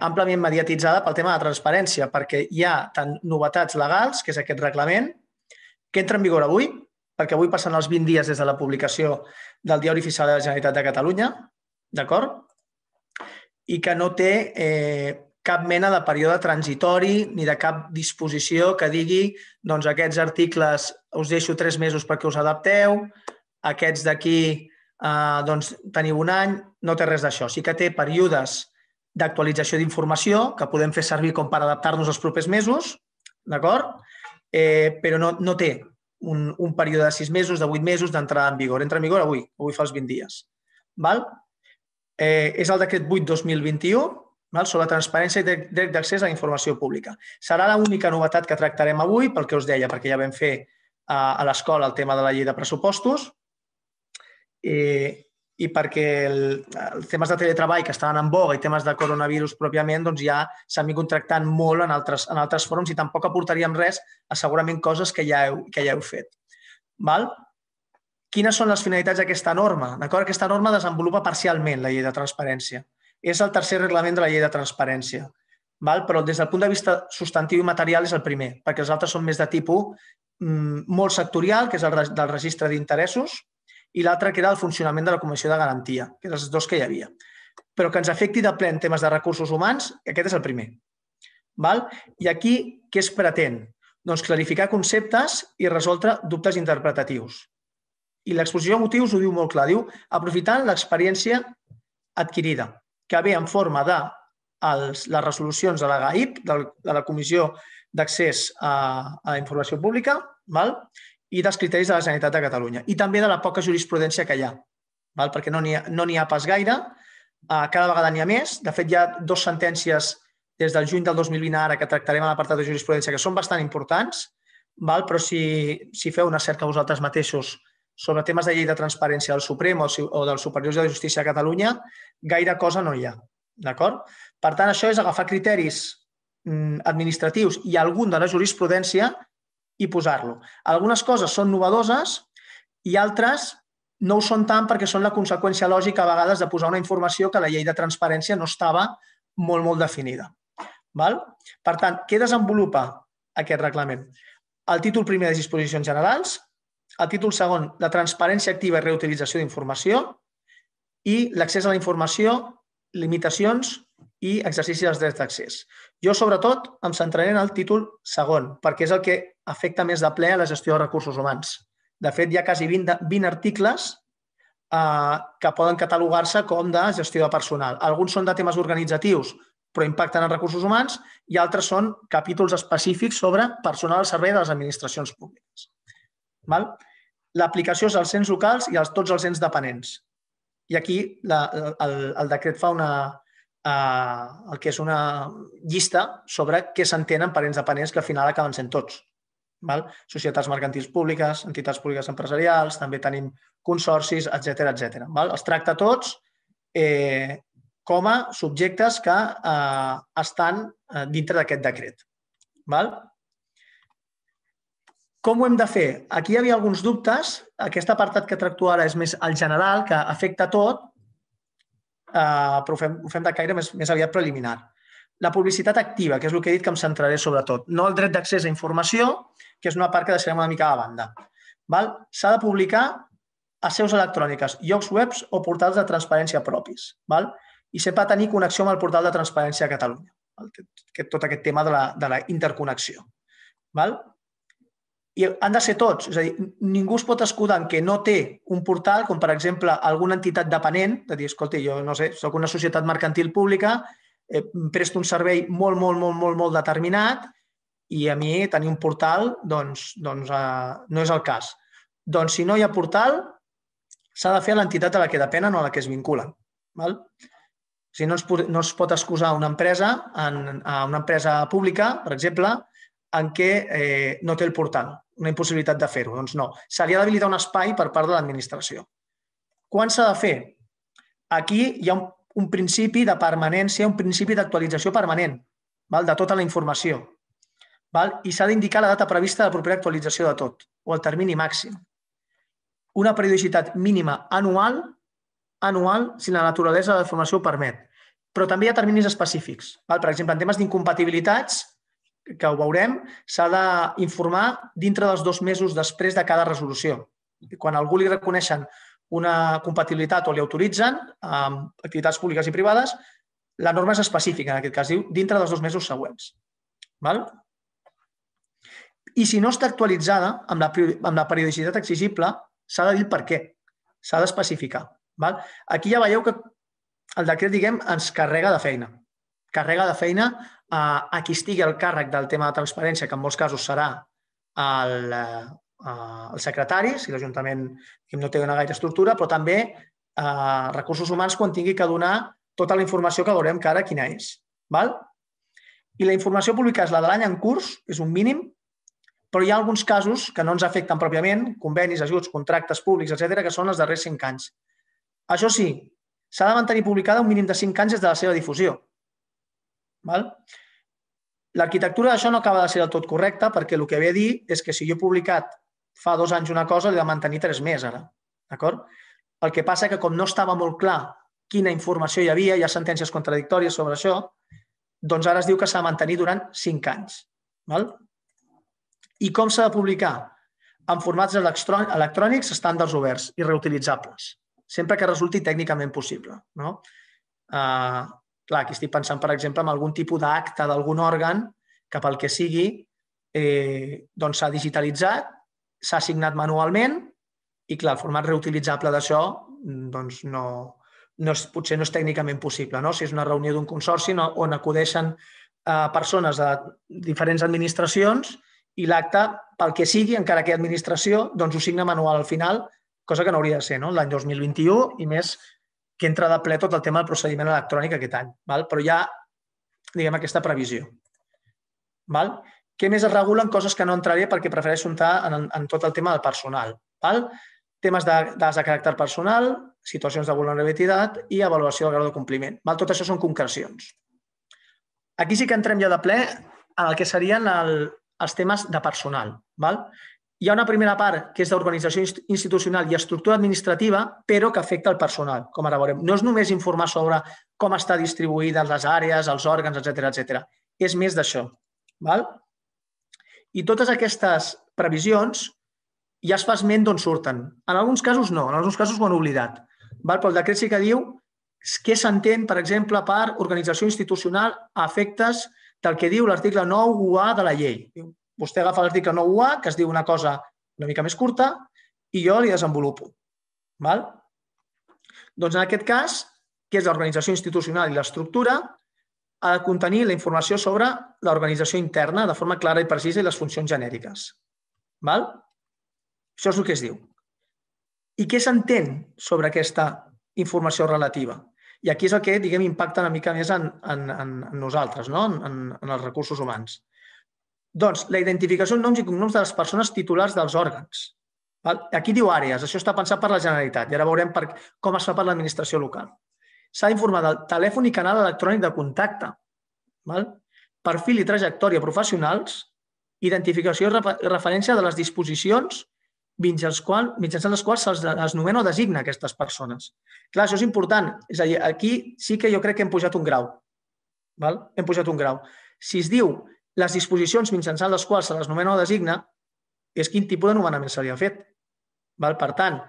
àmpliament mediatitzada pel tema de transparència, perquè hi ha tant novetats legals, que és aquest reglament, que entra en vigor avui, perquè avui passen els 20 dies des de la publicació del Diari Oficial de la Generalitat de Catalunya, d'acord? I que no té cap mena de període transitori ni de cap disposició que digui doncs aquests articles us deixo 3 mesos perquè us adapteu, aquests d'aquí doncs teniu 1 any, no té res d'això. Sí que té períodes d'actualització d'informació que podem fer servir com per adaptar-nos als propers mesos, d'acord? Però no té un període de 6 mesos, de 8 mesos d'entrada en vigor. Entra en vigor avui, avui fa els 20 dies. És el decret 8-2021 sobre transparència i dret d'accés a la informació pública. Serà l'única novetat que tractarem avui, pel que us deia, perquè ja vam fer a l'escola el tema de la llei de pressupostos i perquè els temes de teletreball que estaven en boga i temes de coronavirus pròpiament ja s'han vingut tractant molt en altres fòrums i tampoc aportaríem res a segurament coses que ja heu fet. Quines són les finalitats d'aquesta norma? Aquesta norma desenvolupa parcialment la llei de transparència. És el tercer reglament de la llei de transparència, però des del punt de vista substantiu i material és el primer, perquè els altres són més de tipus molt sectorial, que és el del registre d'interessos, i l'altre que era el funcionament de la Comissió de Garantia, que eren els dos que hi havia. Però que ens afecti de ple en temes de recursos humans, aquest és el primer. I aquí què es pretén? Doncs clarificar conceptes i resoldre dubtes interpretatius. I l'exposició de motius ho diu molt clar, diu aprofitant l'experiència adquirida, que ve en forma de les resolucions de la GAIP, de la Comissió d'Accés a la Informació Pública, i dels criteris de la Generalitat de Catalunya. I també de la poca jurisprudència que hi ha, perquè no n'hi ha pas gaire, cada vegada n'hi ha més. De fet, hi ha 2 sentències des del juny del 2020 ara que tractarem a l'apartat de jurisprudència que són bastant importants, però si feu una cerca vosaltres mateixos sobre temes de llei de transparència del Suprem o dels Superiors de Justícia de Catalunya, gaire cosa no hi ha. Per tant, això és agafar criteris administratius i algun de la jurisprudència i posar-lo. Algunes coses són novedoses i altres no ho són tant perquè són la conseqüència lògica a vegades de posar una informació que la llei de transparència no estava molt definida. Per tant, què desenvolupa aquest reglament? El títol primer de disposicions generals, el títol segon, la transparència activa i reutilització d'informació i l'accés a la informació, limitacions i exercici dels drets d'accés. Jo, sobretot, em centraré en el títol segon, perquè és el que afecta més de ple a la gestió de recursos humans. De fet, hi ha quasi 20 articles que poden catalogar-se com de gestió de personal. Alguns són de temes organitzatius, però impacten en recursos humans, i altres són capítols específics sobre personal al servei de les administracions públiques. L'aplicació és als ens locals i a tots els ens dependents. I aquí el decret fa una llista sobre què s'entenen per ens dependents, que al final acaben sent tots. Societats mercantils públiques, entitats públiques empresarials, també tenim consorcis, etc. Els tracta tots com a subjectes que estan dintre d'aquest decret. Com ho hem de fer? Aquí hi havia alguns dubtes. Aquest apartat que tracto ara és més el general, que afecta tot, però ho fem de caire més aviat preliminar. La publicitat activa, que és el que he dit que em centraré sobretot. No el dret d'accés a informació, que és una part que deixarem una mica a banda. S'ha de publicar a seus electròniques, llocs web o portals de transparència propis. I sempre ha de tenir connexió amb el portal de transparència a Catalunya. Tot aquest tema de la interconnexió. I han de ser tots, és a dir, ningú es pot escudar en que no té un portal, com per exemple alguna entitat dependent, de dir, escolta, jo no sé, soc una societat mercantil pública, presto un servei molt determinat i a mi tenir un portal, doncs, no és el cas. Doncs si no hi ha portal, s'ha de fer a l'entitat de la que depenen o a la que es vinculen. O sigui, no es pot excusar a una empresa pública, per exemple, en què no té el portal, una impossibilitat de fer-ho. Doncs no, se li ha d'habilitar un espai per part de l'administració. Quan s'ha de fer? Aquí hi ha un principi de permanència, un principi d'actualització permanent de tota la informació. I s'ha d'indicar la data prevista de la propera actualització de tot, o el termini màxim. Una periodicitat mínima anual, si la naturalesa de la informació ho permet. però també hi ha terminis específics. Per exemple, en temes d'incompatibilitats, que ho veurem, s'ha d'informar dintre dels 2 mesos després de cada resolució. Quan a algú li reconeixen una compatibilitat o li autoritzen amb activitats públiques i privades, la norma és específica, en aquest cas diu dintre dels 2 mesos següents. I si no està actualitzada amb la periodicitat exigible, s'ha de dir per què, s'ha d'especificar. Aquí ja veieu que el decret, diguem, ens carrega de feina. Carrega de feina a qui estigui al càrrec del tema de transparència, que en molts casos serà el secretari, si l'Ajuntament no té una gaire estructura, però també recursos humans quan tingui que donar tota la informació que veurem que ara quina és. I la informació pública és la de l'any en curs, és un mínim, però hi ha alguns casos que no ens afecten pròpiament, convenis, ajuts, contractes públics, etc., que són els darrers 5 anys. Això sí, s'ha de mantenir publicada un mínim de 5 anys des de la seva difusió. L'arquitectura d'això no acaba de ser del tot correcta perquè el que ve a dir és que si jo he publicat fa 2 anys una cosa, l'he de mantenir 3 més ara. El que passa que com no estava molt clar quina informació hi havia, hi ha sentències contradictòries sobre això, doncs ara es diu que s'ha de mantenir durant 5 anys. I com s'ha de publicar? En formats electrònics, estàndards oberts i reutilitzables, sempre que resulti tècnicament possible. Clar, aquí estic pensant, per exemple, en algun tipus d'acte d'algun òrgan que pel que sigui s'ha digitalitzat, s'ha signat manualment i, clar, el format reutilitzable d'això potser no és tècnicament possible. Si és una reunió d'un consorci on acudeixen persones de diferents administracions i l'acte, pel que sigui, encara que hi ha administració, doncs ho signa manual al final, cosa que no hauria de ser l'any 2021 i més que entra de ple tot el tema del procediment electrònic aquest any. Però hi ha, diguem, aquesta previsió. Què més es regulen? Coses que no entraré perquè prefereixo entrar en tot el tema del personal. Temes de dades de caràcter personal, situacions de vulnerabilitat i avaluació del grau de compliment. Tot això són concrecions. Aquí sí que entrem ja de ple en el que serien els temes de personal. Hi ha una primera part que és d'organització institucional i estructura administrativa, però que afecta el personal, com ara veurem. No és només informar sobre com estan distribuïdes les àrees, els òrgans, etc. És més d'això. I totes aquestes previsions ja es fa esment d'on surten. En alguns casos no, en alguns casos ho han oblidat. Però el decret sí que diu què s'entén, per exemple, per organització institucional a efectes del que diu l'article 9.1a de la llei. Vostè agafa l'article 9.1a, que es diu una cosa una mica més curta, i jo li desenvolupo. Doncs en aquest cas, que és l'organització institucional i l'estructura, ha de contenir la informació sobre l'organització interna de forma clara i precisa i les funcions genèriques. Això és el que es diu. I què s'entén sobre aquesta informació relativa? I aquí és el que, diguem, impacta una mica més en nosaltres, en els recursos humans. Doncs la identificació en noms i cognoms de les persones titulars dels òrgans. Aquí diu àrees, això està pensat per la Generalitat i ara veurem com es fa per l'administració local. S'ha d'informar del telèfon i canal electrònic de contacte, perfil i trajectòria professionals, identificació i referència de les disposicions mitjançant les quals es nomena o designa aquestes persones. Clar, això és important. És a dir, aquí sí que jo crec que hem pujat un grau. Hem pujat un grau. Si es diu les disposicions mitjançant les quals se les nomena o designa, és quin tipus de nomenament s'havia fet. Per tant,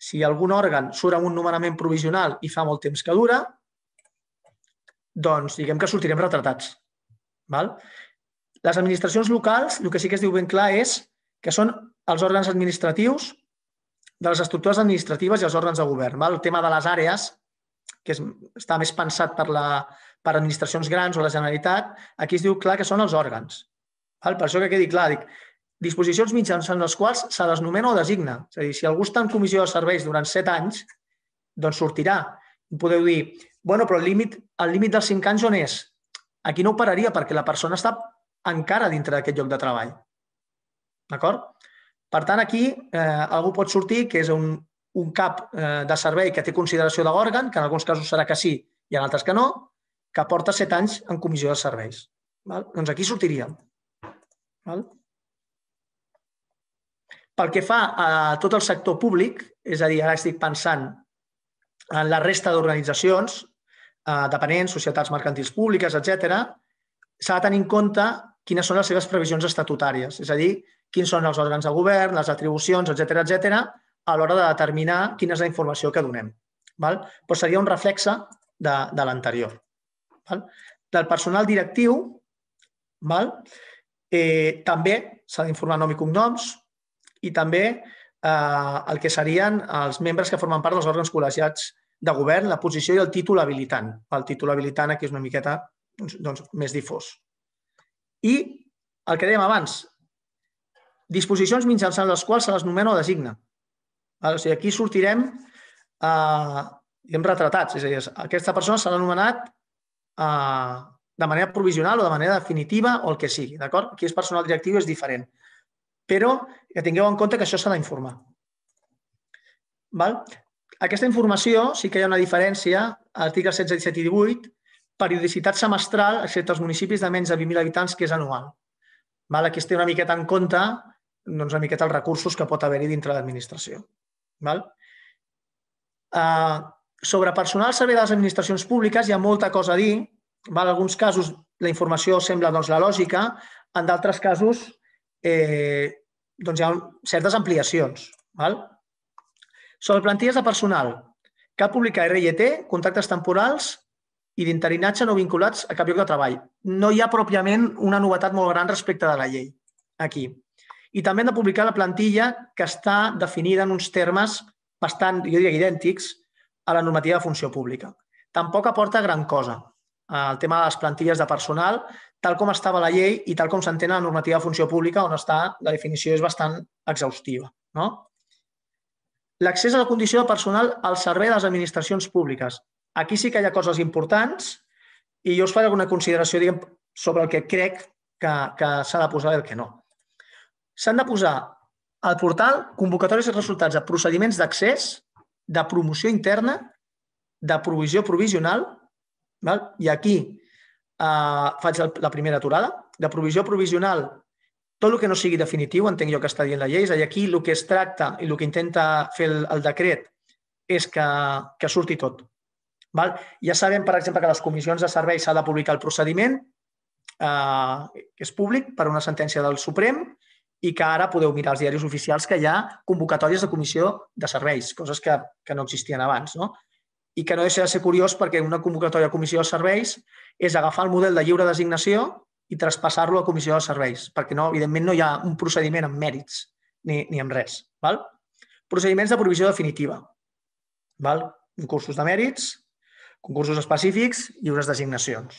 si algun òrgan surt amb un nomenament provisional i fa molt temps que dura, doncs diguem que sortirem retratats. Les administracions locals, el que sí que es diu ben clar és que són els òrgans administratius de les estructures administratives i els òrgans de govern. El tema de les àrees, que està més pensat per administracions grans o la Generalitat, aquí es diu clar que són els òrgans. Per això que quedi clar, dic, disposicions mitjançant les quals se les nomena o designa. És a dir, si algú està en comissió de serveis durant 7 anys, doncs sortirà. Podeu dir, bueno, però el límit dels 5 anys on és? Aquí no ho pararia perquè la persona està encara dintre d'aquest lloc de treball. D'acord? Per tant, aquí algú pot sortir que és un cap de servei que té consideració d'òrgan, que en alguns casos serà que sí i en altres que no, que porta 7 anys en comissió de serveis. Doncs aquí sortiríem. Pel que fa a tot el sector públic, és a dir, ara estic pensant en la resta d'organitzacions, dependents, societats mercantils públiques, etc., s'ha de tenir en compte quines són les seves previsions estatutàries, és a dir, quins són els òrgans de govern, les atribucions, etc., a l'hora de determinar quina és la informació que donem. Però seria un reflex de l'anterior. Del personal directiu, també s'ha d'informar nom i cognoms i també el que serien els membres que formen part dels òrgans col·legiats de govern, la posició i el títol habilitant. El títol habilitant aquí és una miqueta més difós. I el que dèiem abans, disposicions mitjançant les quals se les nomena o designa. O sigui, aquí sortirem retratats. És a dir, aquesta persona se l'ha nomenat de manera provisional o de manera definitiva o el que sigui. Aquí és personal directiu i és diferent. Però que tingueu en compte que això s'ha d'informar. Aquesta informació, sí que hi ha una diferència, articles 16, 17 i 18, periodicitat semestral, excepte els municipis de menys de 20.000 habitants, que és anual. Aquí es té una miqueta en compte una miqueta els recursos que pot haver-hi dintre l'administració. Sobre personal servei de les administracions públiques hi ha molta cosa a dir. En alguns casos la informació sembla la lògica, en d'altres casos hi ha certes ampliacions. Sobre plantilles de personal, cal publicar RIT, contractes temporals i d'interinatge no vinculats a cap lloc de treball. No hi ha pròpiament una novetat molt gran respecte de la llei aquí. I també hem de publicar la plantilla que està definida en uns termes bastant, jo diria, idèntics a la normativa de funció pública. Tampoc aporta gran cosa el tema de les plantilles de personal, tal com estava la llei i tal com s'entén la normativa de funció pública, on la definició és bastant exhaustiva. L'accés a la condició de personal al servei de les administracions públiques. Aquí sí que hi ha coses importants i jo us faré alguna consideració sobre el que crec que s'ha de posar i el que no. S'han de posar al portal convocatòries i resultats de procediments d'accés, de promoció interna, de provisió provisional, i aquí faig la primera aturada, de provisió provisional, tot el que no sigui definitiu, entenc jo que està dient la llei, és a dir, aquí el que es tracta i el que intenta fer el decret és que surti tot. Ja sabem, per exemple, que a les comissions de serveis s'ha de publicar el procediment, que és públic per una sentència del Suprem, i que ara podeu mirar els diaris oficials que hi ha convocatòries de comissió de serveis, coses que no existien abans, no? I que no deixa de ser curiós perquè una convocatòria de comissió de serveis és agafar el model de lliure designació i traspassar-lo a comissió de serveis, perquè evidentment no hi ha un procediment amb mèrits ni amb res. Procediments de provisió definitiva. Concursos de mèrits, concursos específics, lliures designacions.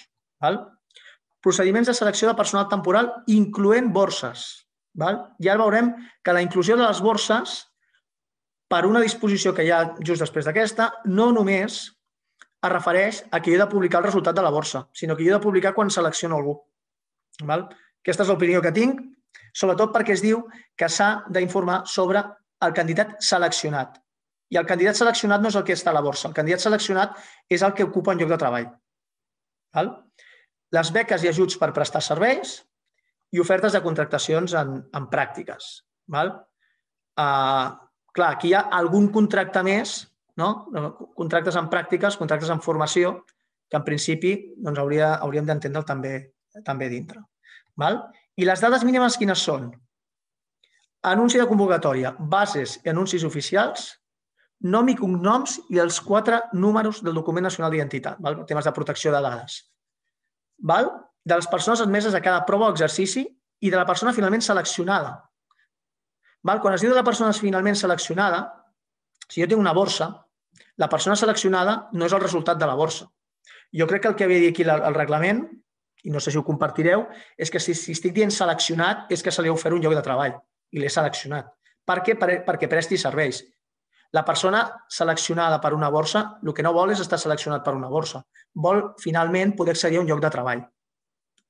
Procediments de selecció de personal temporal, incloent borses. I ara veurem que la inclusió de les borses, per una disposició que hi ha just després d'aquesta, no només es refereix a que jo he de publicar el resultat de la borsa, sinó que jo he de publicar quan selecciono algú. Aquesta és l'opinió que tinc, sobretot perquè es diu que s'ha d'informar sobre el candidat seleccionat. I el candidat seleccionat no és el que està a la borsa, el candidat seleccionat és el que ocupa un lloc de treball. Les beques i ajuts per prestar serveis, i ofertes de contractacions en pràctiques. Clar, aquí hi ha algun contracte més, contractes en pràctiques, contractes en formació, que en principi hauríem d'entendre'l també dintre. I les dades mínimes quines són? Anunci de convocatòria, bases i anuncis oficials, nom i cognoms i els 4 números del document nacional d'identitat, temes de protecció de dades. De les persones admeses a cada prova o exercici i de la persona finalment seleccionada. Quan es diu de la persona finalment seleccionada, si jo tinc una borsa, la persona seleccionada no és el resultat de la borsa. Jo crec que el que ve a dir aquí el reglament, i no sé si ho compartireu, és que si estic dient seleccionat és que se li ha ofert un lloc de treball i l'he seleccionat. Per què? Perquè presti serveis. La persona seleccionada per una borsa el que no vol és estar seleccionat per una borsa. Vol finalment poder accedir a un lloc de treball.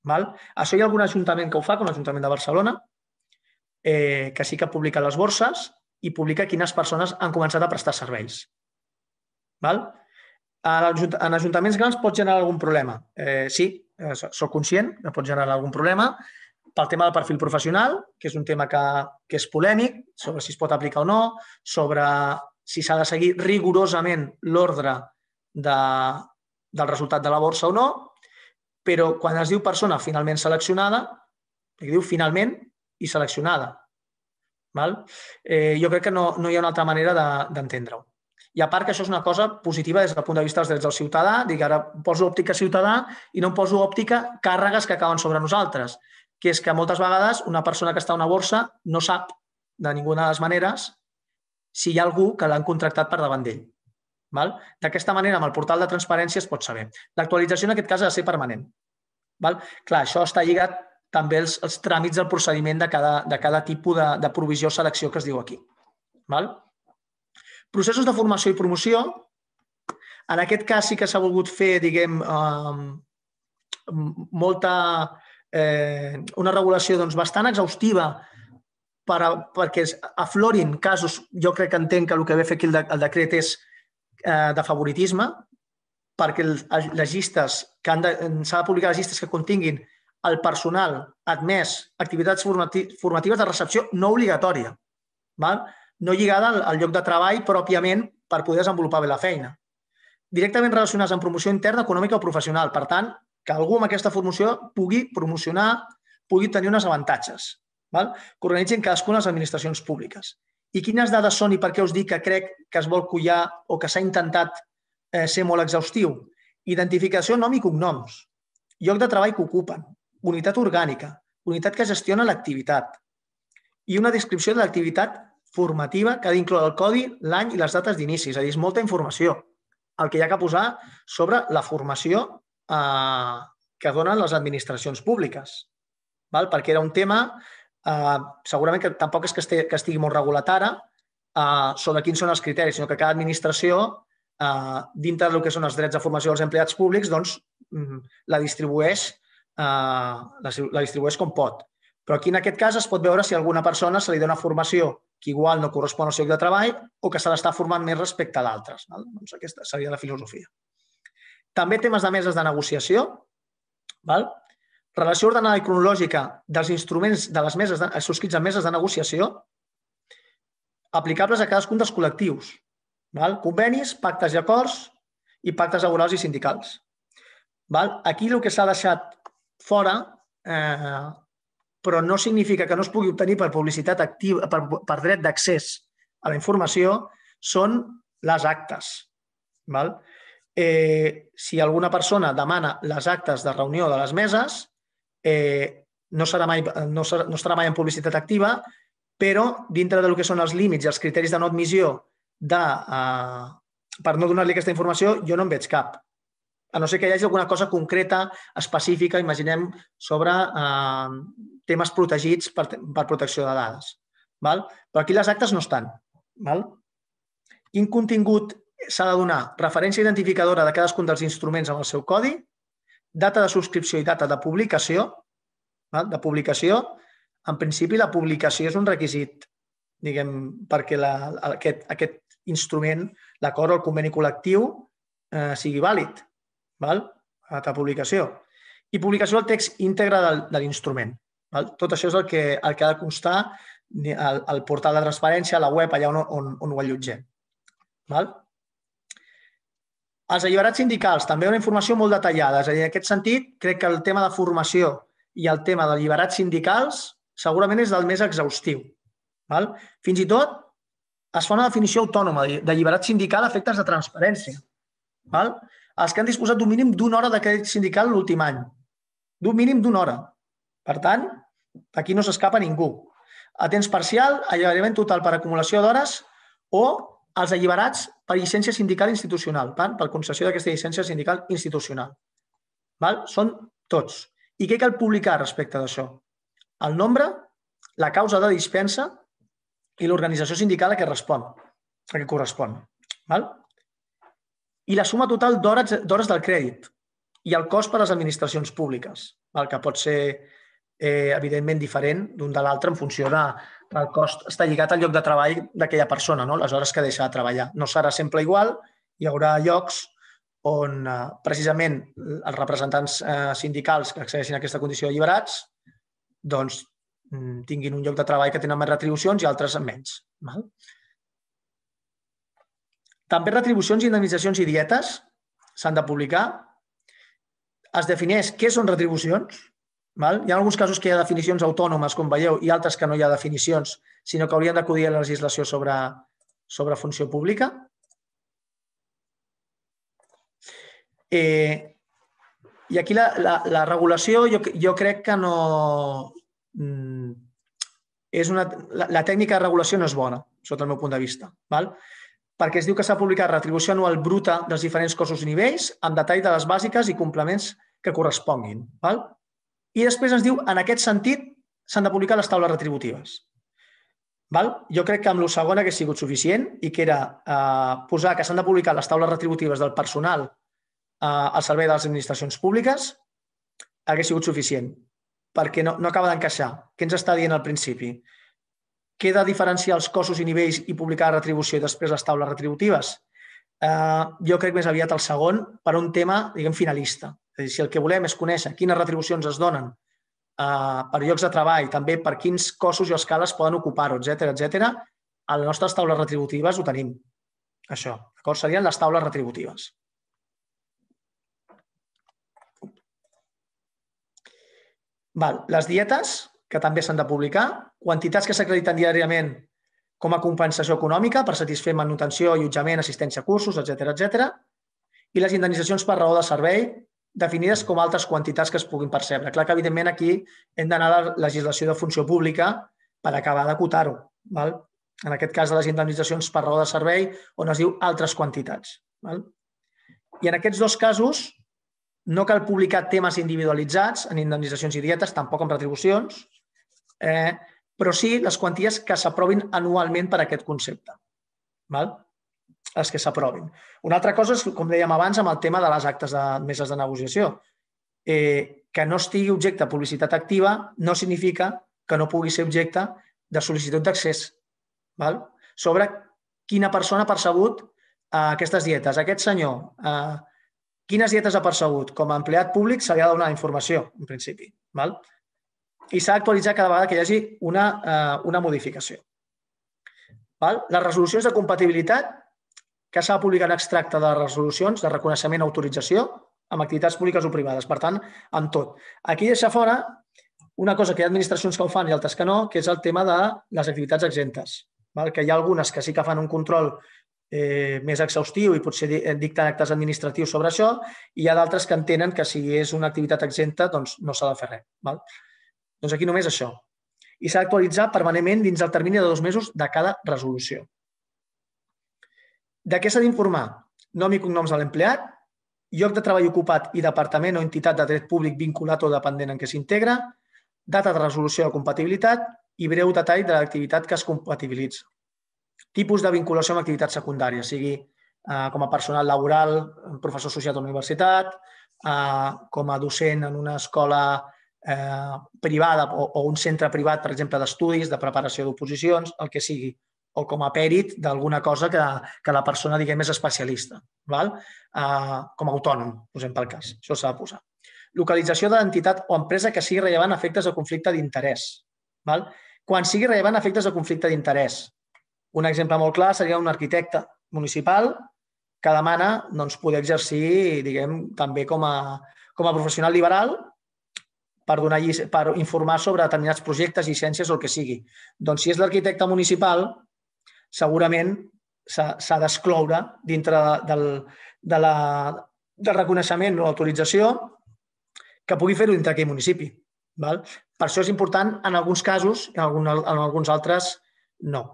Això hi ha algun ajuntament que ho fa, com l'Ajuntament de Barcelona, que sí que publica les borses i publica quines persones han començat a prestar serveis. En ajuntaments grans pot generar algun problema. Sí, soc conscient que pot generar algun problema pel tema del perfil professional, que és un tema que és polèmic, sobre si es pot aplicar o no, sobre si s'ha de seguir rigorosament l'ordre del resultat de la borsa o no, però quan es diu persona finalment seleccionada, es diu finalment i seleccionada. Jo crec que no hi ha una altra manera d'entendre-ho. I a part que això és una cosa positiva des del punt de vista dels drets del ciutadà. Dic, ara poso òptica ciutadà i no em poso òptica càrregues que acaben sobre nosaltres, que és que moltes vegades una persona que està a una borsa no sap de ninguna de les maneres si hi ha algú que l'han contractat per davant d'ell. D'aquesta manera, amb el portal de transparència es pot saber. L'actualització, en aquest cas, ha de ser permanent. Clar, això està lligat també als tràmits del procediment de cada tipus de provisió o selecció que es diu aquí. Processos de formació i promoció. En aquest cas sí que s'ha volgut fer, diguem, una regulació bastant exhaustiva perquè aflorin casos. Jo crec que entenc que el que ve a fer aquí el decret és de favoritisme, perquè s'ha de publicar les llistes que continguin el personal admès, activitats formatives de recepció no obligatòria, no lligada al lloc de treball pròpiament per poder desenvolupar bé la feina. Directament relacionats amb promoció interna, econòmica o professional. Per tant, que algú amb aquesta formació pugui promocionar, pugui tenir uns avantatges que organitzin cadascuna de les administracions públiques. I quines dades són i per què us dic que crec que es vol collar o que s'ha intentat ser molt exhaustiu? Identificació, nom i cognoms, lloc de treball que ocupen, unitat orgànica, unitat que gestiona l'activitat i una descripció de l'activitat formativa que ha d'incloure el codi, l'any i les dates d'inici. És a dir, és molta informació el que hi ha que posar sobre la formació que donen les administracions públiques, perquè era un tema... segurament que tampoc és que estigui molt regulat ara sobre quins són els criteris, sinó que cada administració, dintre del que són els drets de formació dels empleats públics, doncs la distribueix com pot. Però aquí, en aquest cas, es pot veure si a alguna persona se li dona formació que igual no correspon al seu lloc de treball o que se l'està formant més respecte a d'altres. Doncs aquesta seria la filosofia. També temes de meses de negociació. Relació ordenada i cronològica dels instruments subscrits en meses de negociació aplicables a cadascun dels col·lectius. Convenis, pactes i acords i pactes laborals i sindicals. Aquí el que s'ha deixat fora, però no significa que no es pugui obtenir per publicitat activa, per dret d'accés a la informació, són les actes. Si alguna persona demana les actes de reunió de les meses, no estarà mai en publicitat activa, però dintre del que són els límits i els criteris de no admissió per no donar-li aquesta informació, jo no en veig cap. A no ser que hi hagi alguna cosa concreta, específica, imaginem, sobre temes protegits per protecció de dades. Però aquí les actes no estan. Quin contingut s'ha de donar? Referència identificadora de cadascun dels instruments amb el seu codi, data de subscripció i data de publicació. De publicació, en principi, la publicació és un requisit, diguem, perquè aquest instrument, l'acord o el conveni col·lectiu, sigui vàlid. Data de publicació. I publicació del text íntegre de l'instrument. Tot això és el que ha de constar al portal de transparència, a la web, allà on ho allotgem. Els alliberats sindicals, també una informació molt detallada. És a dir, en aquest sentit, crec que el tema de formació i el tema d'alliberats sindicals segurament és del més exhaustiu. Fins i tot es fa una definició autònoma d'alliberat sindical a efectes de transparència. Els que han disposat d'un mínim d'una hora de crèdit sindical l'últim any. D'un mínim d'una hora. Per tant, aquí no s'escapa ningú. A temps parcial, alliberament total per acumulació d'hores o els alliberats per llicència sindical institucional, per concessió d'aquesta llicència sindical institucional. Són tots. I què cal publicar respecte d'això? El nombre, la causa de dispensa i l'organització sindical a què correspon. I la suma total d'hores del crèdit i el cost per a les administracions públiques, que pot ser, evidentment, diferent d'un de l'altre en funció de... El cost està lligat al lloc de treball d'aquella persona, les hores que deixa de treballar. No serà sempre igual, hi haurà llocs on precisament els representants sindicals que accedeixin a aquesta condició d'alliberats doncs tinguin un lloc de treball que tenen més retribucions i altres amb menys. També retribucions, indemnitzacions i dietes s'han de publicar. es defineix què són retribucions. Hi ha alguns casos que hi ha definicions autònomes, com veieu, i altres que no hi ha definicions, sinó que haurien d'acudir a la legislació sobre funció pública. I aquí la regulació jo crec que no... La tècnica de regulació no és bona, sota el meu punt de vista, perquè es diu que s'ha publicat retribució anual bruta dels diferents cossos i nivells amb detall de les bàsiques i complements que corresponguin. I després ens diu, en aquest sentit, s'han de publicar les taules retributives. Jo crec que amb la segona hauria sigut suficient i que era posar que s'han de publicar les taules retributives del personal al servei de les administracions públiques, hauria sigut suficient, perquè no acaba d'encaixar. Què ens està dient al principi? Queda diferenciar els cossos i nivells i publicar la retribució i després les taules retributives? Jo crec més aviat el segon per un tema, diguem, finalista. És a dir, si el que volem és conèixer quines retribucions es donen per llocs de treball, també per quins cossos i escales poden ocupar-ho, etcètera, a les nostres taules retributives ho tenim. Això, d'acord? Serien les taules retributives. Les dietes, que també s'han de publicar, quantitats que s'acrediten diàriament com a compensació econòmica per satisfer manutenció, allotjament, assistència a cursos, etcètera, i les indemnitzacions per raó de servei, definides com altres quantitats que es puguin percebre. Clar que, evidentment, aquí hem d'anar a la legislació de funció pública per acabar d'acotar-ho. En aquest cas, de les indemnitzacions per raó de servei, on es diu altres quantitats. I en aquests dos casos, no cal publicar temes individualitzats en indemnitzacions i dietes, tampoc en retribucions, però sí les quanties que s'aprovin anualment per aquest concepte. Les que s'aprovin. Una altra cosa és, com dèiem abans, amb el tema de les actes de meses de negociació. Que no estigui objecte de publicitat activa no significa que no pugui ser objecte de sol·licitud d'accés sobre quina persona ha percebut aquestes dietes. Aquest senyor... Quines dietes ha percebut? Com a empleat públic se li ha de donar informació, en principi. I s'ha d'actualitzar cada vegada que hi hagi una modificació. Les resolucions de compatibilitat, que s'ha de publicar un extracte de resolucions de reconeixement o autorització amb activitats públiques o privades. Per tant, amb tot. Aquí deixa fora una cosa que hi ha administracions que ho fan i altres que no, que és el tema de les activitats exemptes. Que hi ha algunes que sí que fan un control més exhaustiu i potser dicten actes administratius sobre això, i hi ha d'altres que entenen que si és una activitat exempta doncs no s'ha de fer res. Doncs aquí només això. I s'ha d'actualitzar permanentment dins del termini de 2 mesos de cada resolució. De què s'ha d'informar? Nom i cognoms de l'empleat, lloc de treball ocupat i departament o entitat de dret públic vinculat o dependent en què s'integra, data de resolució de compatibilitat i breu detall de l'activitat que es compatibilitza. Tipus de vinculació amb activitats secundàries, sigui com a personal laboral, professor associat a una universitat, com a docent en una escola privada o un centre privat, per exemple, d'estudis, de preparació d'oposicions, el que sigui, o com a pèrit d'alguna cosa que la persona, diguem, és especialista, com a autònom, posem pel cas. Això s'ha de posar. Localització d'entitat o empresa que sigui rellevant a efectes de conflicte d'interès. Quan sigui rellevant a efectes de conflicte d'interès, un exemple molt clar seria un arquitecte municipal que demana poder exercir, diguem, també com a professional liberal per informar sobre determinats projectes, llicències o el que sigui. Doncs si és l'arquitecte municipal, segurament s'ha d'excloure dintre del reconeixement o l'autorització que pugui fer-ho dintre d'aquell municipi. Per això és important en alguns casos, en alguns altres no.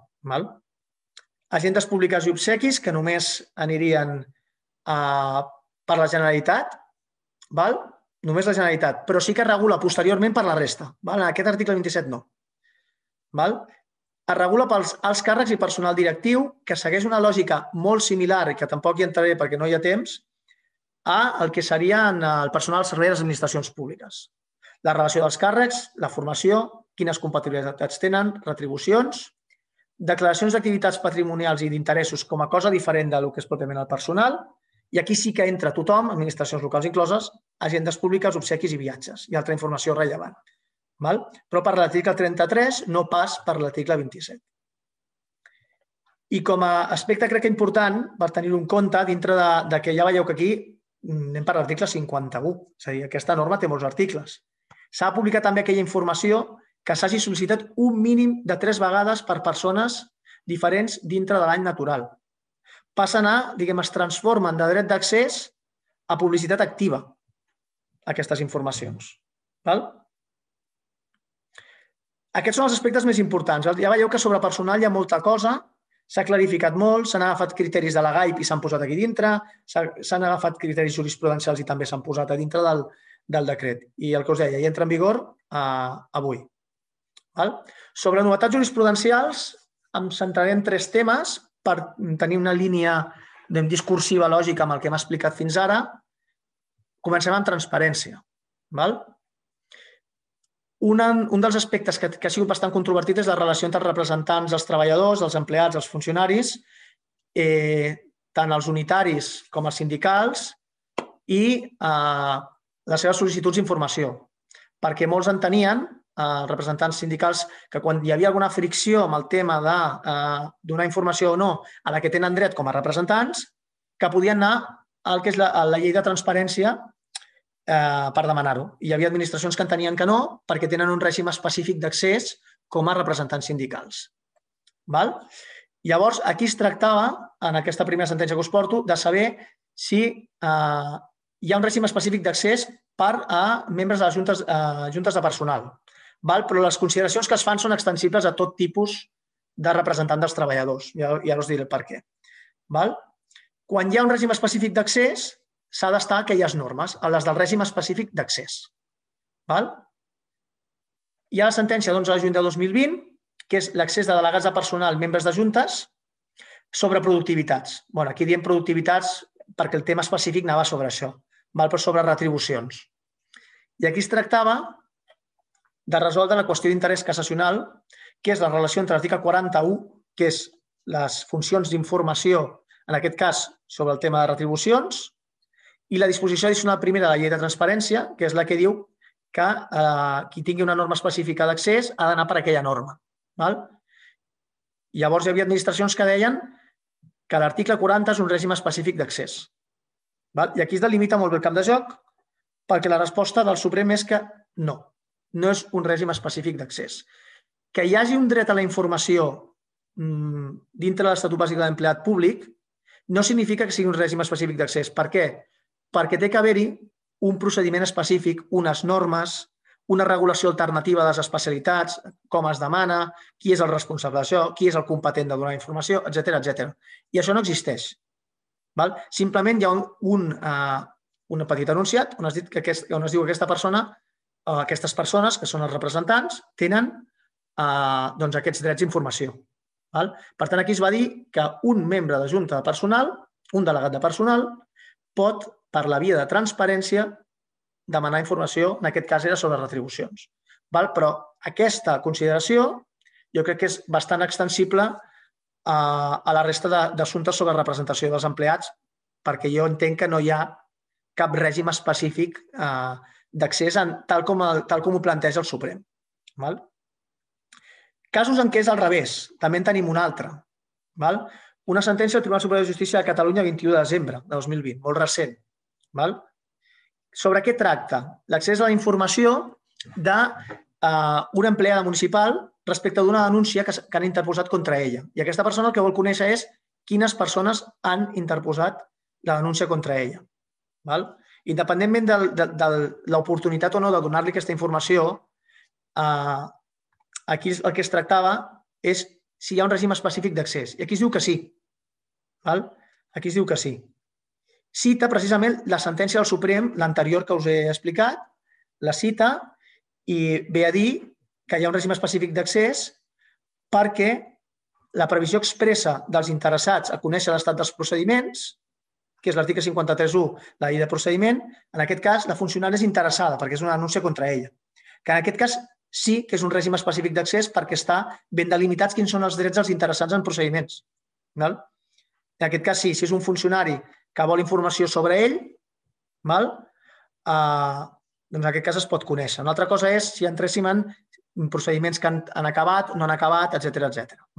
Agendes públiques i obsequis que només anirien per la Generalitat, només la Generalitat, però sí que es regula posteriorment per la resta. En aquest article 27 no. Es regula pels alts càrrecs i personal directiu, que segueix una lògica molt similar, i que tampoc hi entraré perquè no hi ha temps, al que seria el personal al servei de les administracions públiques. La relació dels càrrecs, la formació, quines compatibilitats tenen, retribucions, declaracions d'activitats patrimonials i d'interessos com a cosa diferent del que és pròpiament el personal, i aquí sí que entra tothom, administracions locals incloses, agendes públiques, obsequis i viatges, i altra informació rellevant. Però per l'article 33, no pas per l'article 27. I com a aspecte crec que important, per tenir-ho en compte, dintre de que ja veieu que aquí anem per l'article 51. És a dir, aquesta norma té molts articles. S'ha de publicar també aquella informació que s'hagi sol·licitat un mínim de 3 vegades per persones diferents dintre de l'any natural. Passen a, diguem, es transformen de dret d'accés a publicitat activa, aquestes informacions. Aquests són els aspectes més importants. Ja veieu que sobre personal hi ha molta cosa, s'ha clarificat molt, s'han agafat criteris de la GAIP i s'han posat aquí dintre, s'han agafat criteris jurisprudencials i també s'han posat a dintre del decret. I el que us deia, ja entra en vigor avui. Sobre novetats jurisprudencials, em centraré en 3 temes per tenir una línia discursiva lògica amb el que hem explicat fins ara. Comencem amb transparència. Un dels aspectes que ha sigut bastant controvertit és la relació entre els representants, els treballadors, els empleats, els funcionaris, tant els unitaris com els sindicals i les seves sol·licituds d'informació. Perquè molts entenien, els representants sindicals, que quan hi havia alguna fricció amb el tema de donar informació o no a la que tenen dret com a representants, que podien anar al que és la llei de transparència per demanar-ho. Hi havia administracions que entenien que no perquè tenen un règim específic d'accés com a representants sindicals. Llavors, aquí es tractava, en aquesta primera sentència que us porto, de saber si hi ha un règim específic d'accés per a membres de les juntes de personal. Però les consideracions que es fan són extensibles a tot tipus de representant dels treballadors. Ja us diré per què. Quan hi ha un règim específic d'accés, s'ha d'estar aquelles normes, les del règim específic d'accés. Hi ha la sentència d'11 de juny de 2020, que és l'accés de delegats de personal, membres de juntes, sobre productivitats. Aquí diem productivitats perquè el tema específic anava sobre això, però sobre retribucions. I aquí es tractava de resoldre la qüestió d'interès cassacional, que és la relació entre l'article 41, que és les funcions d'informació, en aquest cas sobre el tema de retribucions, i la disposició addicional primera de la llei de transparència, que és la que diu que qui tingui una norma específica d'accés ha d'anar per aquella norma. Llavors hi havia administracions que deien que l'article 40 és un règim específic d'accés. I aquí es delimita molt bé el camp de joc perquè la resposta del Suprem és que no, no és un règim específic d'accés. Que hi hagi un dret a la informació dintre de l'Estatut Bàsic de l'Empleat Públic no significa que sigui un règim específic d'accés. Per què? Perquè té que haver-hi un procediment específic, unes normes, una regulació alternativa de les especialitats, com es demana, qui és el responsable d'això, qui és el competent de donar informació, etcètera. I això no existeix. Simplement hi ha un petit enunciat on es diu que aquesta persona, aquestes persones, que són els representants, tenen aquests drets d'informació. Per tant, aquí es va dir que un membre de junta de personal, un delegat de personal, pot, per la via de transparència, demanar informació, en aquest cas era sobre retribucions. Però aquesta consideració jo crec que és bastant extensible a la resta d'assumptes sobre representació dels empleats, perquè jo entenc que no hi ha cap règim específic d'accés tal com ho planteja el Suprem. Casos en què és al revés, també en tenim un altre. Una sentència del Tribunal Superior de Justícia de Catalunya 21 de desembre de 2020, molt recent. Sobre què tracta? L'accés a la informació d'una empleada municipal respecte d'una denúncia que han interposat contra ella. I aquesta persona el que vol conèixer és quines persones han interposat la denúncia contra ella. Independentment de l'oportunitat o no de donar-li aquesta informació, aquí el que es tractava és si hi ha un règim específic d'accés. I aquí es diu que sí. Aquí es diu que sí. Cita precisament la sentència del Suprem, l'anterior que us he explicat, la cita i ve a dir que hi ha un règim específic d'accés perquè la previsió expressa dels interessats a conèixer l'estat dels procediments, que és l'article 53.1 de la llei de procediment, en aquest cas la funcionària és interessada perquè és una denúncia contra ella. Que en aquest cas sí que és un règim específic d'accés perquè està ben delimitats quins són els drets dels interessats en procediments. En aquest cas sí, si és un funcionari que vol informació sobre ell, doncs en aquest cas es pot conèixer. Una altra cosa és si entréssim en procediments que han acabat, no han acabat, etcètera.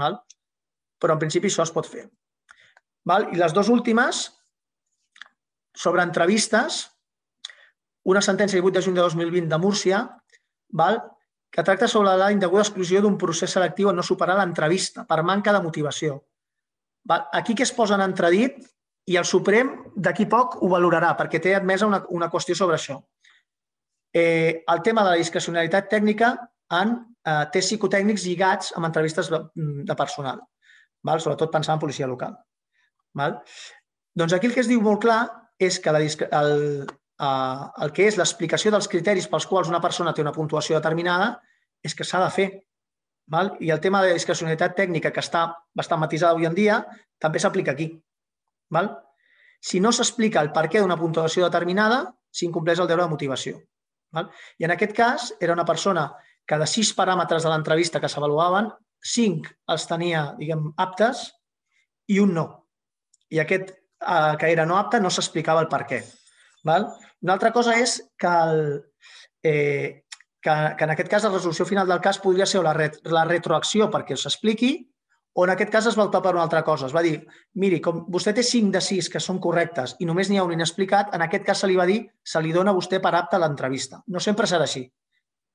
Però en principi això es pot fer. I les dues últimes Sobre entrevistes, una sentència del 8 de juny de 2020 de Múrcia que tracta sobre la indeguda exclusió d'un procés selectiu en no superar l'entrevista per manca de motivació. Aquí que es posa en entredit i el Suprem d'aquí poc ho valorarà perquè té admesa una qüestió sobre això. El tema de la discrecionalitat tècnica en tests psicotècnics lligats amb entrevistes de personal, sobretot pensant en policia local. Doncs aquí el que es diu molt clar és que el que és l'explicació dels criteris pels quals una persona té una puntuació determinada és que s'ha de fer. I el tema de la discrecionalitat tècnica, que està bastant matisada avui en dia, també s'aplica aquí. Si no s'explica el perquè d'una puntuació determinada, s'incompleix el deure de motivació. I en aquest cas, era una persona que de 6 paràmetres de l'entrevista que s'avaluaven, 5 els tenia aptes i un no. I aquest que era no apte no s'explicava el per què. Una altra cosa és que en aquest cas la resolució final del cas podria ser la retroacció perquè s'expliqui o en aquest cas es va optar per una altra cosa. Es va dir, miri, com vostè té 5 de 6 que són correctes i només n'hi ha un inexplicat, en aquest cas se li va dir, se li dona a vostè per apte l'entrevista. No sempre serà així.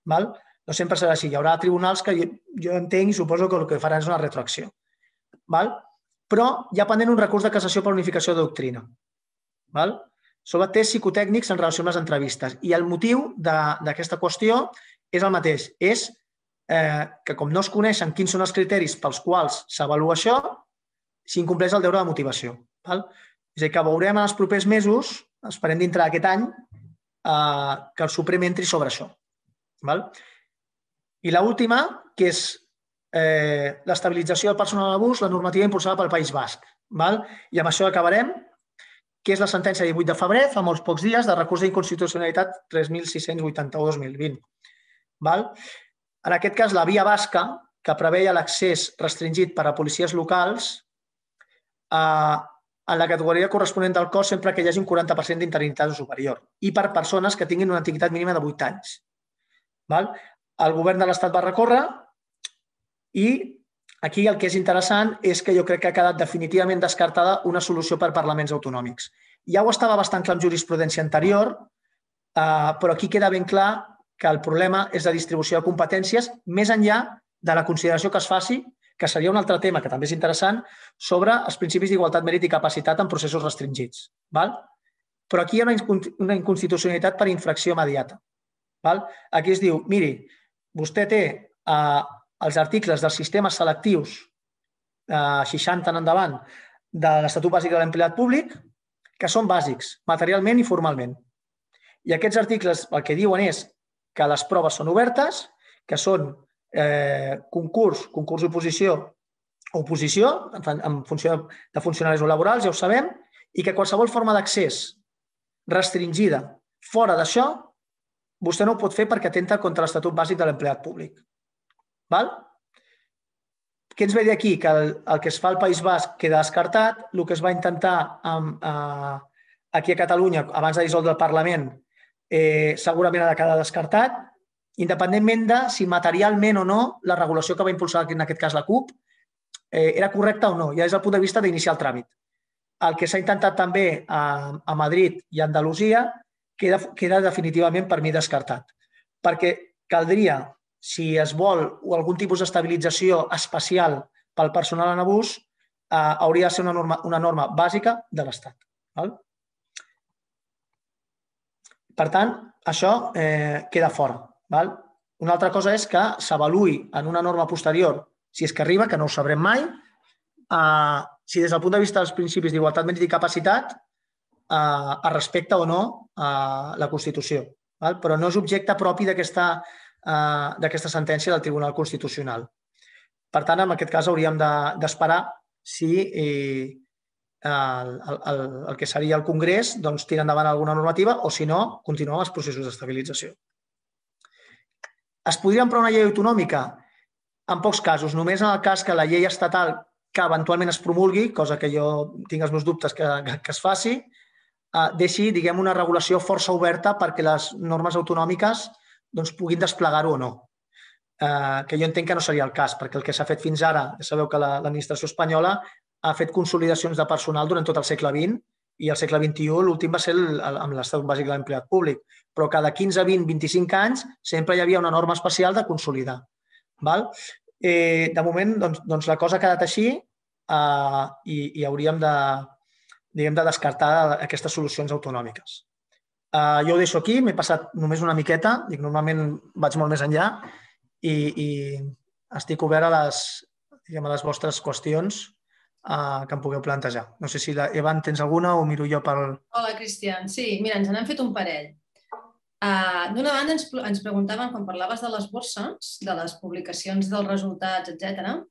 No sempre serà així. Hi haurà tribunals que jo entenc i suposo que el que faran és una retroacció. Però hi ha pendent un recurs de cassació per unificació de doctrina. Sobre tests psicotècnics en relació amb les entrevistes. I el motiu d'aquesta qüestió és el mateix. És que com no es coneixen quins són els criteris pels quals s'avalua això, s'incompleix el deure de motivació. És a dir, que veurem en els propers mesos, esperem dintre d'aquest any, que el Suprem entri sobre això. I l'última, que és l'estabilització del personal en abús, la normativa impulsada pel País Basc. I amb això acabarem, que és la sentència de 18 de febrer, fa molts pocs dies, de recurs d'inconstitucionalitat 3681/2020. En aquest cas, la via basca, que preveia l'accés restringit per a policies locals en la categoria corresponent del cos sempre que hi hagi un 40% d'interinitat o superior i per persones que tinguin una antiguitat mínima de 8 anys. El govern de l'Estat va recórrer i aquí el que és interessant és que jo crec que ha quedat definitivament descartada una solució per parlaments autonòmics. Ja ho estava bastant clar amb jurisprudència anterior, però aquí queda ben clar que el problema és de distribució de competències més enllà de la consideració que es faci, que seria un altre tema que també és interessant, sobre els principis d'igualtat, mèrit i capacitat en processos restringits. Però aquí hi ha una inconstitucionalitat per infracció immediata. Aquí es diu, miri, vostè té els articles dels sistemes selectius, 60 en endavant, de l'Estatut Bàsic de l'Empleat Públic, que són bàsics, materialment i formalment. I aquests articles el que diuen és que les proves són obertes, que són concurs, concurs i oposició, oposició en funció de funcionaris o laborals, ja ho sabem, i que qualsevol forma d'accés restringida fora d'això, vostè no ho pot fer perquè atenta contra l'Estatut Bàsic de l'Empleat Públic. Què ens ve d'aquí? Que el que es fa al País Basc queda descartat, el que es va intentar aquí a Catalunya abans de dissoldre el Parlament segurament ha de quedar descartat, independentment de si materialment o no la regulació que va impulsar en aquest cas la CUP era correcta o no, ja des del punt de vista d'iniciar el tràmit. El que s'ha intentat també a Madrid i a Andalusia queda definitivament per mi descartat, perquè caldria, si es vol algun tipus d'estabilització especial pel personal en abús, hauria de ser una norma bàsica de l'Estat. Per tant, això queda fora. Una altra cosa és que s'avaluï en una norma posterior, si és que arriba, que no ho sabrem mai, si des del punt de vista dels principis d'igualtat, mèrit i capacitat es respecta o no la Constitució. Però no és objecte propi d'aquesta sentència del Tribunal Constitucional. Per tant, en aquest cas hauríem d'esperar si el que seria el Congrés tira endavant alguna normativa o, si no, continuar amb els processos d'estabilització. Es podria emprar una llei autonòmica? En pocs casos. Només en el cas que la llei estatal que eventualment es promulgui, cosa que jo tinc els meus dubtes que es faci, deixi una regulació força oberta perquè les normes autonòmiques puguin desplegar-ho o no. Que jo entenc que no seria el cas, perquè el que s'ha fet fins ara, ja sabeu que l'administració espanyola ha fet consolidacions de personal durant tot el segle XX I al segle XXI l'últim va ser amb l'Estatut Bàsic de l'Empleat Públic, però cada 15, 20, 25 anys sempre hi havia una norma especial de consolidar. De moment, la cosa ha quedat així i hauríem de descartar aquestes solucions autonòmiques. Jo ho deixo aquí, m'he passat només una miqueta, normalment vaig molt més enllà i estic obert a les vostres qüestions que em pugueu plantejar. No sé si, Evan, tens alguna o miro jo pel... Hola, Cristian. Sí, mira, ens n'han fet un parell. D'una banda, ens preguntaven, quan parlaves de les borses, de les publicacions dels resultats, etc.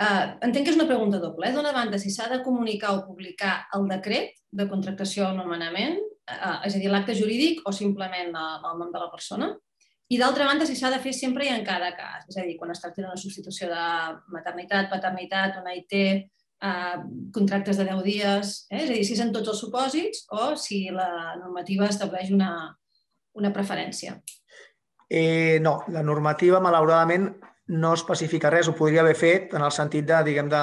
Entenc que és una pregunta doble. D'una banda, si s'ha de comunicar o publicar el decret de contractació o nomenament, és a dir, l'acte jurídic o simplement el nom de la persona. I d'altra banda, si s'ha de fer sempre i en cada cas. És a dir, quan es tracta d'una substitució de maternitat, paternitat, una OIT, contractes de 10 dies... És a dir, si és en tots els supòsits o si la normativa estableix una preferència. No, la normativa, malauradament, no especifica res. Ho podria haver fet en el sentit de,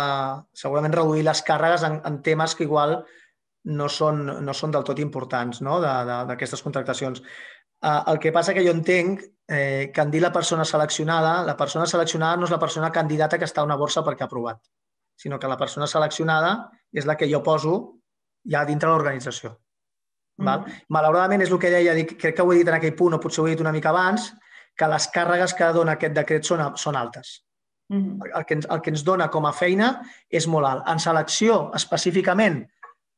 segurament reduir les càrregues en temes que igual no són del tot importants d'aquestes contractacions. El que passa que jo entenc que en dir la persona seleccionada no és la persona candidata que està a una borsa perquè ha aprovat, sinó que la persona seleccionada és la que jo poso ja dintre l'organització. Malauradament és el que deia, crec que ho he dit en aquell punt, o potser ho he dit una mica abans, que les càrregues que dona aquest decret són altes. El que ens dona com a feina és molt alt. En selecció, específicament,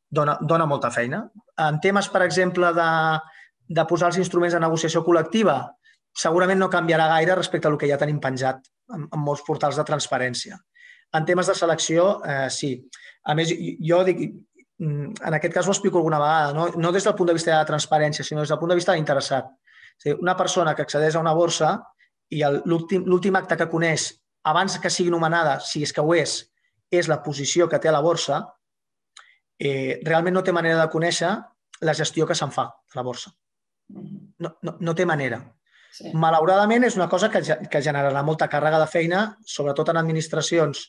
dona molta feina. En temes, per exemple, de posar els instruments de negociació col·lectiva, segurament no canviarà gaire respecte al que ja tenim penjat en molts portals de transparència. En temes de selecció, sí. A més, jo dic, en aquest cas ho explico alguna vegada, no des del punt de vista de la transparència, sinó des del punt de vista d'interessat. Una persona que accedeix a una borsa i l'últim acte que coneix abans que sigui nomenada, si és que ho és la posició que té a la borsa, realment no té manera de conèixer la gestió que se'n fa de la borsa. No té manera. Malauradament és una cosa que generarà molta càrrega de feina, sobretot en administracions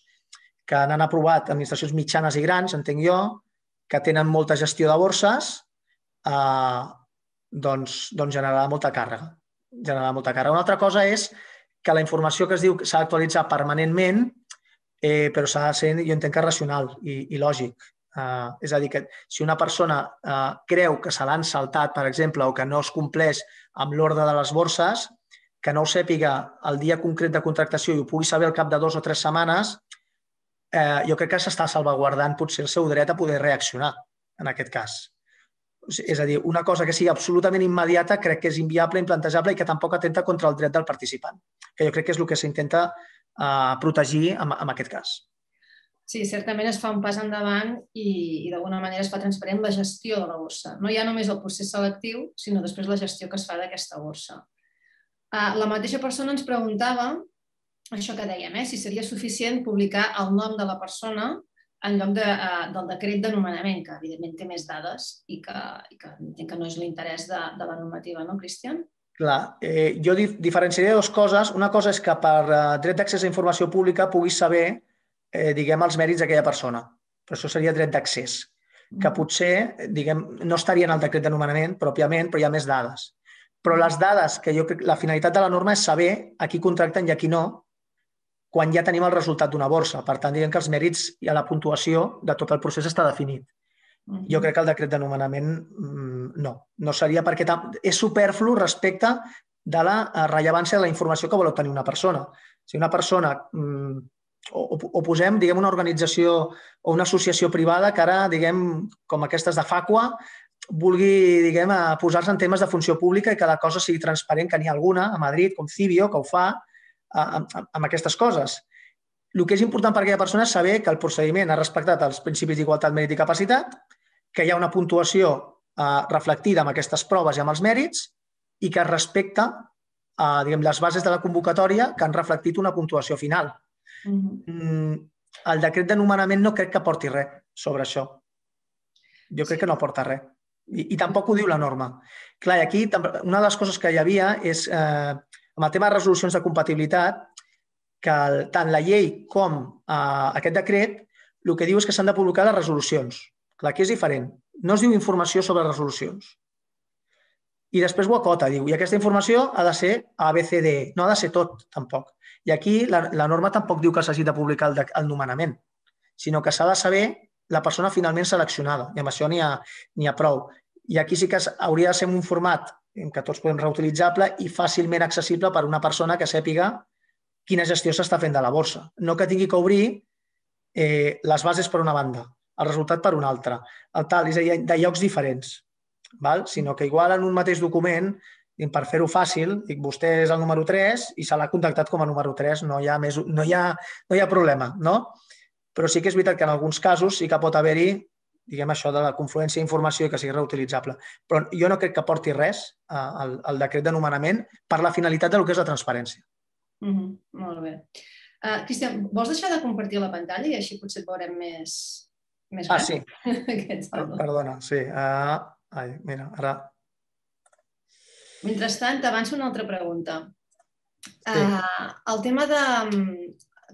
que n'han aprovat, administracions mitjanes i grans, entenc jo, que tenen molta gestió de borses, doncs generarà molta càrrega. Una altra cosa és que la informació que es diu s'ha d'actualitzar permanentment, però s'ha de ser, jo entenc que racional i lògic. És a dir, que si una persona creu que se l'han saltat, per exemple, o que no es compleix amb l'ordre de les borses, que no ho sàpiga el dia concret de contractació i ho pugui saber al cap de 2 o 3 setmanes, jo crec que s'està salvaguardant potser el seu dret a poder reaccionar, en aquest cas. És a dir, una cosa que sigui absolutament immediata crec que és inviable, implantejable i que tampoc atenta contra el dret del participant, que jo crec que és el que s'intenta protegir en aquest cas. Sí, certament es fa un pas endavant i d'alguna manera es fa transparent la gestió de la borsa. No hi ha només el procés selectiu, sinó després la gestió que es fa d'aquesta borsa. La mateixa persona ens preguntava, això que dèiem, si seria suficient publicar el nom de la persona en lloc del decret de nomenament, que evidentment té més dades i que entenc que no és l'interès de la normativa, no, Cristian? Clar, jo diferenciaré dues coses. Una cosa és que per dret d'accés a informació pública puguis saber els mèrits d'aquella persona. Però això seria dret d'accés, que potser no estaria en el decret de nomenament pròpiament, però hi ha més dades. Però les dades, que jo crec que la finalitat de la norma és saber a qui contracten i a qui no, quan ja tenim el resultat d'una borsa. Per tant, que els mèrits i la puntuació de tot el procés està definit. Jo crec que el decret de nomenament no. No seria perquè és superflu respecte de la rellevància de la informació que vol obtenir una persona. Si una persona... o posem una organització o una associació privada que ara, com aquestes de Facua, vulgui posar-se en temes de funció pública i que la cosa sigui transparent, que n'hi ha alguna a Madrid, com Cibio, que ho fa, amb aquestes coses. El que és important per aquella persona és saber que el procediment ha respectat els principis d'igualtat, mèrit i capacitat, que hi ha una puntuació reflectida amb aquestes proves i amb els mèrits i que respecta les bases de la convocatòria que han reflectit una puntuació final. El decret de nomenament no crec que aporti res sobre això. Jo crec que no aporta res. I tampoc ho diu la norma. Clar, aquí una de les coses que hi havia és, amb el tema de resolucions de compatibilitat, que tant la llei com aquest decret el que diu és que s'han de publicar les resolucions. Clar, aquí és diferent. no es diu informació sobre resolucions. I després ho acota, diu, i aquesta informació ha de ser ABCDE, no ha de ser tot, tampoc. I aquí la norma tampoc diu que s'hagi de publicar el nomenament, sinó que s'ha de saber la persona finalment seleccionada, i amb això n'hi ha prou. I aquí sí que hauria de ser un format que tots podem reutilitzable i fàcilment accessible per a una persona que sàpiga quina gestió s'està fent de la borsa. No que tingui que obrir les bases per una banda, el resultat per una altra, és a dir, de llocs diferents. Sinó que potser en un mateix document, per fer-ho fàcil, dic, vostè és el número 3 i se l'ha contactat com a número 3, no hi ha problema. Però sí que és veritat que en alguns casos sí que pot haver-hi, diguem això, de la confluència d'informació i que sigui reutilitzable. Però jo no crec que porti res al decret de nomenament per la finalitat del que és la transparència. Molt bé. Cristian, vols deixar de compartir la pantalla i així potser et veurem més... Ah, sí. Perdona, sí. Ai, mira, ara... Mentrestant, t'avanço una altra pregunta. El tema de...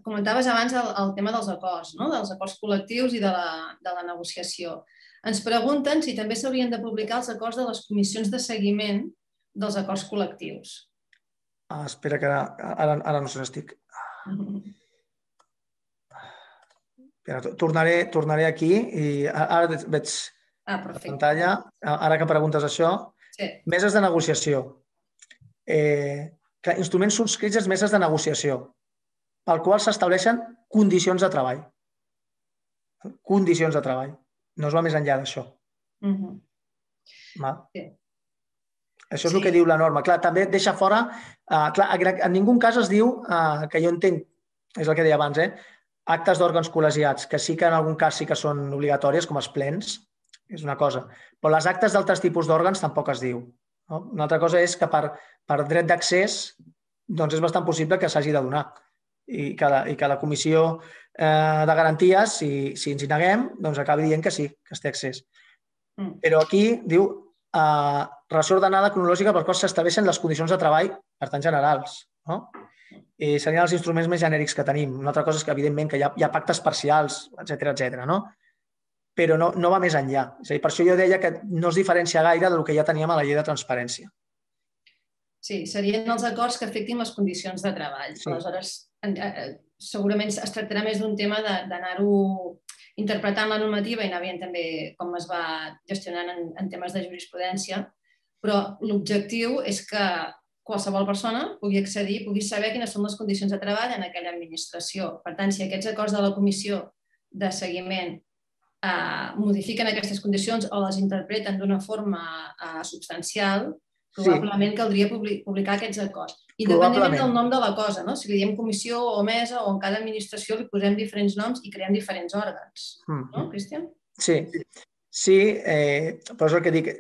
Comentaves abans el tema dels acords, dels acords col·lectius i de la negociació. Ens pregunten si també s'haurien de publicar els acords de les comissions de seguiment dels acords col·lectius. Espera, que ara no se n'estic. Tornaré aquí i ara veig... la pantalla, ara que preguntes això, meses de negociació. Instruments subscrits a meses de negociació, pel qual s'estableixen condicions de treball. Condicions de treball. No es va més enllà d'això. Això és el que diu la norma. Clar, també deixa fora... En ningú cas es diu, que jo entenc, és el que deia abans, actes d'òrgans col·legiats, que sí que en algun cas sí que són obligatòries, com els plens, és una cosa. Però les actes d'altres tipus d'òrgans tampoc es diu. Una altra cosa és que per dret d'accés és bastant possible que s'hagi de donar i que la Comissió de Garanties, si ens hi neguem, acabi dient que sí, que es té accés. Però aquí diu relació ordenada cronològica per la qual s'estableixen les condicions de treball, per tant, generals. Serien els instruments més genèrics que tenim. Una altra cosa és que, evidentment, hi ha pactes parcials, etcètera, no? Però no va més enllà. Per això jo deia que no es diferencia gaire del que ja teníem a la llei de transparència. Sí, serien els acords que afectin les condicions de treball. Aleshores, segurament es tractarà més d'un tema d'anar-ho interpretant la normativa i anar veient també com es va gestionant en temes de jurisprudència, però l'objectiu és que qualsevol persona pugui accedir, pugui saber quines són les condicions de treball en aquella administració. Per tant, si aquests acords de la comissió de seguiment modifiquen aquestes condicions o les interpreten d'una forma substancial, probablement caldria publicar aquests acords. Independentment del nom de la cosa, si li diem comissió o mesa o en cada administració li posem diferents noms i creem diferents òrgans. No, Cristian? Sí, però és el que dic.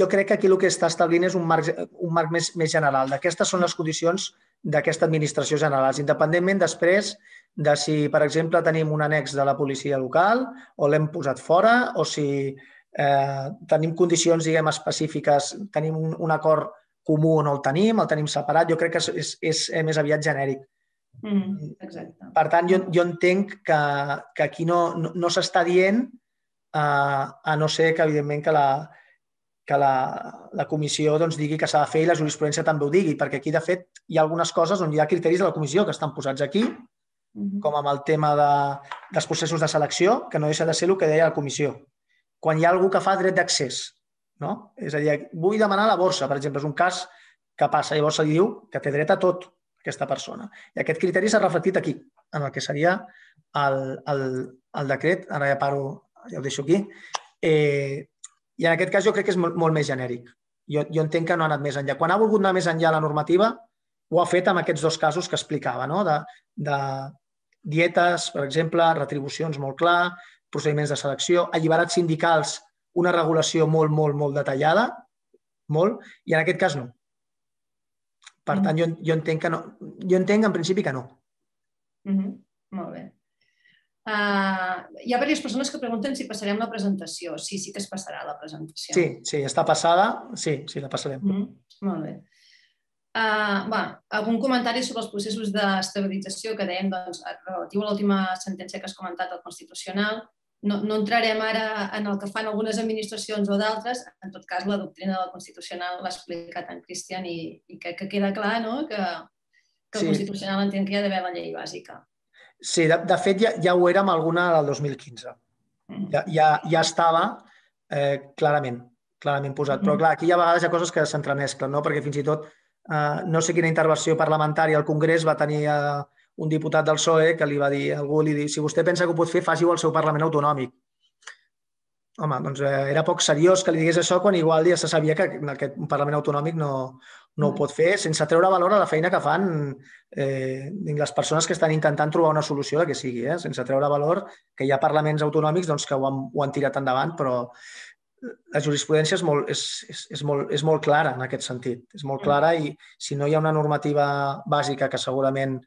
Jo crec que aquí el que està establint és un marc més general. Aquestes són les condicions d'aquesta administració general, independentment després de si, per exemple, tenim un annex de la policia local o l'hem posat fora o si tenim condicions, diguem, específiques, tenim un acord comú o no el tenim separat, jo crec que és més aviat genèric. Per tant, jo entenc que aquí no s'està dient, a no ser que, evidentment, que la comissió digui que s'ha de fer i la jurisprudència també ho digui, perquè aquí, de fet, hi ha algunes coses on hi ha criteris de la comissió que estan posats aquí, com amb el tema dels processos de selecció, que no deixa de ser el que deia la comissió. Quan hi ha algú que fa dret d'accés, no? És a dir, vull demanar la borsa, per exemple, és un cas que passa. Llavors se li diu que té dret a tot aquesta persona. I aquest criteri s'ha reflectit aquí, en el que seria el decret. Ara ja paro, ja ho deixo aquí. I en aquest cas jo crec que és molt més genèric. Jo entenc que no ha anat més enllà. Quan ha volgut anar més enllà la normativa, ho ha fet amb aquests dos casos que explicava, de dietes, per exemple, retribucions molt clar, procediments de selecció, alliberats sindicals, una regulació molt, molt, molt detallada, molt, i en aquest cas no. Per tant, jo entenc que no. Jo entenc en principi que no. Molt bé. Hi ha diverses persones que pregunten si passarem la presentació. Sí, sí que es passarà la presentació. Sí, està passada. Sí, la passarem. Molt bé. Algun comentari sobre els processos d'estabilització que dèiem relatiu a l'última sentència que has comentat al Constitucional. No entrarem ara en el que fan algunes administracions o d'altres. En tot cas, la doctrina de la Constitucional l'ha explicat en Cristian i crec que queda clar que el Constitucional entén que hi ha d'haver la llei bàsica. Sí, de fet ja ho era amb alguna del 2015. Ja estava clarament posat. Però clar, aquí a vegades hi ha coses que s'entremesclen, perquè fins i tot no sé quina intervenció parlamentària al Congrés va tenir un diputat del PSOE que li va dir a algú, si vostè pensa que ho pot fer, faci-ho al seu Parlament autonòmic. Home, doncs era poc seriós que li digués això quan igual ja se sabia que aquest Parlament autonòmic no ho pot fer sense treure valor a la feina que fan les persones que estan intentant trobar una solució, la que sigui, sense treure valor que hi ha parlaments autonòmics que ho han tirat endavant, però la jurisprudència és molt clara en aquest sentit. És molt clara i si no hi ha una normativa bàsica que segurament...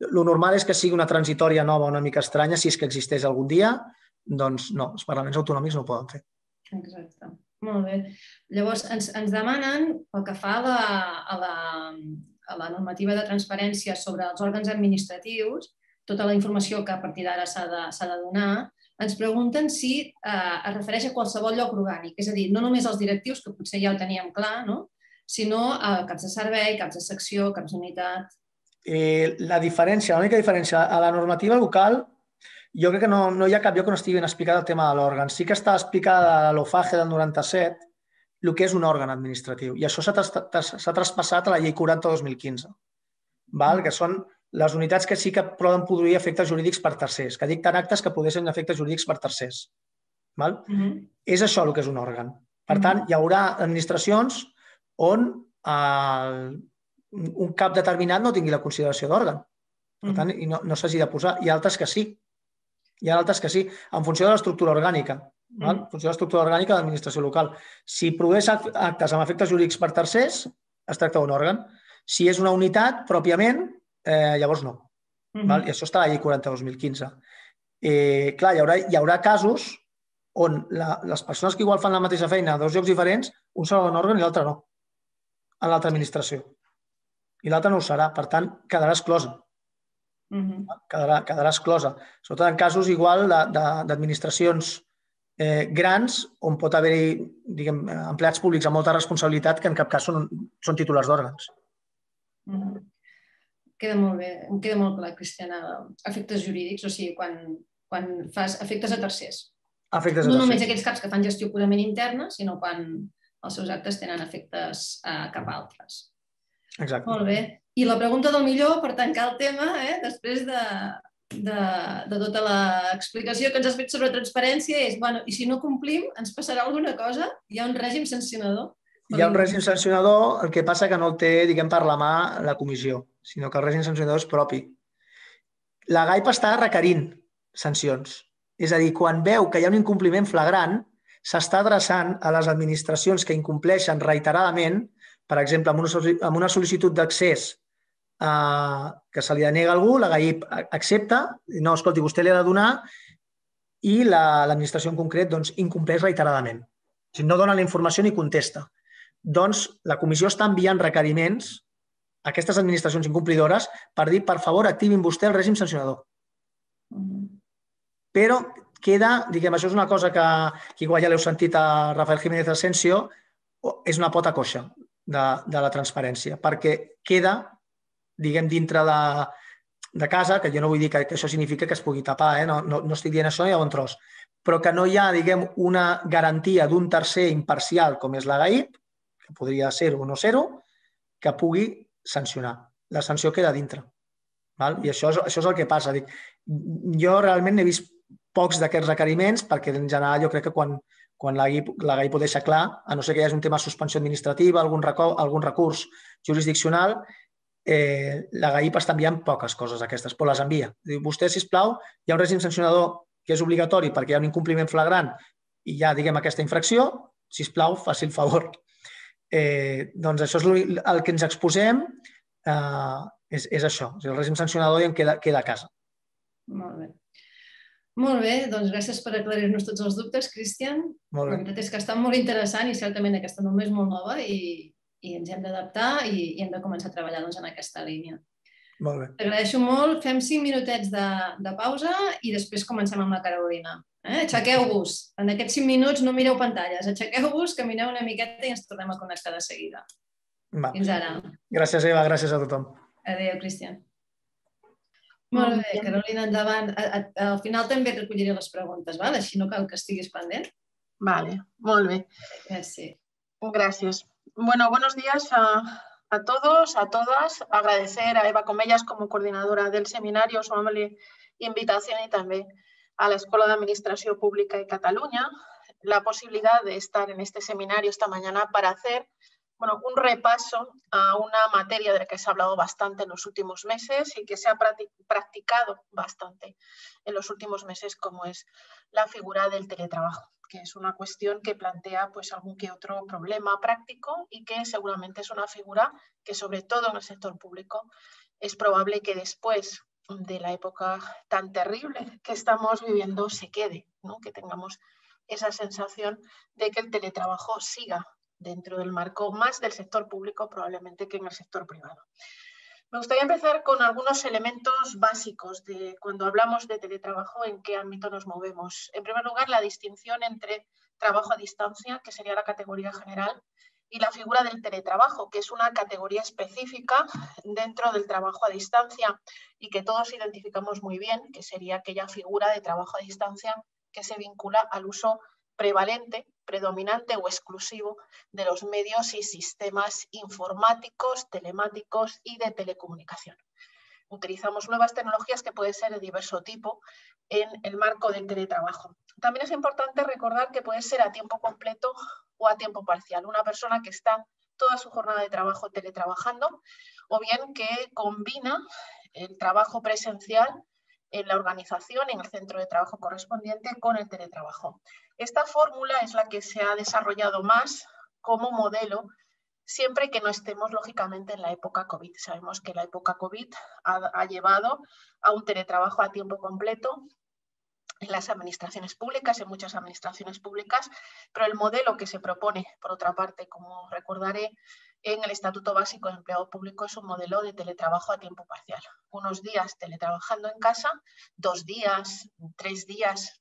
El normal és que sigui una transitòria nova una mica estranya, si és que existeix algun dia, doncs no, els parlaments autonòmics no ho poden fer. Exacte, molt bé. Llavors, ens demanen, pel que fa a la normativa de transparència sobre els òrgans administratius, tota la informació que a partir d'ara s'ha de donar, ens pregunten si es refereix a qualsevol lloc orgànic, és a dir, no només als directius, que potser ja ho teníem clar, sinó a caps de servei, caps de secció, caps d'unitat... L'única diferència a la normativa local, jo crec que no hi ha cap lloc on estigui ben explicat el tema de l'òrgan. Sí que està explicada a l'OFAGE del 97 el que és un òrgan administratiu i això s'ha traspassat a la llei 40/2015, que són les unitats que sí que poden produir efectes jurídics per tercers, que dicten actes que podrien ser efectes jurídics per tercers. És això el que és un òrgan. Per tant, hi haurà administracions on un cap determinat no tingui la consideració d'òrgan. Per tant, no s'hagi de posar. Hi ha altres que sí. Hi ha altres que sí, en funció de l'estructura orgànica. En funció de l'estructura orgànica de l'administració local. Si produeix actes amb efectes jurídics per tercers, es tracta d'un òrgan. Si és una unitat, pròpiament, llavors no. I això està a la llei 40/2015. Clar, hi haurà casos on les persones que igual fan la mateixa feina a dos llocs diferents, un serà un òrgan i l'altre no, en l'altra administració. I l'altre no ho serà. Per tant, quedarà exclosa. Quedarà exclosa. Sobretot en casos igual d'administracions grans on pot haver-hi empleats públics amb molta responsabilitat que en cap cas són titulars d'òrgans. Queda molt bé. Em queda molt clar, Cristiana. Efectes jurídics, o sigui, quan fas efectes a tercers. Efectes a tercers. No només aquells caps que fan gestió purament interna, sinó quan els seus actes tenen efectes cap a altres. Exacte. Molt bé. I la pregunta del millor per tancar el tema, després de tota l'explicació que ens has fet sobre transparència, és, bueno, i si no complim, ens passarà alguna cosa? Hi ha un règim sancionador? Hi ha un règim sancionador, el que passa que no el té, diguem, per la mà la comissió, sinó que el règim sancionador és propi. La GAIP està requerint sancions. És a dir, quan veu que hi ha un incompliment flagrant, s'està adreçant a les administracions que incompleixen reiteradament, per exemple, amb una sol·licitud d'accés que se li denega a algú, la GAIP accepta, no, escolti, vostè l'ha de donar i l'administració en concret incompleix reiteradament. No dona la informació ni contesta. Doncs la comissió està enviant requeriments a aquestes administracions incomplidores per dir, per favor, activin vostè el règim sancionador. Però queda, diguem, això és una cosa que igual ja l'heu sentit a Rafael Jiménez Asensio, és una pota coixa de la transparència, perquè queda, diguem, dintre de casa, que jo no vull dir que això significa que es pugui tapar, no estic dient això ni a bon tros, però que no hi ha, diguem, una garantia d'un tercer imparcial com és la GAIP, que podria ser-ho o no ser-ho, que pugui sancionar. La sanció queda dintre. I això és el que passa. Jo realment n'he vist pocs d'aquests requeriments, perquè en general jo crec que quan la GAIP ho deixa clar, a no ser que hi hagi un tema de suspensió administrativa, algun recurs jurisdiccional, la GAIP està enviant poques coses d'aquestes, però les envia. Vostè, sisplau, hi ha un règim sancionador que és obligatori perquè hi ha un incompliment flagrant i hi ha, diguem, aquesta infracció, sisplau, faci el favor. Doncs això és el que ens exposem, és això. El règim sancionador queda a casa. Molt bé. Molt bé, doncs gràcies per aclarir-nos tots els dubtes, Cristian. La veritat és que està molt interessant i certament aquesta norma és molt nova i ens hem d'adaptar i hem de començar a treballar en aquesta línia. T'agraeixo molt, fem 5 minutets de pausa i després comencem amb la Carolina. Aixequeu-vos, en aquests 5 minuts no mireu pantalles, aixequeu-vos, camineu una miqueta i ens tornem a connectar de seguida. Fins ara. Gràcies, Eva, gràcies a tothom. Adéu, Cristian. Molt bé, Carolina, endavant. Al final també recolliré les preguntes, així no cal que estiguis pendent. Molt bé. Gràcies. Buenos días a todos, a todas. Agradecer a Eva Comellas como coordinadora del seminario su amable invitación y también a la Escuela de Administración Pública de Cataluña la posibilidad de estar en este seminario esta mañana para hacer un repaso a una materia de la que se ha hablado bastante en los últimos meses y que se ha practicado bastante en los últimos meses, como es la figura del teletrabajo, que es una cuestión que plantea algún que otro problema práctico y que seguramente es una figura que, sobre todo en el sector público, es probable que después de la época tan terrible que estamos viviendo se quede, que tengamos esa sensación de que el teletrabajo siga dentro del marco más del sector público probablemente que en el sector privado. Me gustaría empezar con algunos elementos básicos de cuando hablamos de teletrabajo, en qué ámbito nos movemos. En primer lugar, la distinción entre trabajo a distancia, que sería la categoría general, y la figura del teletrabajo, que es una categoría específica dentro del trabajo a distancia y que todos identificamos muy bien, que sería aquella figura de trabajo a distancia que se vincula al uso prevalente, predominante o exclusivo de los medios y sistemas informáticos, telemáticos y de telecomunicación. Utilizamos nuevas tecnologías que pueden ser de diverso tipo en el marco del teletrabajo. También es importante recordar que puede ser a tiempo completo o a tiempo parcial. Una persona que está toda su jornada de trabajo teletrabajando o bien que combina el trabajo presencial en la organización, en el centro de trabajo correspondiente, con el teletrabajo. Esta fórmula es la que se ha desarrollado más como modelo, siempre que no estemos, lógicamente, en la época COVID. Sabemos que la época COVID ha llevado a un teletrabajo a tiempo completo en las administraciones públicas, en muchas administraciones públicas, pero el modelo que se propone, por otra parte, como recordaré, en el Estatuto Básico de Empleado Público es un modelo de teletrabajo a tiempo parcial. Unos días teletrabajando en casa, 2 días, 3 días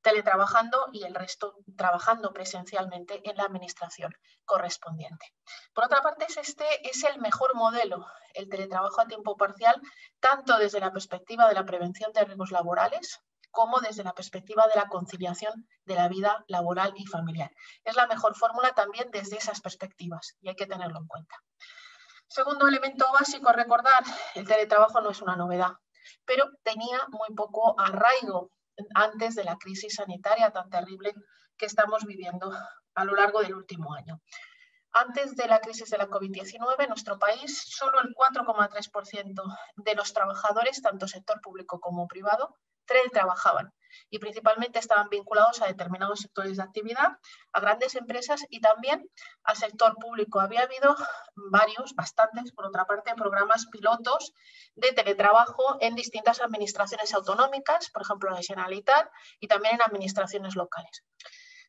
teletrabajando y el resto trabajando presencialmente en la administración correspondiente. Por otra parte, este es el mejor modelo, el teletrabajo a tiempo parcial, tanto desde la perspectiva de la prevención de riesgos laborales, como desde la perspectiva de la conciliación de la vida laboral y familiar. Es la mejor fórmula también desde esas perspectivas y hay que tenerlo en cuenta. Segundo elemento básico a recordar, el teletrabajo no es una novedad, pero tenía muy poco arraigo antes de la crisis sanitaria tan terrible que estamos viviendo a lo largo del último año. Antes de la crisis de la COVID-19, en nuestro país, solo el 4,3% de los trabajadores, tanto sector público como privado, teletrabajaban y principalmente estaban vinculados a determinados sectores de actividad, a grandes empresas y también al sector público. Había habido varios, bastantes, por otra parte, programas pilotos de teletrabajo en distintas administraciones autonómicas, por ejemplo en la Generalitat y también en administraciones locales.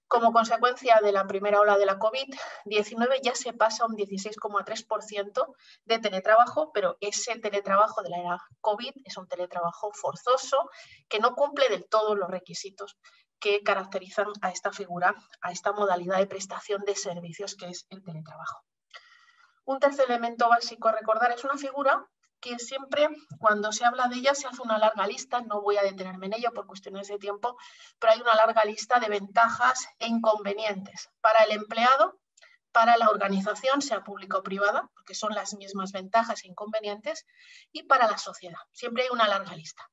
Como consecuencia de la primera ola de la COVID-19 ya se pasa un 16,3% de teletrabajo, pero ese teletrabajo de la era COVID es un teletrabajo forzoso que no cumple del todo los requisitos que caracterizan a esta figura, a esta modalidad de prestación de servicios que es el teletrabajo. Un tercer elemento básico a recordar es una figura que siempre cuando se habla de ella se hace una larga lista, no voy a detenerme en ello por cuestiones de tiempo, pero hay una larga lista de ventajas e inconvenientes para el empleado, para la organización, sea pública o privada, porque son las mismas ventajas e inconvenientes, y para la sociedad. Siempre hay una larga lista.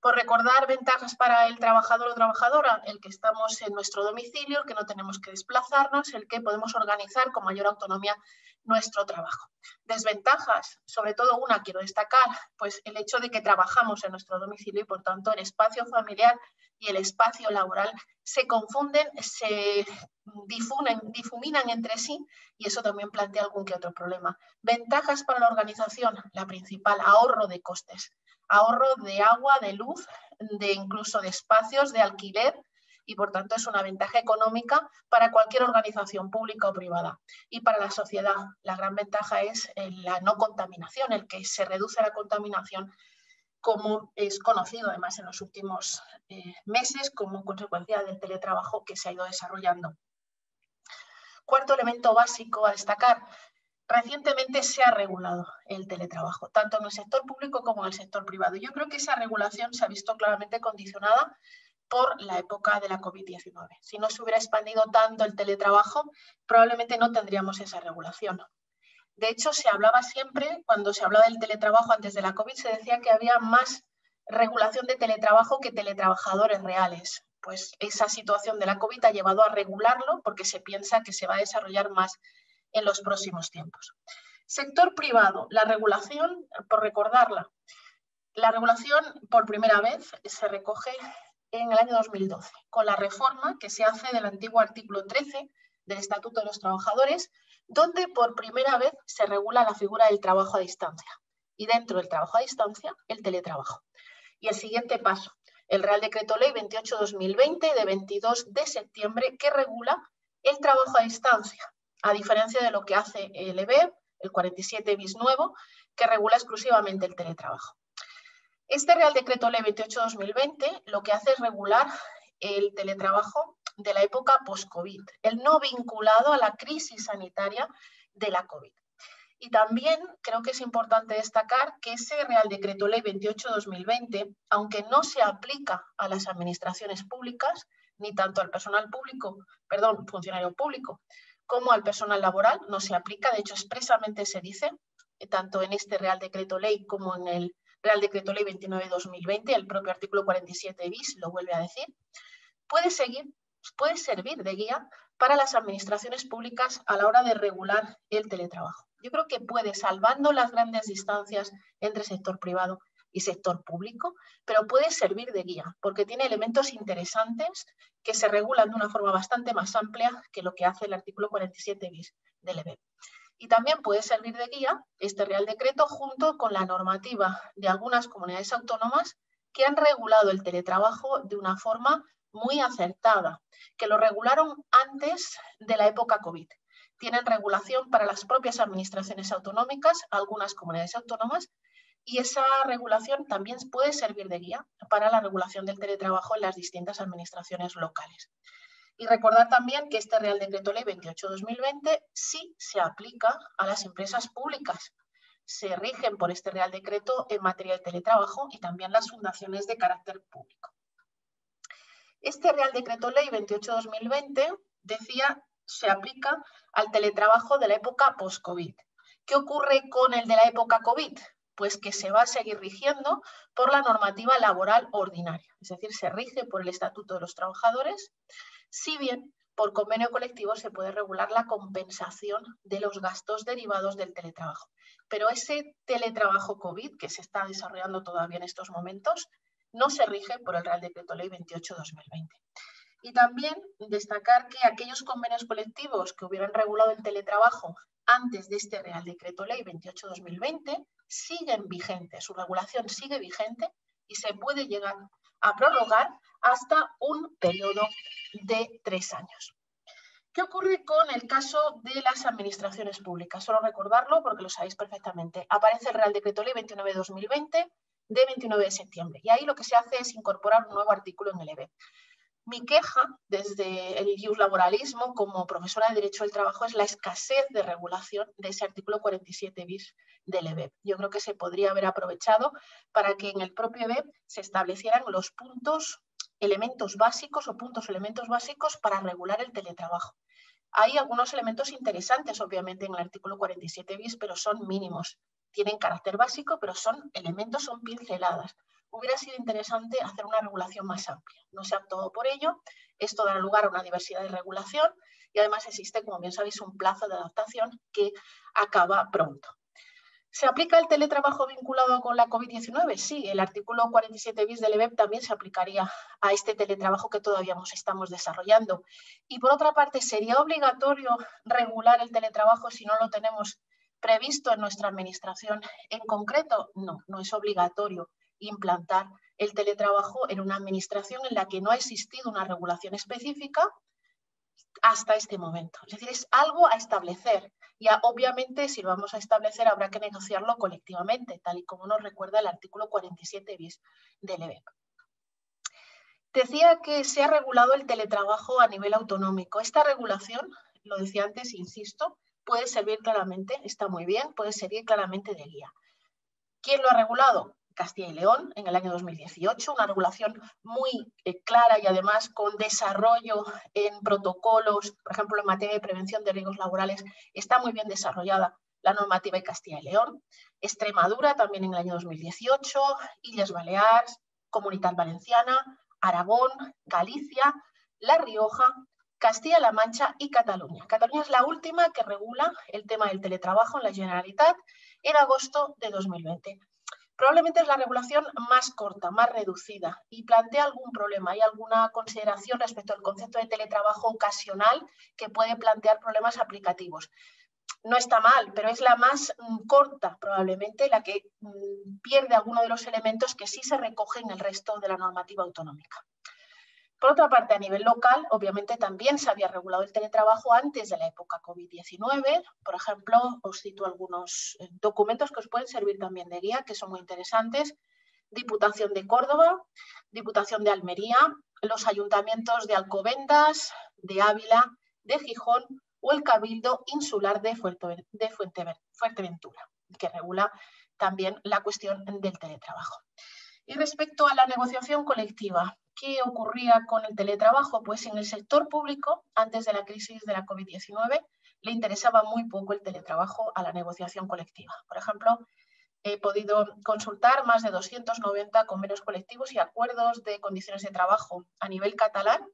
Por recordar ventajas para el trabajador o trabajadora, el que estamos en nuestro domicilio, el que no tenemos que desplazarnos, el que podemos organizar con mayor autonomía nuestro trabajo. Desventajas, sobre todo una quiero destacar, pues el hecho de que trabajamos en nuestro domicilio y por tanto el espacio familiar y el espacio laboral se confunden, se difuminan entre sí y eso también plantea algún que otro problema. Ventajas para la organización, la principal, ahorro de costes. Ahorro de agua, de luz, de incluso de espacios, de alquiler y por tanto es una ventaja económica para cualquier organización pública o privada. Y para la sociedad la gran ventaja es la no contaminación, el que se reduce la contaminación, como es conocido además en los últimos meses como consecuencia del teletrabajo que se ha ido desarrollando. Cuarto elemento básico a destacar: recientemente se ha regulado el teletrabajo, tanto en el sector público como en el sector privado. Yo creo que esa regulación se ha visto claramente condicionada por la época de la COVID-19. Si no se hubiera expandido tanto el teletrabajo, probablemente no tendríamos esa regulación. De hecho, se hablaba siempre, cuando se hablaba del teletrabajo antes de la COVID, se decía que había más regulación de teletrabajo que teletrabajadores reales. Pues esa situación de la COVID ha llevado a regularlo porque se piensa que se va a desarrollar más en los próximos tiempos. Sector privado, la regulación, por recordarla, la regulación por primera vez se recoge en el año 2012, con la reforma que se hace del antiguo artículo 13 del Estatuto de los Trabajadores, donde por primera vez se regula la figura del trabajo a distancia y dentro del trabajo a distancia, el teletrabajo. Y el siguiente paso, el Real Decreto Ley 28/2020 de 22 de septiembre que regula el trabajo a distancia, a diferencia de lo que hace el EBEP, el 47 bis nuevo, que regula exclusivamente el teletrabajo. Este Real Decreto Ley 28/2020 lo que hace es regular el teletrabajo de la época post-COVID, el no vinculado a la crisis sanitaria de la COVID. Y también creo que es importante destacar que ese Real Decreto Ley 28/2020, aunque no se aplica a las administraciones públicas, ni tanto al personal público, perdón, funcionario público, como al personal laboral, no se aplica. De hecho, expresamente se dice, tanto en este Real Decreto Ley como en el Real Decreto Ley 29/2020, el propio artículo 47 bis lo vuelve a decir, puede servir de guía para las administraciones públicas a la hora de regular el teletrabajo. Yo creo que puede, salvando las grandes distancias entre sector privado y sector público, pero puede servir de guía porque tiene elementos interesantes que se regulan de una forma bastante más amplia que lo que hace el artículo 47 bis del EBEP. Y también puede servir de guía este Real Decreto junto con la normativa de algunas comunidades autónomas que han regulado el teletrabajo de una forma muy acertada, que lo regularon antes de la época COVID. Tienen regulación para las propias administraciones autonómicas, algunas comunidades autónomas, y esa regulación también puede servir de guía para la regulación del teletrabajo en las distintas administraciones locales. Y recordar también que este Real Decreto Ley 28/2020 sí se aplica a las empresas públicas. Se rigen por este Real Decreto en materia de teletrabajo y también las fundaciones de carácter público. Este Real Decreto Ley 28/2020, decía, se aplica al teletrabajo de la época post-COVID. ¿Qué ocurre con el de la época COVID? Pues que se va a seguir rigiendo por la normativa laboral ordinaria, es decir, se rige por el Estatuto de los Trabajadores, si bien por convenio colectivo se puede regular la compensación de los gastos derivados del teletrabajo. Pero ese teletrabajo COVID, que se está desarrollando todavía en estos momentos, no se rige por el Real Decreto Ley 28/2020. Y también destacar que aquellos convenios colectivos que hubieran regulado el teletrabajo antes de este Real Decreto Ley 28/2020 siguen vigentes, su regulación sigue vigente y se puede llegar a prorrogar hasta un periodo de 3 años. ¿Qué ocurre con el caso de las administraciones públicas? Solo recordarlo porque lo sabéis perfectamente. Aparece el Real Decreto Ley 29/2020 de 29 de septiembre y ahí lo que se hace es incorporar un nuevo artículo en el EBEP. Mi queja desde el iuslaboralismo como profesora de Derecho del Trabajo es la escasez de regulación de ese artículo 47 bis del EBEP. Yo creo que se podría haber aprovechado para que en el propio EBEP se establecieran los puntos, elementos básicos o puntos, elementos básicos para regular el teletrabajo. Hay algunos elementos interesantes, obviamente, en el artículo 47 bis, pero son mínimos. Tienen carácter básico, pero son elementos, son pinceladas. Hubiera sido interesante hacer una regulación más amplia. No se ha optado por ello, esto dará lugar a una diversidad de regulación y además existe, como bien sabéis, un plazo de adaptación que acaba pronto. ¿Se aplica el teletrabajo vinculado con la COVID-19? Sí, el artículo 47 bis del EBEP también se aplicaría a este teletrabajo que todavía nos estamos desarrollando. Y por otra parte, ¿sería obligatorio regular el teletrabajo si no lo tenemos previsto en nuestra administración en concreto? No, no es obligatorio. implantar el teletrabajo en una administración en la que no ha existido una regulación específica hasta este momento. Es decir, es algo a establecer. Ya, obviamente, si lo vamos a establecer, habrá que negociarlo colectivamente, tal y como nos recuerda el artículo 47 bis del EBEC. Decía que se ha regulado el teletrabajo a nivel autonómico. Esta regulación, lo decía antes, insisto, puede servir claramente, está muy bien, puede servir claramente de guía. ¿Quién lo ha regulado? Castilla y León, en el año 2018, una regulación muy clara y además con desarrollo en protocolos, por ejemplo, en materia de prevención de riesgos laborales, está muy bien desarrollada la normativa de Castilla y León. Extremadura, también en el año 2018, Islas Baleares, Comunidad Valenciana, Aragón, Galicia, La Rioja, Castilla-La Mancha y Cataluña. Cataluña es la última que regula el tema del teletrabajo en la Generalitat en agosto de 2020. Probablemente es la regulación más corta, más reducida y plantea algún problema. Hay alguna consideración respecto al concepto de teletrabajo ocasional que puede plantear problemas aplicativos. No está mal, pero es la más corta probablemente, la que pierde alguno de los elementos que sí se recogen en el resto de la normativa autonómica. Por otra parte, a nivel local, obviamente también se había regulado el teletrabajo antes de la época COVID-19. Por ejemplo, os cito algunos documentos que os pueden servir también de guía, que son muy interesantes. Diputación de Córdoba, Diputación de Almería, los ayuntamientos de Alcobendas, de Ávila, de Gijón o el Cabildo Insular de Fuerteventura, que regula también la cuestión del teletrabajo. Y respecto a la negociación colectiva, ¿qué ocurría con el teletrabajo? Pues en el sector público, antes de la crisis de la COVID-19, le interesaba muy poco el teletrabajo a la negociación colectiva. Por ejemplo, he podido consultar más de 290 convenios colectivos y acuerdos de condiciones de trabajo a nivel catalán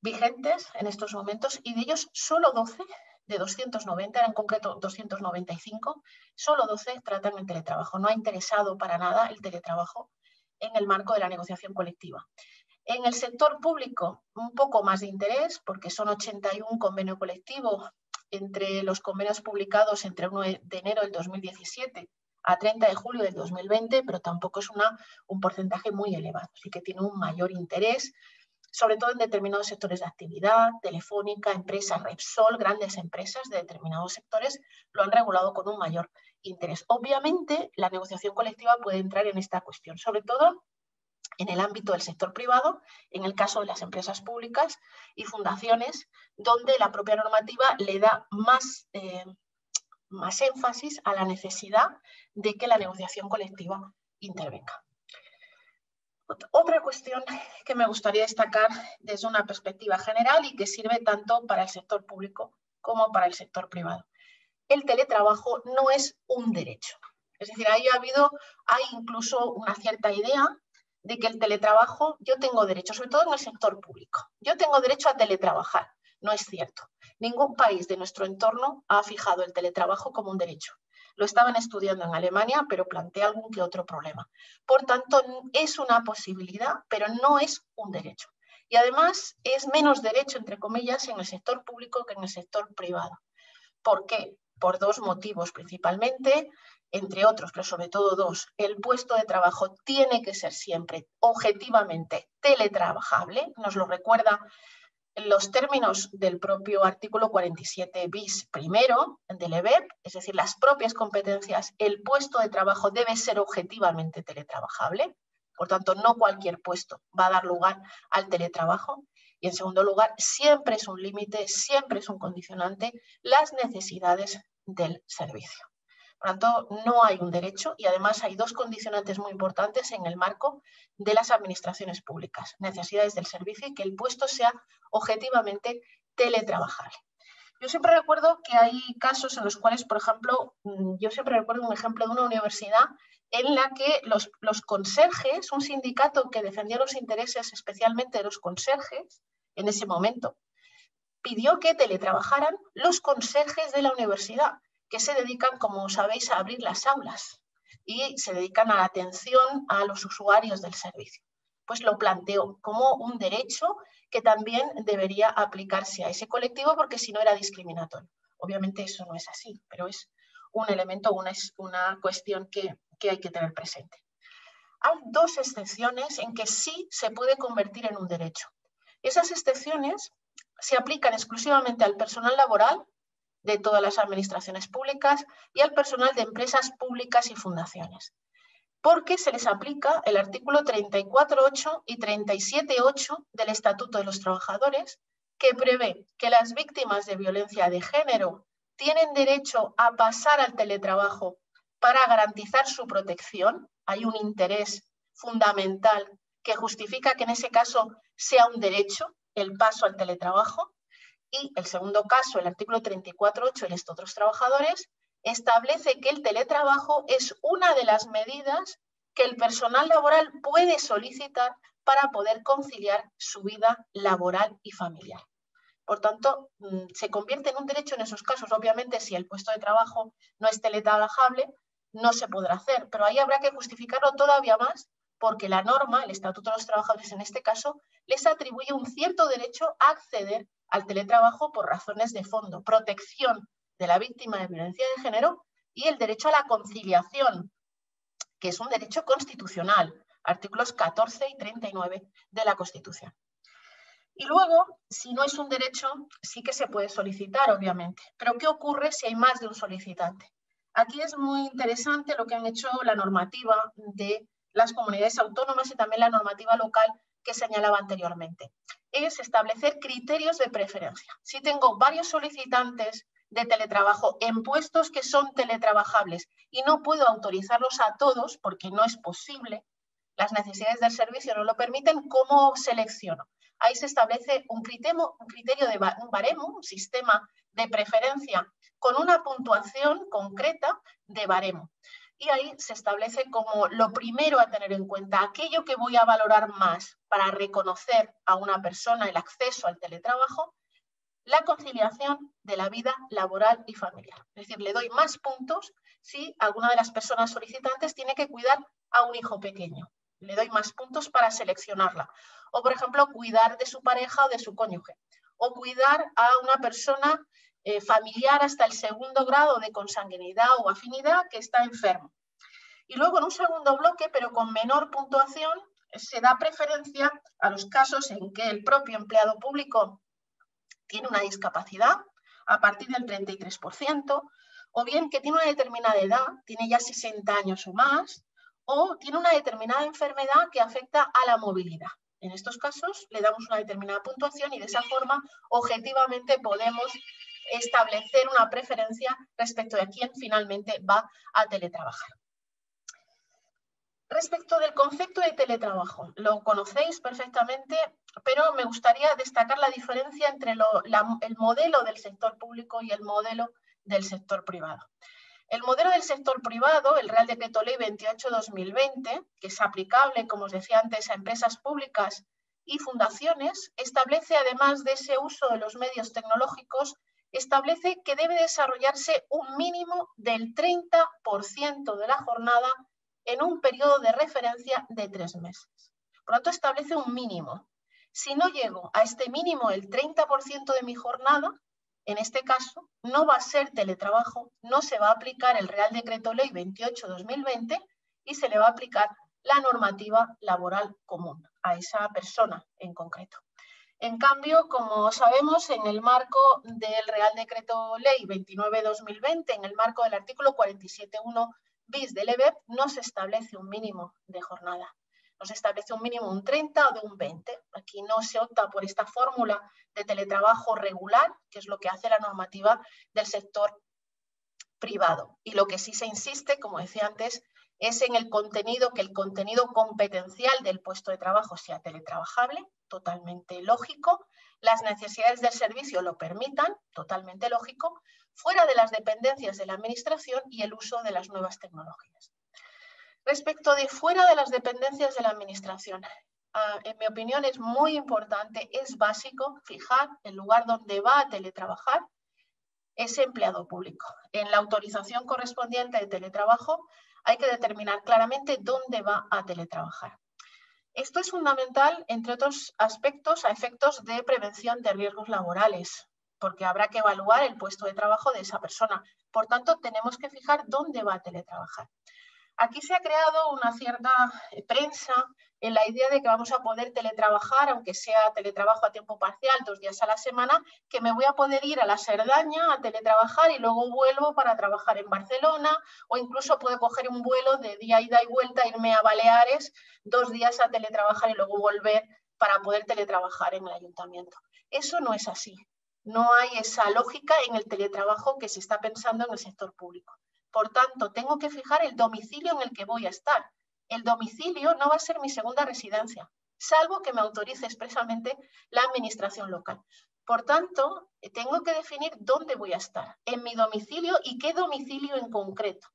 vigentes en estos momentos, y de ellos solo 12, de 290, en concreto 295, solo 12 tratan el teletrabajo. No ha interesado para nada el teletrabajo en el marco de la negociación colectiva. En el sector público, un poco más de interés, porque son 81 convenios colectivos entre los convenios publicados entre 1 de enero del 2017 a 30 de julio del 2020, pero tampoco es un porcentaje muy elevado, así que tiene un mayor interés, sobre todo en determinados sectores de actividad, telefónica, empresas, Repsol, grandes empresas de determinados sectores, lo han regulado con un mayor interés. Obviamente, la negociación colectiva puede entrar en esta cuestión, sobre todo en el ámbito del sector privado, en el caso de las empresas públicas y fundaciones, donde la propia normativa le da más énfasis a la necesidad de que la negociación colectiva intervenga. Otra cuestión que me gustaría destacar desde una perspectiva general y que sirve tanto para el sector público como para el sector privado. El teletrabajo no es un derecho. Es decir, ahí hay incluso una cierta idea de que el teletrabajo, yo tengo derecho, sobre todo en el sector público. Yo tengo derecho a teletrabajar. No es cierto. Ningún país de nuestro entorno ha fijado el teletrabajo como un derecho. Lo estaban estudiando en Alemania, pero plantea algún que otro problema. Por tanto, es una posibilidad, pero no es un derecho. Y además es menos derecho, entre comillas, en el sector público que en el sector privado. ¿Por qué? Por dos motivos principalmente, entre otros, pero sobre todo dos. El puesto de trabajo tiene que ser siempre, objetivamente, teletrabajable. Nos lo recuerda los términos del propio artículo 47 bis primero del EBEP, es decir, las propias competencias, el puesto de trabajo debe ser objetivamente teletrabajable, por tanto no cualquier puesto va a dar lugar al teletrabajo, y en segundo lugar siempre es un límite, siempre es un condicionante las necesidades del servicio. Por tanto, no hay un derecho y además hay dos condicionantes muy importantes en el marco de las administraciones públicas. Necesidades del servicio y que el puesto sea objetivamente teletrabajable. Yo siempre recuerdo que hay casos en los cuales, por ejemplo, yo siempre recuerdo un ejemplo de una universidad en la que los conserjes, un sindicato que defendía los intereses especialmente de los conserjes en ese momento, pidió que teletrabajaran los conserjes de la universidad, que se dedican, como sabéis, a abrir las aulas y se dedican a la atención a los usuarios del servicio. Pues lo planteó como un derecho que también debería aplicarse a ese colectivo porque si no era discriminatorio. Obviamente eso no es así, pero es un elemento, es una cuestión que hay que tener presente. hay dos excepciones en que sí se puede convertir en un derecho. Esas excepciones se aplican exclusivamente al personal laboral de todas las administraciones públicas y al personal de empresas públicas y fundaciones, porque se les aplica el artículo 34.8 y 37.8 del Estatuto de los Trabajadores, que prevé que las víctimas de violencia de género tienen derecho a pasar al teletrabajo para garantizar su protección. Hay un interés fundamental que justifica que en ese caso sea un derecho el paso al teletrabajo. Y el segundo caso, el artículo 34.8 de Estatuto de los Trabajadores, establece que el teletrabajo es una de las medidas que el personal laboral puede solicitar para poder conciliar su vida laboral y familiar. Por tanto, se convierte en un derecho en esos casos. Obviamente, si el puesto de trabajo no es teletrabajable, no se podrá hacer, pero ahí habrá que justificarlo todavía más, porque la norma, el Estatuto de los Trabajadores en este caso, les atribuye un cierto derecho a acceder al teletrabajo por razones de fondo: protección de la víctima de violencia de género y el derecho a la conciliación, que es un derecho constitucional, artículos 14 y 39 de la Constitución. Y luego, si no es un derecho, sí que se puede solicitar, obviamente. Pero ¿qué ocurre si hay más de un solicitante? Aquí es muy interesante lo que han hecho la normativa de las comunidades autónomas y también la normativa local que señalaba anteriormente. Es establecer criterios de preferencia. Si tengo varios solicitantes de teletrabajo en puestos que son teletrabajables y no puedo autorizarlos a todos porque no es posible, las necesidades del servicio no lo permiten, ¿cómo selecciono? Ahí se establece un baremo, un sistema de preferencia con una puntuación concreta de baremo. Y ahí se establece como lo primero a tener en cuenta, aquello que voy a valorar más para reconocer a una persona el acceso al teletrabajo, la conciliación de la vida laboral y familiar. Es decir, le doy más puntos si alguna de las personas solicitantes tiene que cuidar a un hijo pequeño. Le doy más puntos para seleccionarla. O, por ejemplo, cuidar de su pareja o de su cónyuge. O cuidar a una persona familiar hasta el segundo grado de consanguinidad o afinidad que está enfermo. Y luego, en un segundo bloque, pero con menor puntuación, se da preferencia a los casos en que el propio empleado público tiene una discapacidad a partir del 33%, o bien que tiene una determinada edad, tiene ya 60 años o más, o tiene una determinada enfermedad que afecta a la movilidad. En estos casos le damos una determinada puntuación y de esa forma objetivamente podemos establecer una preferencia respecto de quién finalmente va a teletrabajar. Respecto del concepto de teletrabajo, lo conocéis perfectamente, pero me gustaría destacar la diferencia entre el modelo del sector público y el modelo del sector privado. El modelo del sector privado, el Real Decreto Ley 28/2020, que es aplicable, como os decía antes, a empresas públicas y fundaciones, establece, además de ese uso de los medios tecnológicos, establece que debe desarrollarse un mínimo del 30% de la jornada en un periodo de referencia de 3 meses. Por lo tanto, establece un mínimo. Si no llego a este mínimo, el 30% de mi jornada, en este caso, no va a ser teletrabajo, no se va a aplicar el Real Decreto Ley 28/2020 y se le va a aplicar la normativa laboral común a esa persona en concreto. En cambio, como sabemos, en el marco del Real Decreto Ley 29/2020, en el marco del artículo 47.1 bis del EBEP, no se establece un mínimo de jornada. No se establece un mínimo de un 30 o de un 20. Aquí no se opta por esta fórmula de teletrabajo regular, que es lo que hace la normativa del sector privado. Y lo que sí se insiste, como decía antes, es en el contenido, que el contenido competencial del puesto de trabajo sea teletrabajable, totalmente lógico, las necesidades del servicio lo permitan, totalmente lógico, fuera de las dependencias de la administración y el uso de las nuevas tecnologías. Respecto de fuera de las dependencias de la administración, en mi opinión es muy importante, es básico fijar el lugar donde va a teletrabajar ese empleado público. En la autorización correspondiente de teletrabajo hay que determinar claramente dónde va a teletrabajar. Esto es fundamental, entre otros aspectos, a efectos de prevención de riesgos laborales, porque habrá que evaluar el puesto de trabajo de esa persona. Por tanto, tenemos que fijar dónde va a teletrabajar. Aquí se ha creado una cierta prensa en la idea de que vamos a poder teletrabajar, aunque sea teletrabajo a tiempo parcial, 2 días a la semana, que me voy a poder ir a la Cerdaña a teletrabajar y luego vuelvo para trabajar en Barcelona, o incluso puedo coger un vuelo de día ida y vuelta, irme a Baleares 2 días a teletrabajar y luego volver para poder teletrabajar en el ayuntamiento. Eso no es así. No hay esa lógica en el teletrabajo que se está pensando en el sector público. Por tanto, tengo que fijar el domicilio en el que voy a estar. El domicilio no va a ser mi segunda residencia, salvo que me autorice expresamente la administración local. Por tanto, tengo que definir dónde voy a estar, en mi domicilio y qué domicilio en concreto.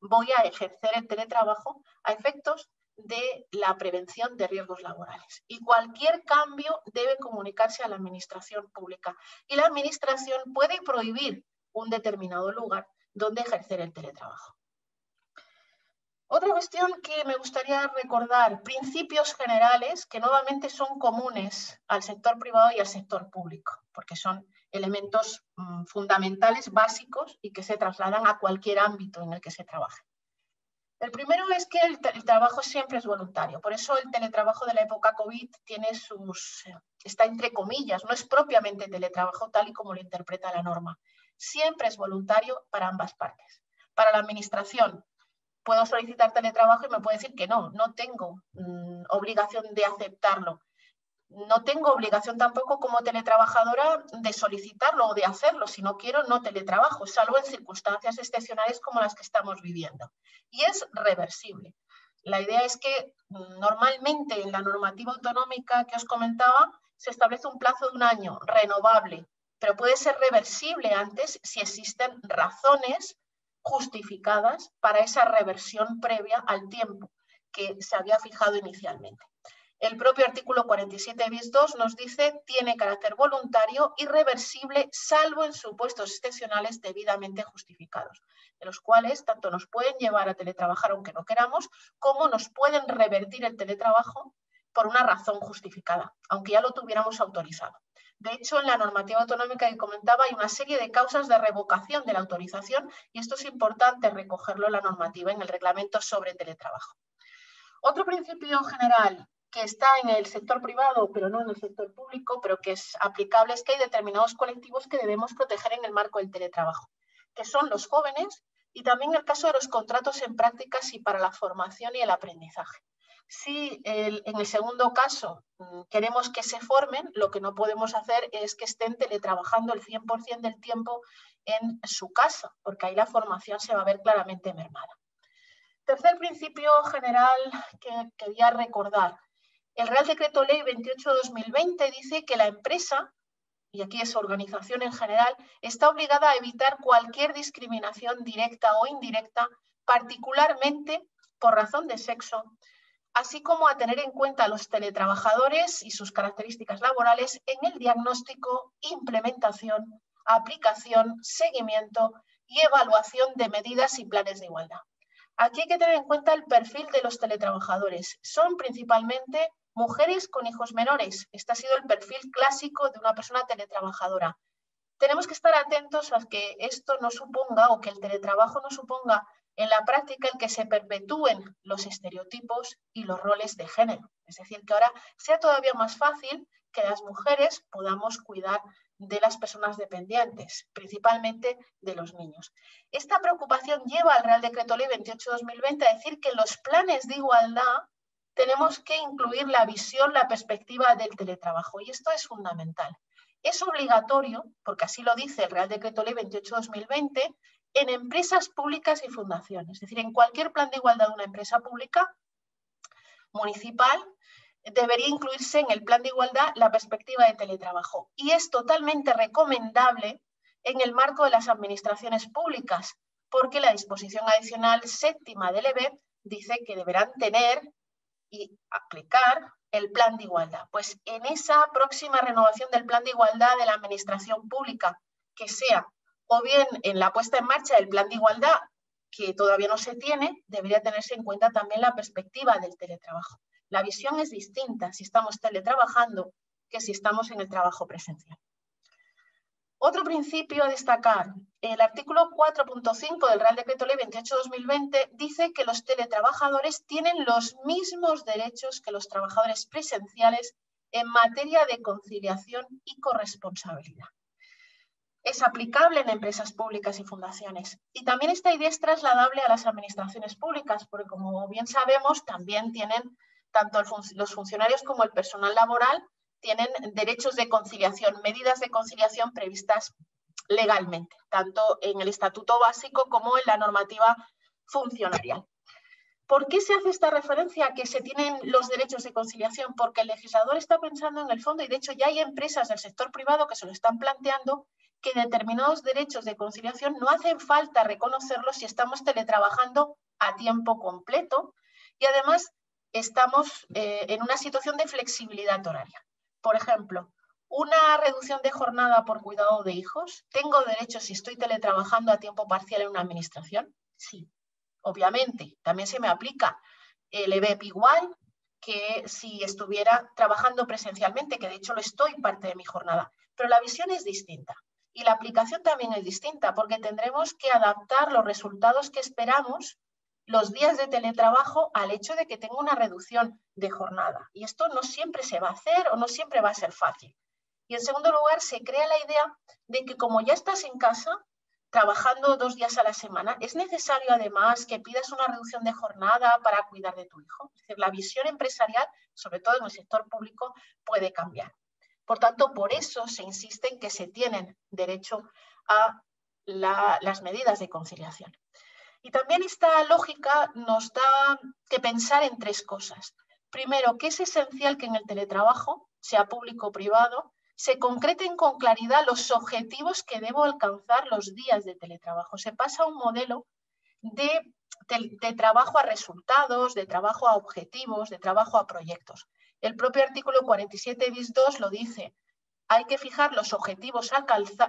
Voy a ejercer el teletrabajo a efectos de la prevención de riesgos laborales. Y cualquier cambio debe comunicarse a la administración pública. Y la administración puede prohibir un determinado lugar donde ejercer el teletrabajo. Otra cuestión que me gustaría recordar, principios generales que nuevamente son comunes al sector privado y al sector público, porque son elementos fundamentales, básicos, y que se trasladan a cualquier ámbito en el que se trabaje. El primero es que el trabajo siempre es voluntario, por eso el teletrabajo de la época COVID tiene está entre comillas, no es propiamente teletrabajo tal y como lo interpreta la norma. Siempre es voluntario para ambas partes. Para la administración, puedo solicitar teletrabajo y me puede decir que no, no tengo obligación de aceptarlo. No tengo obligación tampoco como teletrabajadora de solicitarlo o de hacerlo. Si no quiero, no teletrabajo, salvo en circunstancias excepcionales como las que estamos viviendo. Y es reversible. La idea es que normalmente en la normativa autonómica que os comentaba se establece un plazo de 1 año renovable, pero puede ser reversible antes si existen razones justificadas para esa reversión previa al tiempo que se había fijado inicialmente. El propio artículo 47 bis 2 nos dice tiene carácter voluntario y reversible salvo en supuestos excepcionales debidamente justificados, de los cuales tanto nos pueden llevar a teletrabajar aunque no queramos, como nos pueden revertir el teletrabajo por una razón justificada, aunque ya lo tuviéramos autorizado. De hecho, en la normativa autonómica que comentaba hay una serie de causas de revocación de la autorización y esto es importante recogerlo en la normativa, en el reglamento sobre teletrabajo. Otro principio general que está en el sector privado, pero no en el sector público, pero que es aplicable, es que hay determinados colectivos que debemos proteger en el marco del teletrabajo, que son los jóvenes y también el caso de los contratos en prácticas y para la formación y el aprendizaje. Si en el segundo caso queremos que se formen, lo que no podemos hacer es que estén teletrabajando el 100% del tiempo en su casa, porque ahí la formación se va a ver claramente mermada. Tercer principio general que quería recordar. El Real Decreto Ley 28/2020 dice que la empresa, y aquí es organización en general, está obligada a evitar cualquier discriminación directa o indirecta, particularmente por razón de sexo, así como a tener en cuenta a los teletrabajadores y sus características laborales en el diagnóstico, implementación, aplicación, seguimiento y evaluación de medidas y planes de igualdad. Aquí hay que tener en cuenta el perfil de los teletrabajadores. Son principalmente mujeres con hijos menores. Este ha sido el perfil clásico de una persona teletrabajadora. Tenemos que estar atentos a que esto no suponga, o que el teletrabajo no suponga, en la práctica el que se perpetúen los estereotipos y los roles de género. Es decir, que ahora sea todavía más fácil que las mujeres podamos cuidar de las personas dependientes, principalmente de los niños. Esta preocupación lleva al Real Decreto Ley 28/2020 a decir que en los planes de igualdad tenemos que incluir la visión, la perspectiva del teletrabajo, y esto es fundamental. Es obligatorio, porque así lo dice el Real Decreto Ley 28/2020, en empresas públicas y fundaciones. Es decir, en cualquier plan de igualdad de una empresa pública municipal debería incluirse en el plan de igualdad la perspectiva de teletrabajo. Y es totalmente recomendable en el marco de las administraciones públicas, porque la disposición adicional séptima del EBEP dice que deberán tener y aplicar el plan de igualdad. Pues en esa próxima renovación del plan de igualdad de la administración pública, que sea o bien en la puesta en marcha del plan de igualdad, que todavía no se tiene, debería tenerse en cuenta también la perspectiva del teletrabajo. La visión es distinta si estamos teletrabajando que si estamos en el trabajo presencial. Otro principio a destacar, El artículo 4.5 del Real Decreto Ley 28/2020 dice que los teletrabajadores tienen los mismos derechos que los trabajadores presenciales en materia de conciliación y corresponsabilidad. Es aplicable en empresas públicas y fundaciones. Y también esta idea es trasladable a las administraciones públicas, porque como bien sabemos, también tienen, tanto los funcionarios como el personal laboral, tienen derechos de conciliación, medidas de conciliación previstas legalmente, tanto en el Estatuto Básico como en la normativa funcionarial. ¿Por qué se hace esta referencia a que se tienen los derechos de conciliación? Porque el legislador está pensando en el fondo, y de hecho ya hay empresas del sector privado que se lo están planteando, que determinados derechos de conciliación no hacen falta reconocerlos si estamos teletrabajando a tiempo completo y además estamos en una situación de flexibilidad horaria. Por ejemplo, una reducción de jornada por cuidado de hijos. ¿Tengo derecho si estoy teletrabajando a tiempo parcial en una administración? Sí, obviamente. También se me aplica el EBEP igual que si estuviera trabajando presencialmente, que de hecho lo estoy parte de mi jornada. Pero la visión es distinta y la aplicación también es distinta porque tendremos que adaptar los resultados que esperamos, los días de teletrabajo, al hecho de que tengo una reducción de jornada. Y esto no siempre se va a hacer o no siempre va a ser fácil. Y en segundo lugar, se crea la idea de que como ya estás en casa, trabajando 2 días a la semana, es necesario además que pidas una reducción de jornada para cuidar de tu hijo. Es decir, la visión empresarial, sobre todo en el sector público, puede cambiar. Por tanto, por eso se insiste en que se tienen derecho a las medidas de conciliación. Y también esta lógica nos da que pensar en 3 cosas. Primero, que es esencial que en el teletrabajo, sea público o privado, se concreten con claridad los objetivos que debo alcanzar los días de teletrabajo. Se pasa a un modelo de trabajo a resultados, de trabajo a objetivos, de trabajo a proyectos. El propio artículo 47 bis 2 lo dice. Hay que fijar los objetivos a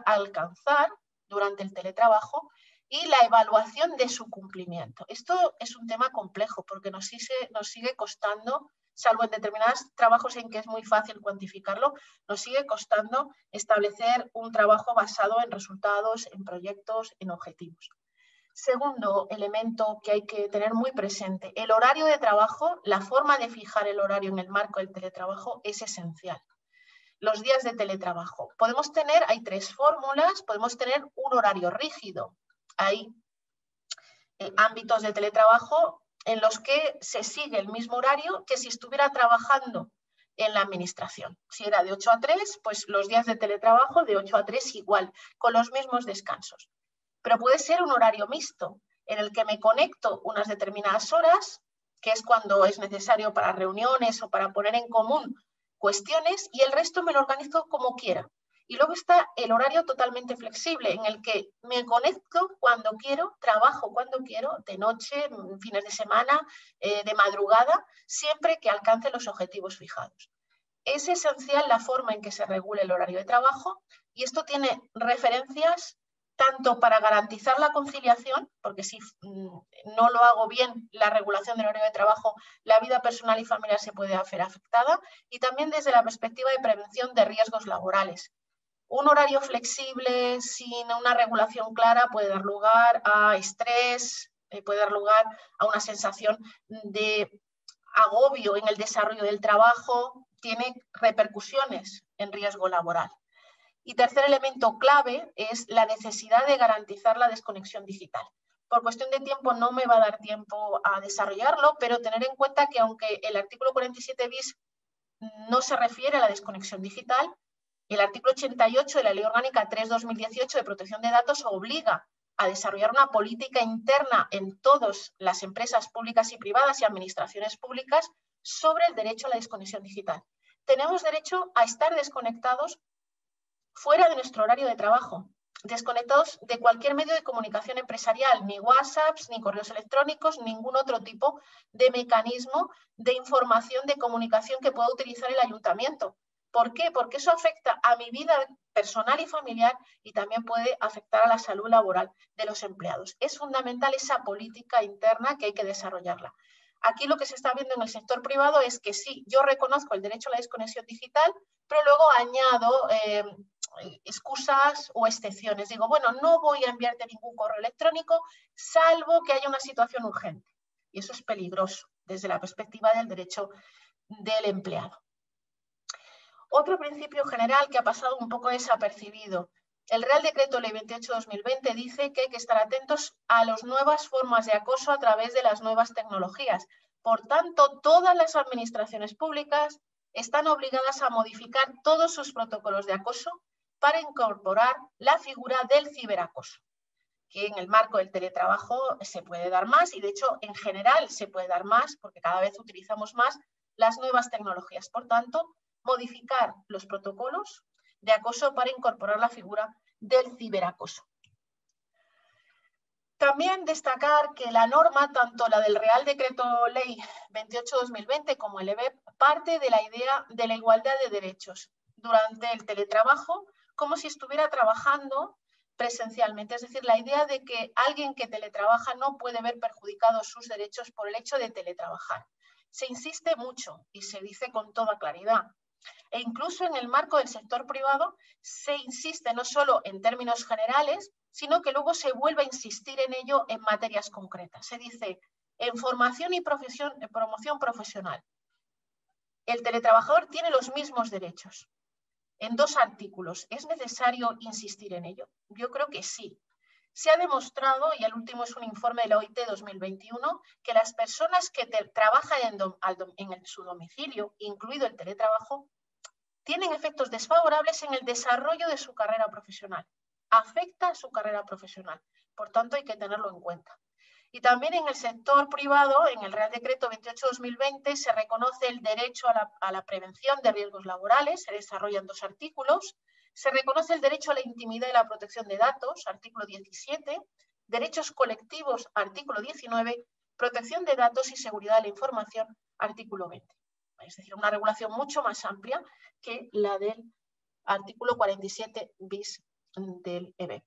alcanzar durante el teletrabajo y la evaluación de su cumplimiento. Esto es un tema complejo porque nos sigue costando, salvo en determinados trabajos en que es muy fácil cuantificarlo, nos sigue costando establecer un trabajo basado en resultados, en proyectos, en objetivos. Segundo elemento que hay que tener muy presente, el horario de trabajo, la forma de fijar el horario en el marco del teletrabajo es esencial. Los días de teletrabajo. Podemos tener, hay 3 fórmulas, podemos tener un horario rígido. Hay ámbitos de teletrabajo en los que se sigue el mismo horario que si estuviera trabajando en la administración. Si era de 8 a 3, pues los días de teletrabajo de 8 a 3 igual, con los mismos descansos. Pero puede ser un horario mixto, en el que me conecto unas determinadas horas, que es cuando es necesario para reuniones o para poner en común cuestiones, y el resto me lo organizo como quiera. Y luego está el horario totalmente flexible, en el que me conecto cuando quiero, trabajo cuando quiero, de noche, fines de semana, de madrugada, siempre que alcance los objetivos fijados. Es esencial la forma en que se regule el horario de trabajo y esto tiene referencias tanto para garantizar la conciliación, porque si no lo hago bien la regulación del horario de trabajo, la vida personal y familiar se puede ver afectada, y también desde la perspectiva de prevención de riesgos laborales. Un horario flexible sin una regulación clara puede dar lugar a estrés, puede dar lugar a una sensación de agobio en el desarrollo del trabajo, tiene repercusiones en riesgo laboral. Y tercer elemento clave es la necesidad de garantizar la desconexión digital. Por cuestión de tiempo no me va a dar tiempo a desarrollarlo, pero tener en cuenta que aunque el artículo 47 bis no se refiere a la desconexión digital, el artículo 88 de la Ley Orgánica 3/2018 de protección de datos obliga a desarrollar una política interna en todas las empresas públicas y privadas y administraciones públicas sobre el derecho a la desconexión digital. Tenemos derecho a estar desconectados fuera de nuestro horario de trabajo, desconectados de cualquier medio de comunicación empresarial, ni WhatsApps, ni correos electrónicos, ningún otro tipo de mecanismo de información, de comunicación que pueda utilizar el ayuntamiento. ¿Por qué? Porque eso afecta a mi vida personal y familiar y también puede afectar a la salud laboral de los empleados. Es fundamental esa política interna que hay que desarrollarla. Aquí lo que se está viendo en el sector privado es que sí, yo reconozco el derecho a la desconexión digital, pero luego añado excusas o excepciones. Digo, bueno, no voy a enviarte ningún correo electrónico, salvo que haya una situación urgente. Y eso es peligroso desde la perspectiva del derecho del empleado. Otro principio general que ha pasado un poco desapercibido. El Real Decreto Ley 28/2020 dice que hay que estar atentos a las nuevas formas de acoso a través de las nuevas tecnologías. Por tanto, todas las administraciones públicas están obligadas a modificar todos sus protocolos de acoso para incorporar la figura del ciberacoso, que en el marco del teletrabajo se puede dar más y, de hecho, en general se puede dar más porque cada vez utilizamos más las nuevas tecnologías. Por tanto, modificar los protocolos de acoso para incorporar la figura del ciberacoso. También destacar que la norma, tanto la del Real Decreto Ley 28/2020 como el EBEP, parte de la idea de la igualdad de derechos durante el teletrabajo como si estuviera trabajando presencialmente. Es decir, la idea de que alguien que teletrabaja no puede ver perjudicados sus derechos por el hecho de teletrabajar. Se insiste mucho y se dice con toda claridad. E incluso en el marco del sector privado se insiste no solo en términos generales, sino que luego se vuelve a insistir en ello en materias concretas. Se dice en formación y promoción profesional. El teletrabajador tiene los mismos derechos. En dos artículos, ¿es necesario insistir en ello? Yo creo que sí. Se ha demostrado, y el último es un informe de la OIT 2021, que las personas que trabajan en su domicilio, incluido el teletrabajo, tienen efectos desfavorables en el desarrollo de su carrera profesional. Afecta a su carrera profesional. Por tanto, hay que tenerlo en cuenta. Y también en el sector privado, en el Real Decreto 28/2020, se reconoce el derecho a la prevención de riesgos laborales, se desarrollan dos artículos. Se reconoce el derecho a la intimidad y la protección de datos, artículo 17, derechos colectivos, artículo 19, protección de datos y seguridad de la información, artículo 20. Es decir, una regulación mucho más amplia que la del artículo 47 bis del EBEP.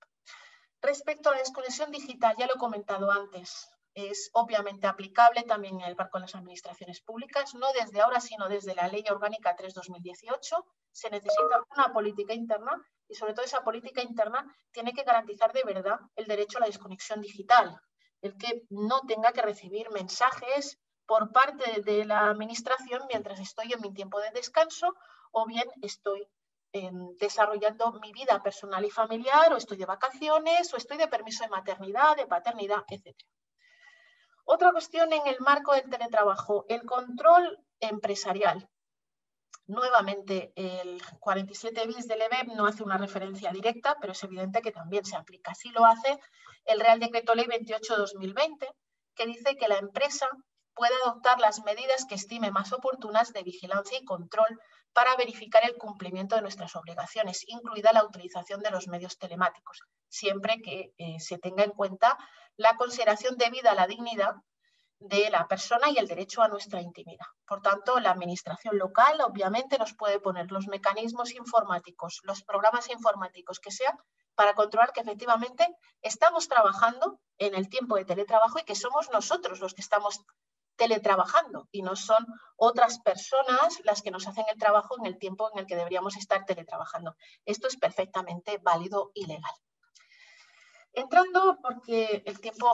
Respecto a la desconexión digital, ya lo he comentado antes, es obviamente aplicable también en el marco de las administraciones públicas, no desde ahora, sino desde la Ley Orgánica 3/2018. Se necesita una política interna y, sobre todo, esa política interna tiene que garantizar de verdad el derecho a la desconexión digital, el que no tenga que recibir mensajes por parte de la administración mientras estoy en mi tiempo de descanso o bien estoy desarrollando mi vida personal y familiar, o estoy de vacaciones, o estoy de permiso de maternidad, de paternidad, etc. Otra cuestión en el marco del teletrabajo, el control empresarial. Nuevamente, el 47 bis del EBEP no hace una referencia directa, pero es evidente que también se aplica. Así lo hace el Real Decreto Ley 28/2020, que dice que la empresa puede adoptar las medidas que estime más oportunas de vigilancia y control para verificar el cumplimiento de nuestras obligaciones, incluida la utilización de los medios telemáticos, siempre que se tenga en cuenta la consideración debida a la dignidad de la persona y el derecho a nuestra intimidad. Por tanto, la administración local obviamente nos puede poner los mecanismos informáticos, los programas informáticos que sean, para controlar que efectivamente estamos trabajando en el tiempo de teletrabajo y que somos nosotros los que estamos teletrabajando y no son otras personas las que nos hacen el trabajo en el tiempo en el que deberíamos estar teletrabajando. Esto es perfectamente válido y legal. Entrando, porque el tiempo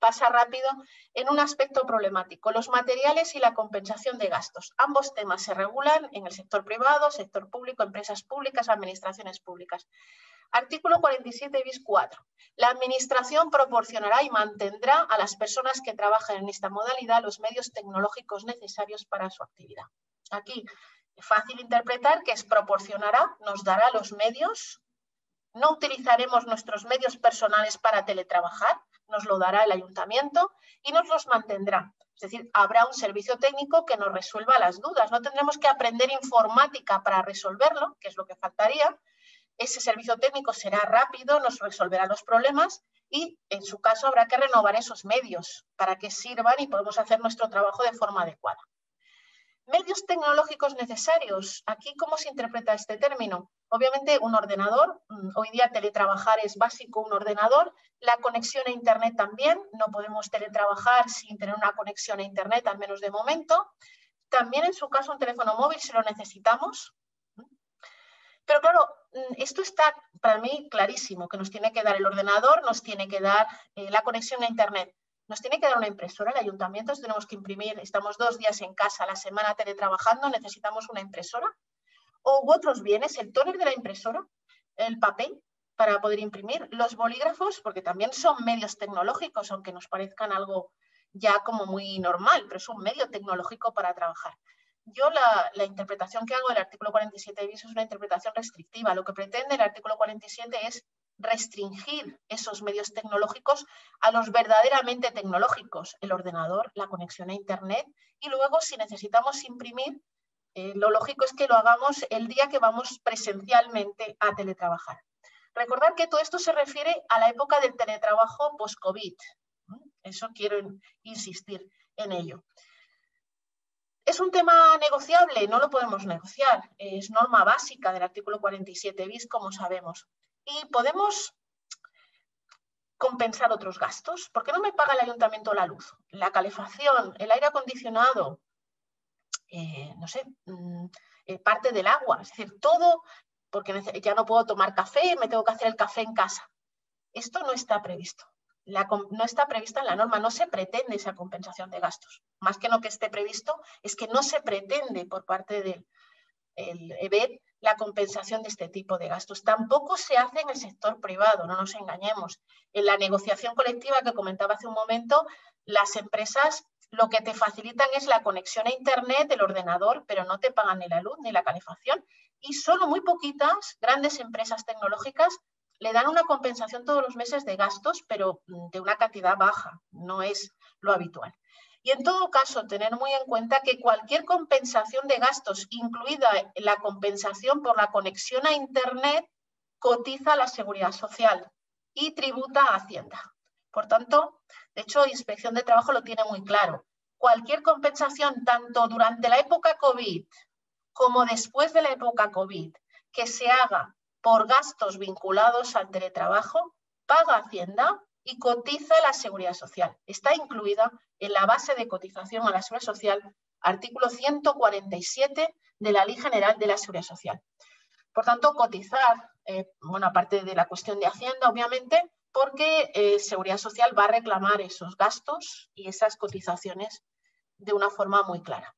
pasa rápido, en un aspecto problemático, los materiales y la compensación de gastos. Ambos temas se regulan en el sector privado, sector público, empresas públicas, administraciones públicas. Artículo 47 bis 4. La Administración proporcionará y mantendrá a las personas que trabajan en esta modalidad los medios tecnológicos necesarios para su actividad. Aquí, fácil interpretar que es proporcionará, nos dará los medios. No utilizaremos nuestros medios personales para teletrabajar, nos lo dará el ayuntamiento y nos los mantendrá. Es decir, habrá un servicio técnico que nos resuelva las dudas. No tendremos que aprender informática para resolverlo, que es lo que faltaría. Ese servicio técnico será rápido, nos resolverá los problemas y, en su caso, habrá que renovar esos medios para que sirvan y podamos hacer nuestro trabajo de forma adecuada. Medios tecnológicos necesarios. Aquí, ¿cómo se interpreta este término? Obviamente, un ordenador. Hoy día teletrabajar es básico, un ordenador. La conexión a Internet también. No podemos teletrabajar sin tener una conexión a Internet, al menos de momento. También, en su caso, un teléfono móvil si lo necesitamos. Pero claro, esto está para mí clarísimo, que nos tiene que dar el ordenador, nos tiene que dar la conexión a Internet, nos tiene que dar una impresora, el ayuntamiento, tenemos que imprimir, estamos 2 días en casa, a la semana teletrabajando, necesitamos una impresora, u otros bienes, el tóner de la impresora, el papel para poder imprimir, los bolígrafos, porque también son medios tecnológicos, aunque nos parezcan algo ya como muy normal, pero es un medio tecnológico para trabajar. Yo la interpretación que hago del artículo 47 bis es una interpretación restrictiva. Lo que pretende el artículo 47 es restringir esos medios tecnológicos a los verdaderamente tecnológicos, el ordenador, la conexión a Internet, y luego si necesitamos imprimir, lo lógico es que lo hagamos el día que vamos presencialmente a teletrabajar. Recordad que todo esto se refiere a la época del teletrabajo post-COVID. Eso quiero insistir en ello. ¿Es un tema negociable? No lo podemos negociar. Es norma básica del artículo 47 bis, como sabemos. ¿Y podemos compensar otros gastos? ¿Por qué no me paga el ayuntamiento la luz, la calefacción, el aire acondicionado, no sé, parte del agua? Es decir, todo, porque ya no puedo tomar café, me tengo que hacer el café en casa. Esto no está previsto. No está prevista en la norma, no se pretende esa compensación de gastos. Más que no que esté previsto, es que no se pretende por parte del EBET la compensación de este tipo de gastos. Tampoco se hace en el sector privado, no nos engañemos. En la negociación colectiva que comentaba hace un momento, las empresas lo que te facilitan es la conexión a Internet, el ordenador, pero no te pagan ni la luz ni la calefacción. Y solo muy poquitas grandes empresas tecnológicas le dan una compensación todos los meses de gastos, pero de una cantidad baja, no es lo habitual. Y en todo caso, tener muy en cuenta que cualquier compensación de gastos, incluida la compensación por la conexión a Internet, cotiza a la Seguridad Social y tributa a Hacienda. Por tanto, de hecho, Inspección de Trabajo lo tiene muy claro. Cualquier compensación, tanto durante la época COVID como después de la época COVID, que se haga por gastos vinculados al teletrabajo, paga Hacienda y cotiza la Seguridad Social. Está incluida en la base de cotización a la Seguridad Social, artículo 147 de la Ley General de la Seguridad Social. Por tanto, cotizar, bueno, aparte de la cuestión de Hacienda, obviamente, porque Seguridad Social va a reclamar esos gastos y esas cotizaciones de una forma muy clara.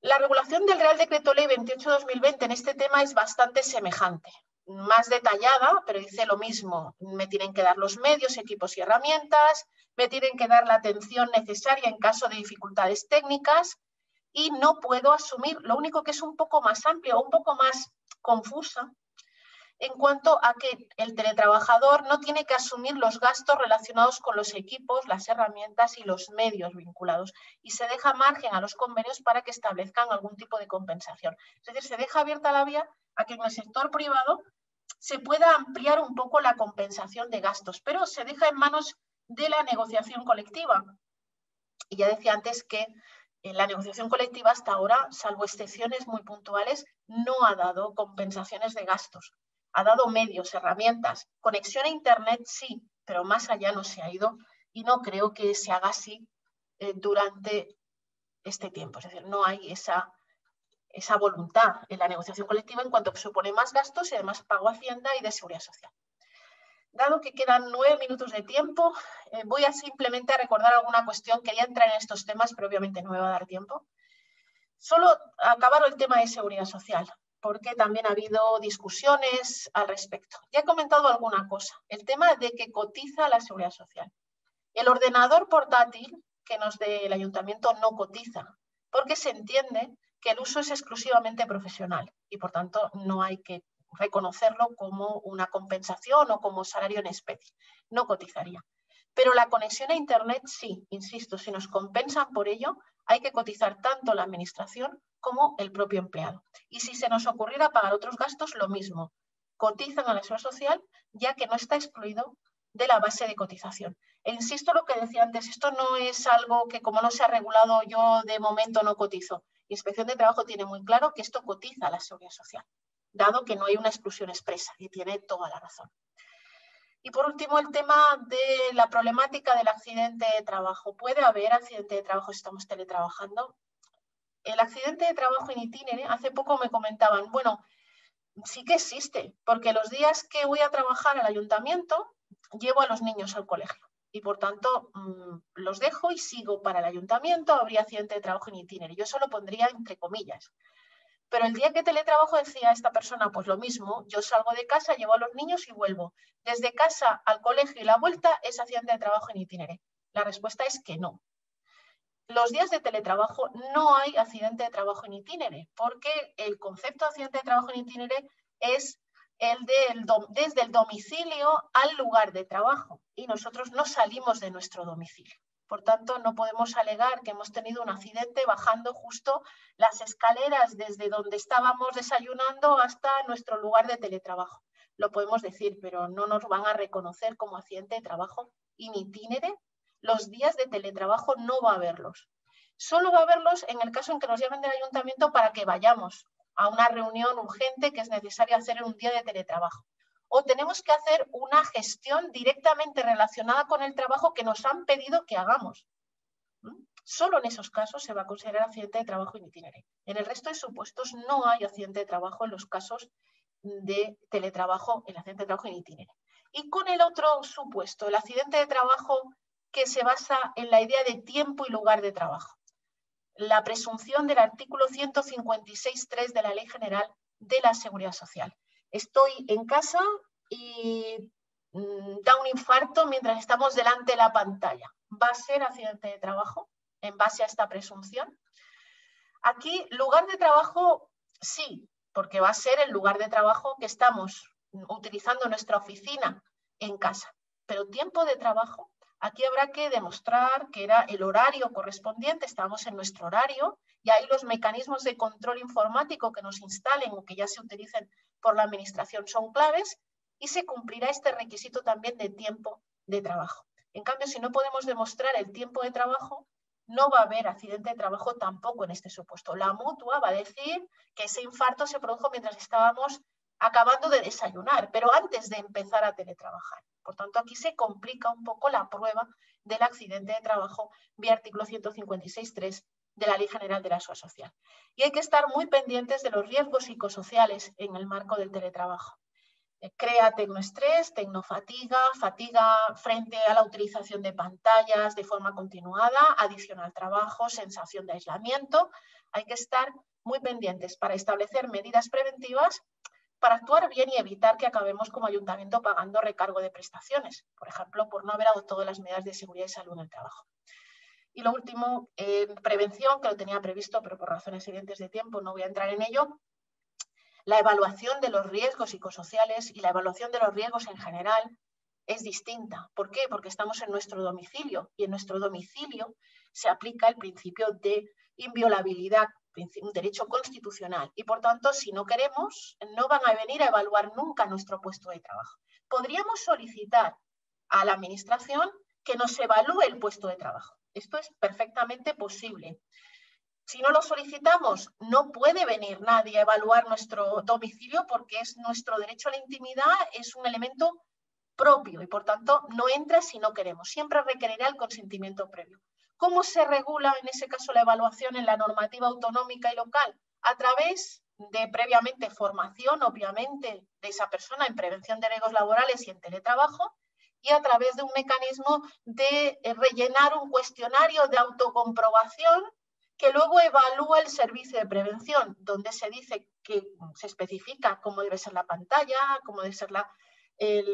La regulación del Real Decreto Ley 28/2020 en este tema es bastante semejante, más detallada, pero dice lo mismo. Me tienen que dar los medios, equipos y herramientas, me tienen que dar la atención necesaria en caso de dificultades técnicas y no puedo asumir, lo único que es un poco más amplio, un poco más confusa, en cuanto a que el teletrabajador no tiene que asumir los gastos relacionados con los equipos, las herramientas y los medios vinculados. Y se deja margen a los convenios para que establezcan algún tipo de compensación. Es decir, se deja abierta la vía a que en el sector privado se pueda ampliar un poco la compensación de gastos, pero se deja en manos de la negociación colectiva. Y ya decía antes que en la negociación colectiva hasta ahora, salvo excepciones muy puntuales, no ha dado compensaciones de gastos. Ha dado medios, herramientas, conexión a Internet sí, pero más allá no se ha ido y no creo que se haga así durante este tiempo. Es decir, no hay esa voluntad en la negociación colectiva en cuanto supone más gastos y además pago a Hacienda y de Seguridad Social. Dado que quedan 9 minutos de tiempo, voy a simplemente recordar alguna cuestión. Quería entrar en estos temas, pero obviamente no me va a dar tiempo. Solo acabar el tema de Seguridad Social, porque también ha habido discusiones al respecto. Ya he comentado alguna cosa, el tema de que cotiza la Seguridad Social. El ordenador portátil que nos dé el ayuntamiento no cotiza, porque se entiende que el uso es exclusivamente profesional y por tanto no hay que reconocerlo como una compensación o como salario en especie, no cotizaría. Pero la conexión a Internet sí, insisto, si nos compensan por ello, hay que cotizar tanto la administración como el propio empleado. Y si se nos ocurriera pagar otros gastos, lo mismo. Cotizan a la Seguridad Social, ya que no está excluido de la base de cotización. E insisto lo que decía antes, esto no es algo que como no se ha regulado yo de momento no cotizo. Inspección de Trabajo tiene muy claro que esto cotiza a la Seguridad Social, dado que no hay una exclusión expresa y tiene toda la razón. Y por último, el tema de la problemática del accidente de trabajo. ¿Puede haber accidente de trabajo si estamos teletrabajando? El accidente de trabajo in itinere, hace poco me comentaban, bueno, sí que existe, porque los días que voy a trabajar al ayuntamiento llevo a los niños al colegio y por tanto los dejo y sigo para el ayuntamiento, habría accidente de trabajo en itinerario. Yo eso lo pondría entre comillas. Pero el día que teletrabajo decía esta persona, pues lo mismo, yo salgo de casa, llevo a los niños y vuelvo. Desde casa al colegio y la vuelta es accidente de trabajo en itinerario. La respuesta es que no. Los días de teletrabajo no hay accidente de trabajo en itinere, porque el concepto de accidente de trabajo en itinere es el desde el domicilio al lugar de trabajo y nosotros no salimos de nuestro domicilio. Por tanto, no podemos alegar que hemos tenido un accidente bajando justo las escaleras desde donde estábamos desayunando hasta nuestro lugar de teletrabajo. Lo podemos decir, pero no nos van a reconocer como accidente de trabajo in itinere. Los días de teletrabajo no va a haberlos. Solo va a haberlos en el caso en que nos llamen del ayuntamiento para que vayamos a una reunión urgente que es necesario hacer en un día de teletrabajo. O tenemos que hacer una gestión directamente relacionada con el trabajo que nos han pedido que hagamos. Solo en esos casos se va a considerar accidente de trabajo in itinere. En el resto de supuestos no hay accidente de trabajo en los casos de teletrabajo, el accidente de trabajo in itinere. Y con el otro supuesto, el accidente de trabajo que se basa en la idea de tiempo y lugar de trabajo. La presunción del artículo 156.3 de la Ley General de la Seguridad Social. Estoy en casa y da un infarto mientras estamos delante de la pantalla. ¿Va a ser accidente de trabajo en base a esta presunción? Aquí, lugar de trabajo, sí, porque va a ser el lugar de trabajo que estamos utilizando nuestra oficina en casa. Pero tiempo de trabajo, aquí habrá que demostrar que era el horario correspondiente, estábamos en nuestro horario y ahí los mecanismos de control informático que nos instalen o que ya se utilicen por la administración son claves y se cumplirá este requisito también de tiempo de trabajo. En cambio, si no podemos demostrar el tiempo de trabajo, no va a haber accidente de trabajo tampoco en este supuesto. La mutua va a decir que ese infarto se produjo mientras estábamos acabando de desayunar, pero antes de empezar a teletrabajar. Por tanto, aquí se complica un poco la prueba del accidente de trabajo vía artículo 156.3 de la Ley General de la Seguridad Social. Y hay que estar muy pendientes de los riesgos psicosociales en el marco del teletrabajo. Crea tecnoestrés, tecnofatiga, fatiga frente a la utilización de pantallas de forma continuada, adición al trabajo, sensación de aislamiento. Hay que estar muy pendientes para establecer medidas preventivas para actuar bien y evitar que acabemos como ayuntamiento pagando recargo de prestaciones, por ejemplo, por no haber adoptado las medidas de seguridad y salud en el trabajo. Y lo último, prevención, que lo tenía previsto, pero por razones evidentes de tiempo no voy a entrar en ello. La evaluación de los riesgos psicosociales y la evaluación de los riesgos en general es distinta. ¿Por qué? Porque estamos en nuestro domicilio y en nuestro domicilio se aplica el principio de inviolabilidad, un derecho constitucional y, por tanto, si no queremos, no van a venir a evaluar nunca nuestro puesto de trabajo. Podríamos solicitar a la administración que nos evalúe el puesto de trabajo. Esto es perfectamente posible. Si no lo solicitamos, no puede venir nadie a evaluar nuestro domicilio porque es nuestro derecho a la intimidad, es un elemento propio y, por tanto, no entra si no queremos. Siempre requerirá el consentimiento previo. ¿Cómo se regula en ese caso la evaluación en la normativa autonómica y local? A través de previamente formación, obviamente, de esa persona en prevención de riesgos laborales y en teletrabajo y a través de un mecanismo de rellenar un cuestionario de autocomprobación que luego evalúa el servicio de prevención, donde se dice que se especifica cómo debe ser la pantalla, cómo debe ser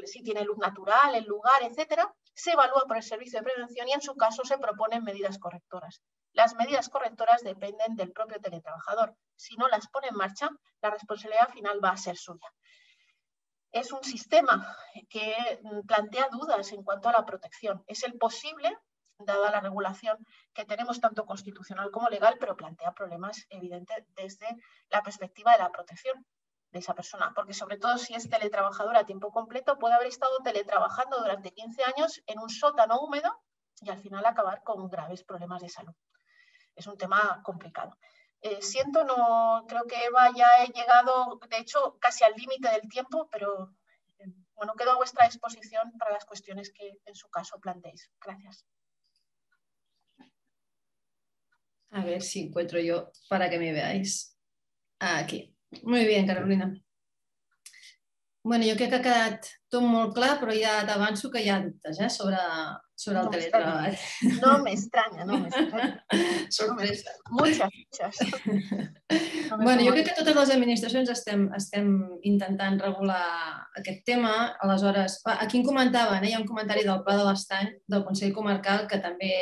si tiene luz natural, el lugar, etcétera, se evalúa por el servicio de prevención y en su caso se proponen medidas correctoras. Las medidas correctoras dependen del propio teletrabajador. Si no las pone en marcha, la responsabilidad final va a ser suya. Es un sistema que plantea dudas en cuanto a la protección. Es el posible, dada la regulación que tenemos tanto constitucional como legal, pero plantea problemas evidentes desde la perspectiva de la protección de esa persona, porque sobre todo si es teletrabajadora a tiempo completo puede haber estado teletrabajando durante 15 años en un sótano húmedo y al final acabar con graves problemas de salud. Es un tema complicado. Creo que Eva ya he llegado, de hecho, casi al límite del tiempo, pero bueno, quedo a vuestra disposición para las cuestiones que en su caso planteéis. Gracias. A ver si encuentro yo para que me veáis. Aquí. Muy bien, Carolina. Bé, jo crec que ha quedat tot molt clar, però ja t'avanço que hi ha dubtes sobre el teletreball. No m'estranya, no m'estranya. Sorpresa. Moltes. Bé, jo crec que totes les administracions estem intentant regular aquest tema. Aleshores, aquí en comentaven, hi ha un comentari del Pla de l'Estany, del Consell Comarcal, que també,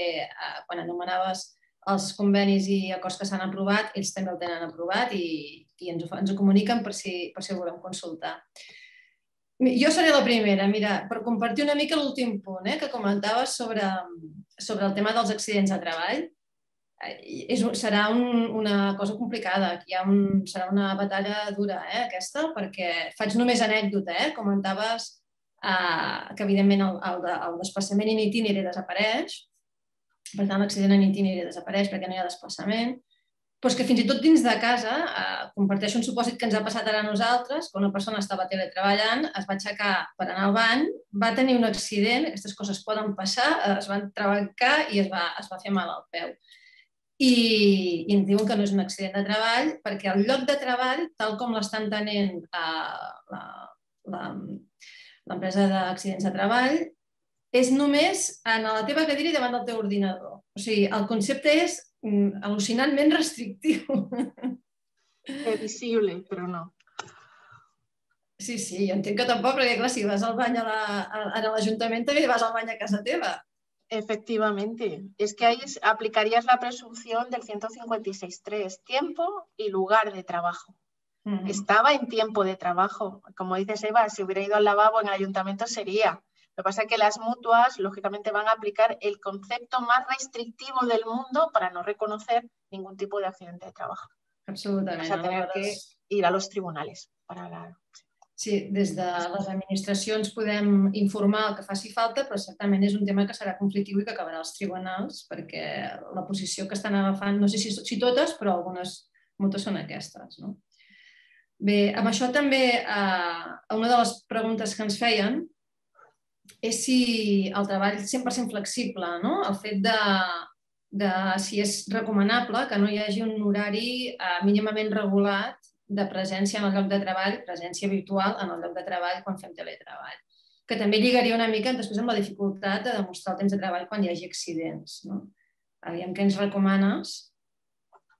quan anomenaves els convenis i acords que s'han aprovat, ells també el tenen aprovat i ens ho comuniquen per si ho volem consultar. Jo seré la primera, mira, per compartir una mica l'últim punt que comentaves sobre el tema dels accidents de treball. Serà una cosa complicada, serà una batalla dura aquesta, perquè faig només anècdota, comentaves que evidentment el desplaçament in itinere desapareix, per tant, l'accident en itinere desapareix perquè no hi ha desplaçament, però és que fins i tot dins de casa, comparteixo un supòsit que ens ha passat ara a nosaltres, quan una persona estava teletreballant, es va aixecar per anar al bany, va tenir un accident, aquestes coses poden passar, es van trebancar i es va fer mal al peu. I ens diuen que no és un accident de treball perquè el lloc de treball, tal com l'estan tenint l'empresa d'accidents de treball, és només en la teva cadira i davant del teu ordinador. O sigui, el concepte és al·lucinantment restrictiu. Previsible, però no. Sí, jo entenc que tampoc, perquè clar, si vas al bany a l'Ajuntament també vas al bany a casa teva. Efectivamente. Es que ahí aplicarías la presunción del 156.3, tiempo y lugar de trabajo. Estaba en tiempo de trabajo. Como dices, Eva, si hubiera ido al lavabo en el ayuntamiento sería. Lo que pasa es que las mutuas, lógicamente, van a aplicar el concepto más restrictivo del mundo para no reconocer ningún tipo de accidente de trabajo. Absolutamente. Vas a tener que ir a los tribunales. Sí, des de les administracions podem informar el que faci falta, però certament és un tema que serà conflictiu i que acabarà als tribunals, perquè la posició que estan agafant, no sé si totes, però moltes són aquestes. Bé, amb això també, una de les preguntes que ens feien és si el treball 100% flexible, el fet de si és recomanable que no hi hagi un horari mínimament regulat de presència en el lloc de treball, presència virtual en el lloc de treball quan fem teletreball, que també lligaria una mica després amb la dificultat de demostrar el temps de treball quan hi hagi accidents. Aviam què ens recomanes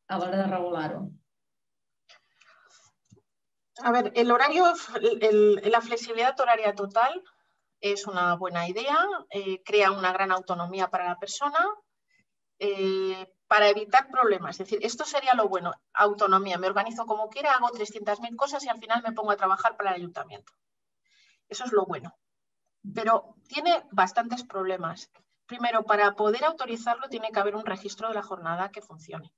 a l'hora de regular-ho. A veure, la flexibilitat horària total es una buena idea, crea una gran autonomía para la persona, para evitar problemas. Es decir, esto sería lo bueno, autonomía. Me organizo como quiera, hago 300.000 cosas y al final me pongo a trabajar para el ayuntamiento. Eso es lo bueno. Pero tiene bastantes problemas. Primero, para poder autorizarlo tiene que haber un registro de la jornada que funcione.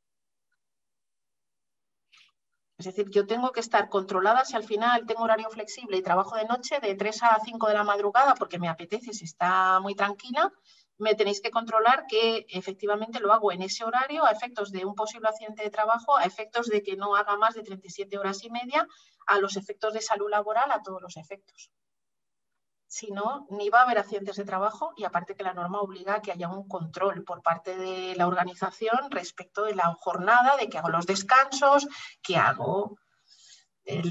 Es decir, yo tengo que estar controlada si al final tengo horario flexible y trabajo de noche de 3 a 5 de la madrugada porque me apetece, si está muy tranquila, me tenéis que controlar que efectivamente lo hago en ese horario a efectos de un posible accidente de trabajo, a efectos de que no haga más de 37,5 horas, a los efectos de salud laboral, a todos los efectos. Si no, ni va a haber accidentes de trabajo y aparte que la norma obliga a que haya un control por parte de la organización respecto de la jornada, de que hago los descansos, que hago.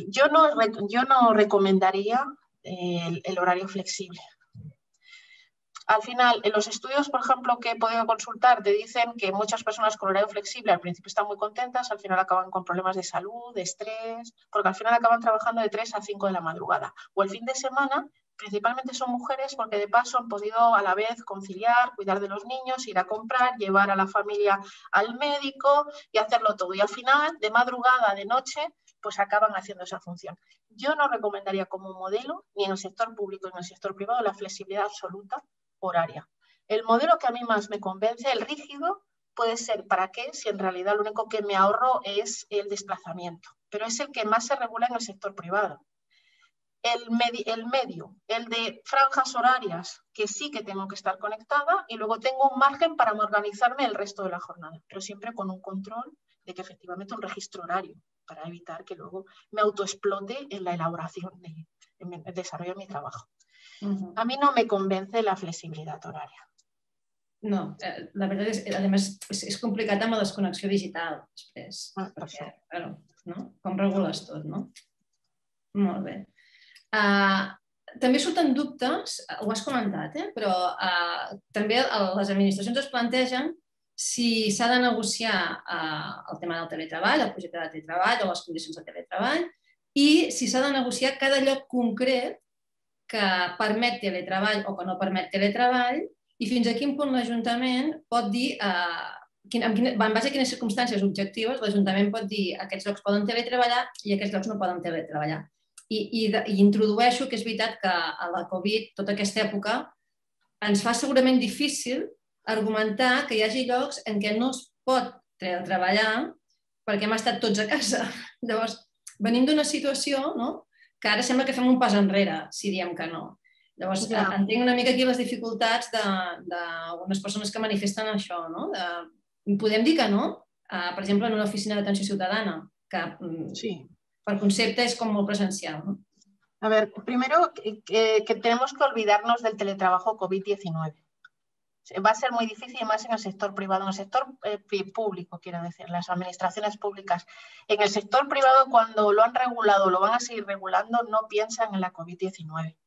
Yo no recomendaría el horario flexible. Al final, en los estudios, por ejemplo, que he podido consultar, te dicen que muchas personas con horario flexible al principio están muy contentas, al final acaban con problemas de salud, de estrés, porque al final acaban trabajando de 3 a 5 de la madrugada. O el fin de semana, principalmente son mujeres, porque de paso han podido a la vez conciliar, cuidar de los niños, ir a comprar, llevar a la familia al médico y hacerlo todo. Y al final, de madrugada, de noche, pues acaban haciendo esa función. Yo no recomendaría como modelo, ni en el sector público ni en el sector privado, la flexibilidad absoluta horaria. El modelo que a mí más me convence, el rígido, puede ser para qué, si en realidad lo único que me ahorro es el desplazamiento, pero es el que más se regula en el sector privado. El medio, el de franjas horarias, que sí que tengo que estar conectada y luego tengo un margen para organizarme el resto de la jornada, pero siempre con un control de que efectivamente un registro horario para evitar que luego me autoexplote en la elaboración, en el desarrollo de mi trabajo. A mí no me convence la flexibilidad horaria. No, la verdad es que además es complicada amb la desconnexió digital després, perquè, com regules tot, no? Molt bé. També surten dubtes, ho has comentat, però també les administracions es plantegen si s'ha de negociar el tema del teletreball, el projecte de teletreball o les condicions de teletreball, i si s'ha de negociar cada lloc concret que permet teletreball o que no permet teletreball i fins a quin punt l'Ajuntament pot dir, en base a quines circumstàncies objectives, l'Ajuntament pot dir aquests llocs poden teletreballar i aquests llocs no poden teletreballar. I introdueixo que és veritat que a la Covid, tota aquesta època, ens fa segurament difícil argumentar que hi hagi llocs en què no es pot treballar perquè hem estat tots a casa. Llavors, venim d'una situació que ara sembla que fem un pas enrere si diem que no. Llavors, entenc una mica aquí les dificultats d'algunes persones que manifesten això. Podem dir que no? Per exemple, en una oficina d'atenció ciutadana, que... por concepto es como presencial, ¿no? A ver, primero que tenemos que olvidarnos del teletrabajo COVID-19. Va a ser muy difícil, más en el sector privado, en el sector público, quiero decir, las administraciones públicas. En el sector privado, cuando lo han regulado, lo van a seguir regulando, no piensan en la COVID-19,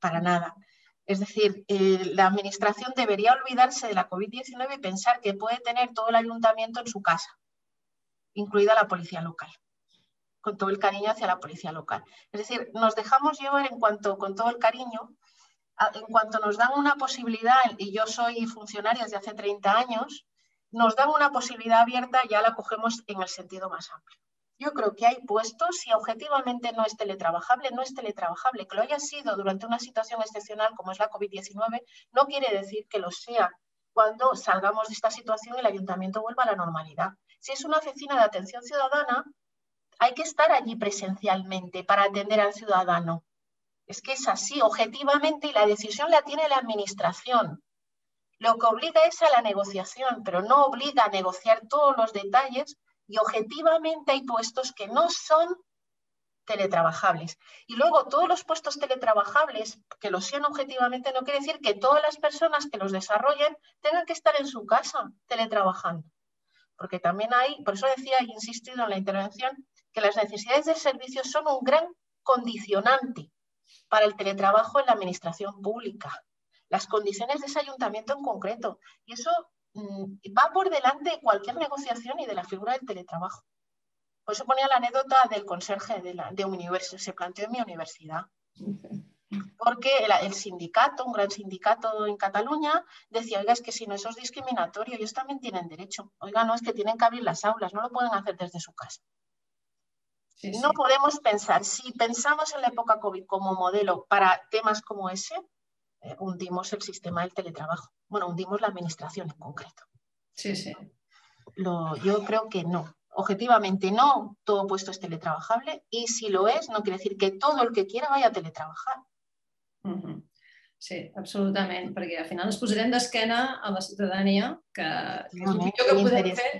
para nada. Es decir, la administración debería olvidarse de la COVID-19 y pensar que puede tener todo el ayuntamiento en su casa, incluida la policía local, con todo el cariño hacia la policía local. Es decir, nos dejamos llevar con todo el cariño, en cuanto nos dan una posibilidad, y yo soy funcionaria desde hace 30 años, nos dan una posibilidad abierta, ya la cogemos en el sentido más amplio. Yo creo que hay puestos, si objetivamente no es teletrabajable, no es teletrabajable. Que lo haya sido durante una situación excepcional como es la COVID-19, no quiere decir que lo sea cuando salgamos de esta situación y el ayuntamiento vuelva a la normalidad. Si es una oficina de atención ciudadana, hay que estar allí presencialmente para atender al ciudadano. Es que es así, objetivamente, y la decisión la tiene la administración. Lo que obliga es a la negociación, pero no obliga a negociar todos los detalles, y objetivamente hay puestos que no son teletrabajables. Y luego todos los puestos teletrabajables, que lo sean objetivamente, no quiere decir que todas las personas que los desarrollen tengan que estar en su casa teletrabajando. Porque también hay, por eso decía, he insistido en la intervención, que las necesidades de servicios son un gran condicionante para el teletrabajo en la administración pública, las condiciones de ese ayuntamiento en concreto. Y eso va por delante de cualquier negociación y de la figura del teletrabajo. Por eso ponía la anécdota del conserje de universidad, se planteó en mi universidad. Porque el sindicato, un gran sindicato en Cataluña, decía, oiga, es que si no, eso es discriminatorio, ellos también tienen derecho. Oiga, no, es que tienen que abrir las aulas, no lo pueden hacer desde su casa. Sí, sí. No podemos pensar, si pensamos en la época COVID como modelo para temas como ese, hundimos el sistema del teletrabajo. Bueno, hundimos la administración en concreto. Sí, sí. Yo creo que no. Objetivamente no, todo puesto es teletrabajable y si lo es, no quiere decir que todo el que quiera vaya a teletrabajar. Sí, absolutament, perquè al final ens posarem d'esquena a la ciutadania, que és el millor que podem fer.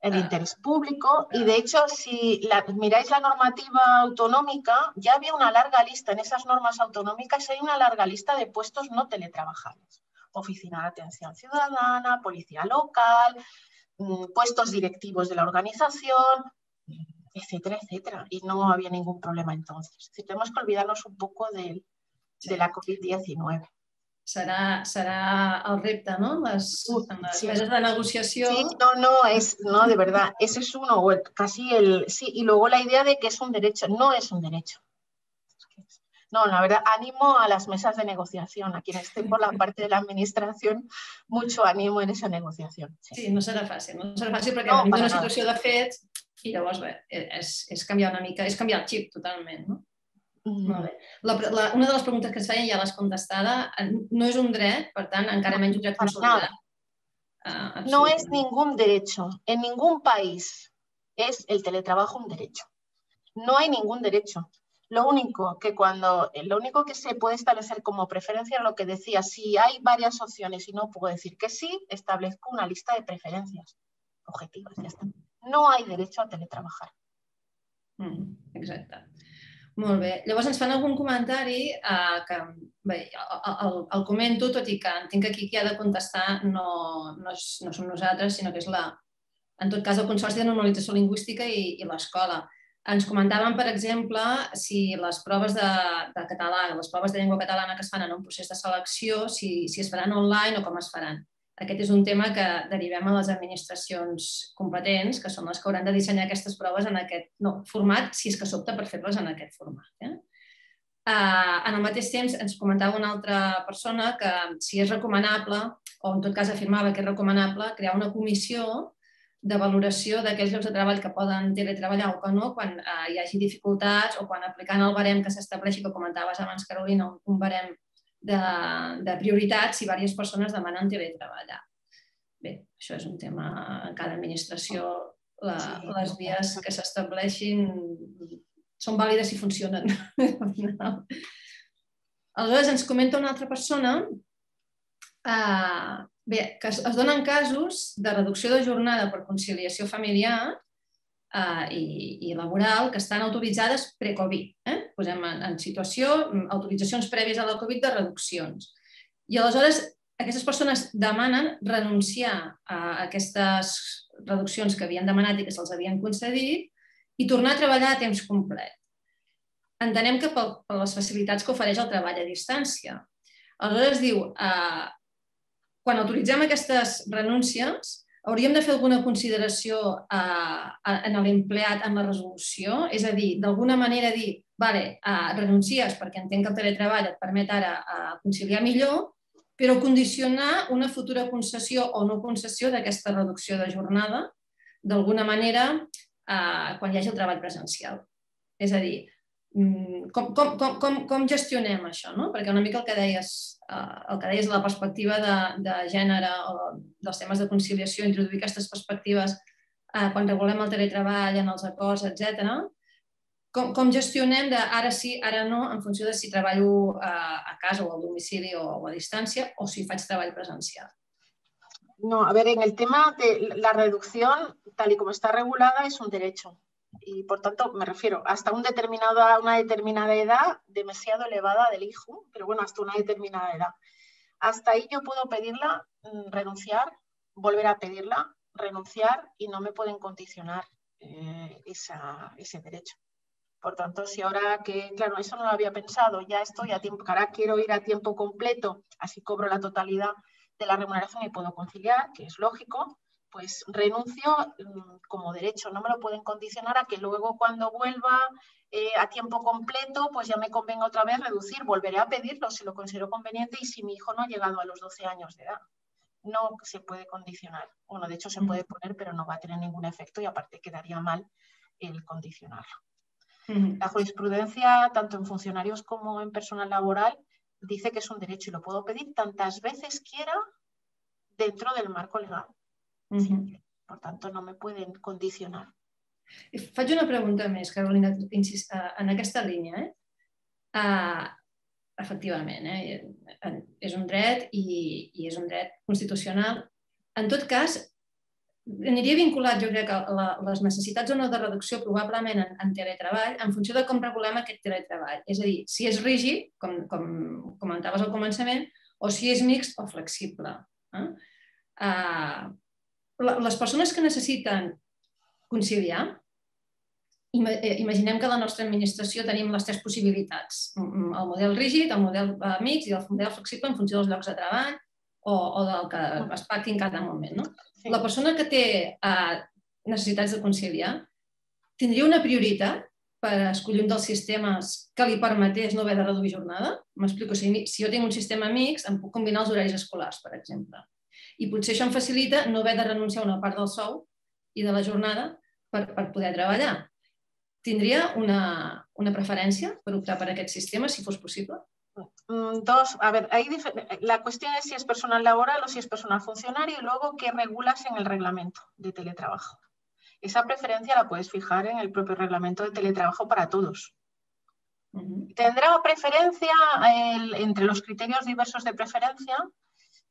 El interés público, y de hecho si miráis la normativa autonómica, ya había una larga lista, en esas normas autonómicas hay una larga lista de puestos no teletrabajables. Oficina de Atención Ciudadana, Policía Local, puestos directivos de la organización, etcétera, etcétera. Y no había ningún problema entonces. Si tenemos que olvidarnos un poco de la COVID-19. Será el repte, ¿no? Las mesas de negociación. Sí, no, de verdad. Ese es uno, casi el... Sí, y luego la idea de que es un derecho. No es un derecho. No, la verdad, ánimo a las mesas de negociación. A quienes estén por la parte de la administración, mucho ánimo en esa negociación. Sí, sí, no serà fàcil perquè no, una situació de fet i llavors bé, és canviar una mica, és canviar el xip totalment, no? Molt bé. Una de les preguntes que ens feien ja l'has contestada, no és un dret, per tant, encara menys un dret consolidat. No és ningún derecho. En ningún país es el teletrabajo un derecho. No hay ningún derecho. Lo único que se puede establecer como preferencia es lo que decía, si hay varias opciones y no puedo decir que sí, establezco una lista de preferencias objetivas. Ja està. No hay derecho a teletrabajar. Exacte. Molt bé. Llavors ens fan algun comentari que el comento, tot i que entenc que aquí qui ha de contestar no som nosaltres, sinó que és en tot cas el Consorci de Normalització Lingüística i l'escola. Ens comentaven, per exemple, si les proves de català, les proves de llengua catalana que es fan en un procés de selecció, si es faran online o com es faran. Aquest és un tema que derivem a les administracions competents, que són les que hauran de dissenyar aquestes proves en aquest format, si és que s'opta per fer-les en aquest format. En el mateix temps, ens comentava una altra persona que si és recomanable, o en tot cas afirmava que és recomanable, crear una comissió de valoració d'aquells llocs de treball que poden teletreballar o que no, quan hi hagi dificultats o quan aplicant el barem que s'estableixi, que comentaves abans, Carolina, un barem de prioritats, si diverses persones demanen teletreballar. Bé, això és un tema en cada administració. Les vies que s'estableixin són vàlides si funcionen. Aleshores, ens comenta una altra persona... Bé, que es donen casos de reducció de jornada per conciliació familiar i laboral que estan autoritzades pre-Covid. Posem en situació autoritzacions prèvies a la Covid de reduccions. I aleshores aquestes persones demanen renunciar a aquestes reduccions que havien demanat i que se'ls havien concedit i tornar a treballar a temps complet. Entenem que per les facilitats que ofereix el treball a distància. Aleshores diu... Quan autoritzem aquestes renúncies, hauríem de fer alguna consideració en l'empleat, en la resolució? És a dir, d'alguna manera dir, vale, renuncies perquè entenc que el teletreball et permet ara conciliar millor, però condicionar una futura concessió o no concessió d'aquesta reducció de jornada, d'alguna manera, quan hi hagi el treball presencial. És a dir, com gestionem això? Perquè una mica el que deies... El que deia és la perspectiva de gènere o dels temes de conciliació, introduir aquestes perspectives quan regulem el teletreball, en els acords, etc. Com gestionem d'ara sí, ara no, en funció de si treballo a casa o al domicili o a distància o si faig treball presencial? No, a ver, en el tema de la reducción, tal y como está regulada, es un derecho. Y por tanto, me refiero, hasta una determinada edad demasiado elevada del hijo, pero bueno, hasta una determinada edad. Hasta ahí yo puedo pedirla, renunciar, volver a pedirla, renunciar y no me pueden condicionar ese derecho. Por tanto, si ahora que, claro, eso no lo había pensado, ya estoy a tiempo, ahora quiero ir a tiempo completo, así cobro la totalidad de la remuneración y puedo conciliar, que es lógico. Pues renuncio como derecho, no me lo pueden condicionar a que luego cuando vuelva a tiempo completo, pues ya me convenga otra vez reducir, volveré a pedirlo si lo considero conveniente y si mi hijo no ha llegado a los 12 años de edad. No se puede condicionar, bueno, de hecho se puede poner, pero no va a tener ningún efecto y aparte quedaría mal el condicionarlo. La jurisprudencia, tanto en funcionarios como en personal laboral, dice que es un derecho y lo puedo pedir tantas veces quiera dentro del marco legal. Per tant, no me poden condicionar. Faig una pregunta més, Carolina, en aquesta línia. Efectivament, és un dret i és un dret constitucional. En tot cas, aniria vinculat, jo crec, a les necessitats o no de reducció probablement en teletreball en funció de com regulem aquest teletreball. És a dir, si és rígid, com comentaves al començament, o si és mixt o flexible. Les persones que necessiten conciliar, imaginem que a la nostra administració tenim les tres possibilitats, el model rígid, el model mixt i el model flexible en funció dels llocs de treball o del que es pacti en cada moment. La persona que té necessitats de conciliar tindria una prioritat per escollir un dels sistemes que li permetés no haver de reduir jornada? M'explico, si jo tinc un sistema mixt, em puc combinar els horaris escolars, per exemple. I potser això em facilita no haver de renunciar a una part del sou i de la jornada per poder treballar. Tindria una preferència per optar per aquest sistema, si fos possible? Dos, a ver, la cuestión es si es personal laboral o si es personal funcionario y luego qué regulas en el reglamento de teletrabajo. Esa preferencia la puedes fijar en el propio reglamento de teletrabajo para todos. Tendrá preferencia entre los criterios diversos de preferencia,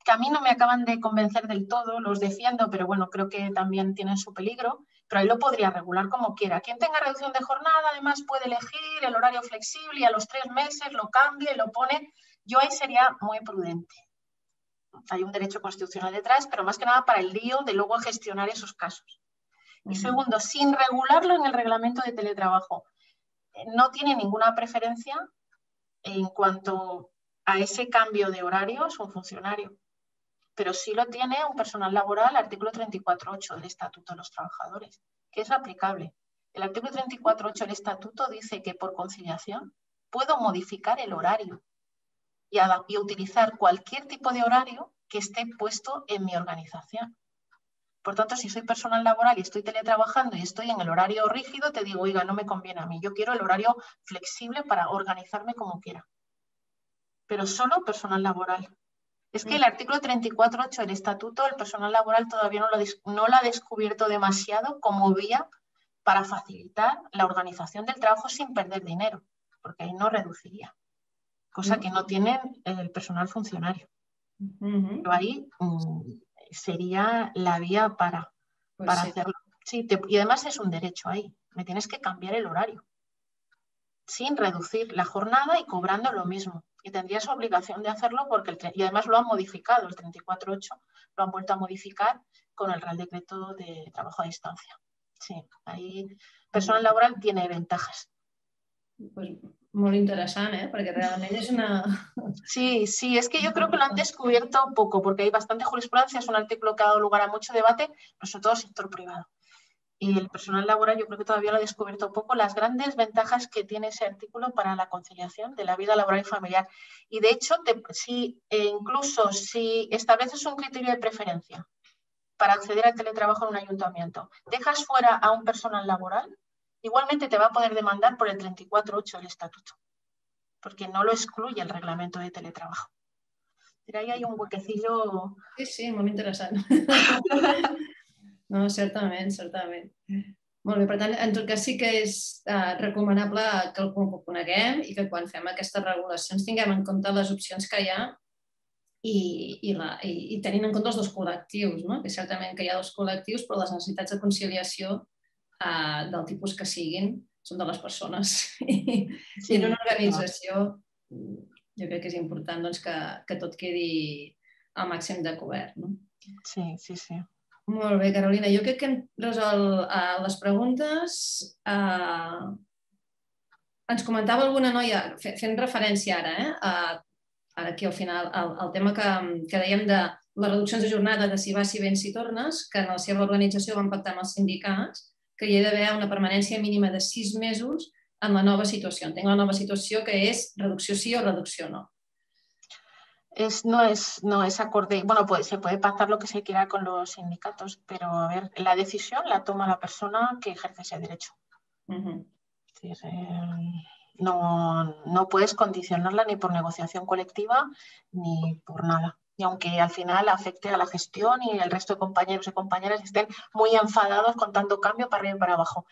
que a mí no me acaban de convencer del todo, los defiendo, pero bueno, creo que también tienen su peligro, pero ahí lo podría regular como quiera. Quien tenga reducción de jornada, además, puede elegir el horario flexible y a los 3 meses lo cambia y lo pone. Yo ahí sería muy prudente. Hay un derecho constitucional detrás, pero más que nada para el lío de luego gestionar esos casos. Y segundo, sin regularlo en el reglamento de teletrabajo. No tiene ninguna preferencia en cuanto a ese cambio de horarios un funcionario, pero sí lo tiene un personal laboral, artículo 34.8 del Estatuto de los Trabajadores, que es aplicable. El artículo 34.8 del Estatuto dice que por conciliación puedo modificar el horario y utilizar cualquier tipo de horario que esté puesto en mi organización. Por tanto, si soy personal laboral y estoy teletrabajando y estoy en el horario rígido, te digo, oiga, no me conviene a mí, yo quiero el horario flexible para organizarme como quiera. Pero solo personal laboral. Es que el artículo 34.8 del Estatuto, el personal laboral todavía no lo ha descubierto demasiado como vía para facilitar la organización del trabajo sin perder dinero, porque ahí no reduciría, cosa que no tiene el personal funcionario. Pero ahí sería la vía para hacerlo. Sí, y además es un derecho ahí, me tienes que cambiar el horario, sin reducir la jornada y cobrando lo mismo. Y tendrías obligación de hacerlo porque, y además lo han modificado, el 34.8 lo han vuelto a modificar con el Real Decreto de Trabajo a Distancia. Sí, ahí personal laboral tiene ventajas. Pues muy interesante, ¿eh? Porque realmente es una... Sí, sí, es que yo creo que lo han descubierto poco, porque hay bastante jurisprudencia, es un artículo que ha dado lugar a mucho debate, pero sobre todo el sector privado. Y el personal laboral yo creo que todavía lo ha descubierto poco, las grandes ventajas que tiene ese artículo para la conciliación de la vida laboral y familiar. Y de hecho, incluso si estableces un criterio de preferencia para acceder al teletrabajo en un ayuntamiento, dejas fuera a un personal laboral, igualmente te va a poder demandar por el 34.8 del Estatuto, porque no lo excluye el reglamento de teletrabajo. Pero ahí hay un huequecillo... Sí, sí, muy interessant. No, certament, certament. Molt bé, per tant, en tot cas sí que és recomanable que el coneguem i que quan fem aquestes regulacions tinguem en compte les opcions que hi ha i tenint en compte els dos col·lectius, no? Que certament que hi ha dos col·lectius, però les necessitats de conciliació del tipus que siguin, són de les persones. I en una organització jo crec que és important que tot quedi al màxim de cobert. Sí, sí, sí. Molt bé, Carolina. Jo crec que hem resolt les preguntes. Ens comentava alguna noia, fent referència ara aquí al final, al tema que dèiem de les reduccions de jornada, de si vas, si vens, si tornes, que en la seva organització van pactar amb els sindicats, que hi ha d'haver una permanència mínima de 6 mesos en la nova situació. Entenc la nova situació que és reducció sí o reducció no. No es acorde. Bueno, pues se puede pactar lo que se quiera con los sindicatos, pero a ver, la decisión la toma la persona que ejerce ese derecho. Es decir, no puedes condicionarla ni por negociación colectiva ni por nada. Y aunque al final afecte a la gestión y el resto de compañeros y compañeras estén muy enfadados con tanto cambio para arriba y para abajo.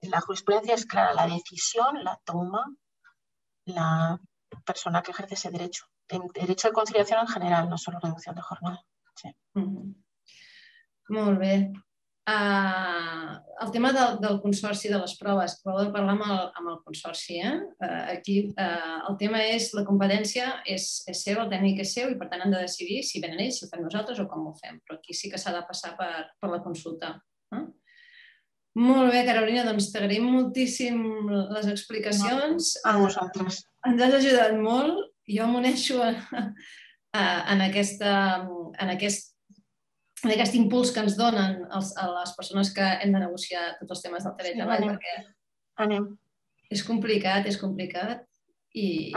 La jurisprudencia es clara, la decisión la toma la persona que ejerce ese derecho. Derecho de conciliación en general, no solo reducción de jornada. Sí. Molt bé. El tema del consorci de les proves, però heu de parlar amb el consorci. Aquí el tema és la competència és seva, el tècnic és seu i per tant han de decidir si venen ells, si ho fem nosaltres o com ho fem. Però aquí sí que s'ha de passar per la consulta. Molt bé, Carolina, doncs t'agraïm moltíssim les explicacions. A vosaltres. Ens has ajudat molt. Jo m'uneixo en aquest impuls que ens donen a les persones que hem de negociar tots els temes del teletreball, perquè és complicat i...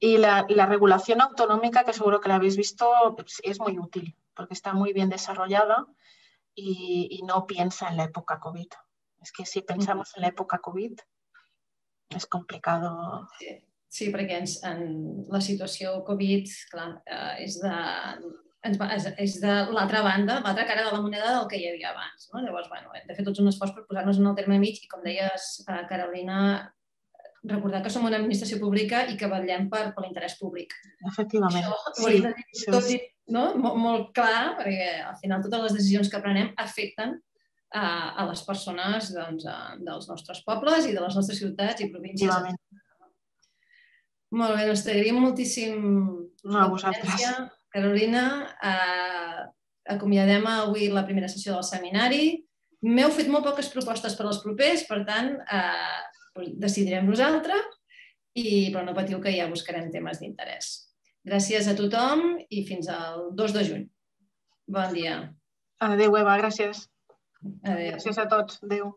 Y la regulación autonómica, que seguro que la habéis visto, es muy útil, porque está muy bien desarrollada y no piensa en la época COVID. Es que si pensamos en la época COVID, es complicado... Sí, perquè la situació Covid és de l'altra banda, l'altra cara de la moneda del que hi havia abans. Llavors, hem de fer tots un esforç per posar-nos en el terme mig i, com deies, Carolina, recordar que som una administració pública i que vetllem per l'interès públic. Efectivament. Això ho hauríem de dir tot molt clar, perquè al final totes les decisions que prenem afecten a les persones dels nostres pobles i de les nostres ciutats i províncies. Molt bé, doncs t'agraïm moltíssim la conferència, Carolina. Acomiadem avui la primera sessió del seminari. M'heu fet molt poques propostes per als propers, per tant, decidirem nosaltres, però no patiu que ja buscarem temes d'interès. Gràcies a tothom i fins al 2 de juny. Bon dia. Adéu, Eva, gràcies. Gràcies a tots. Adéu.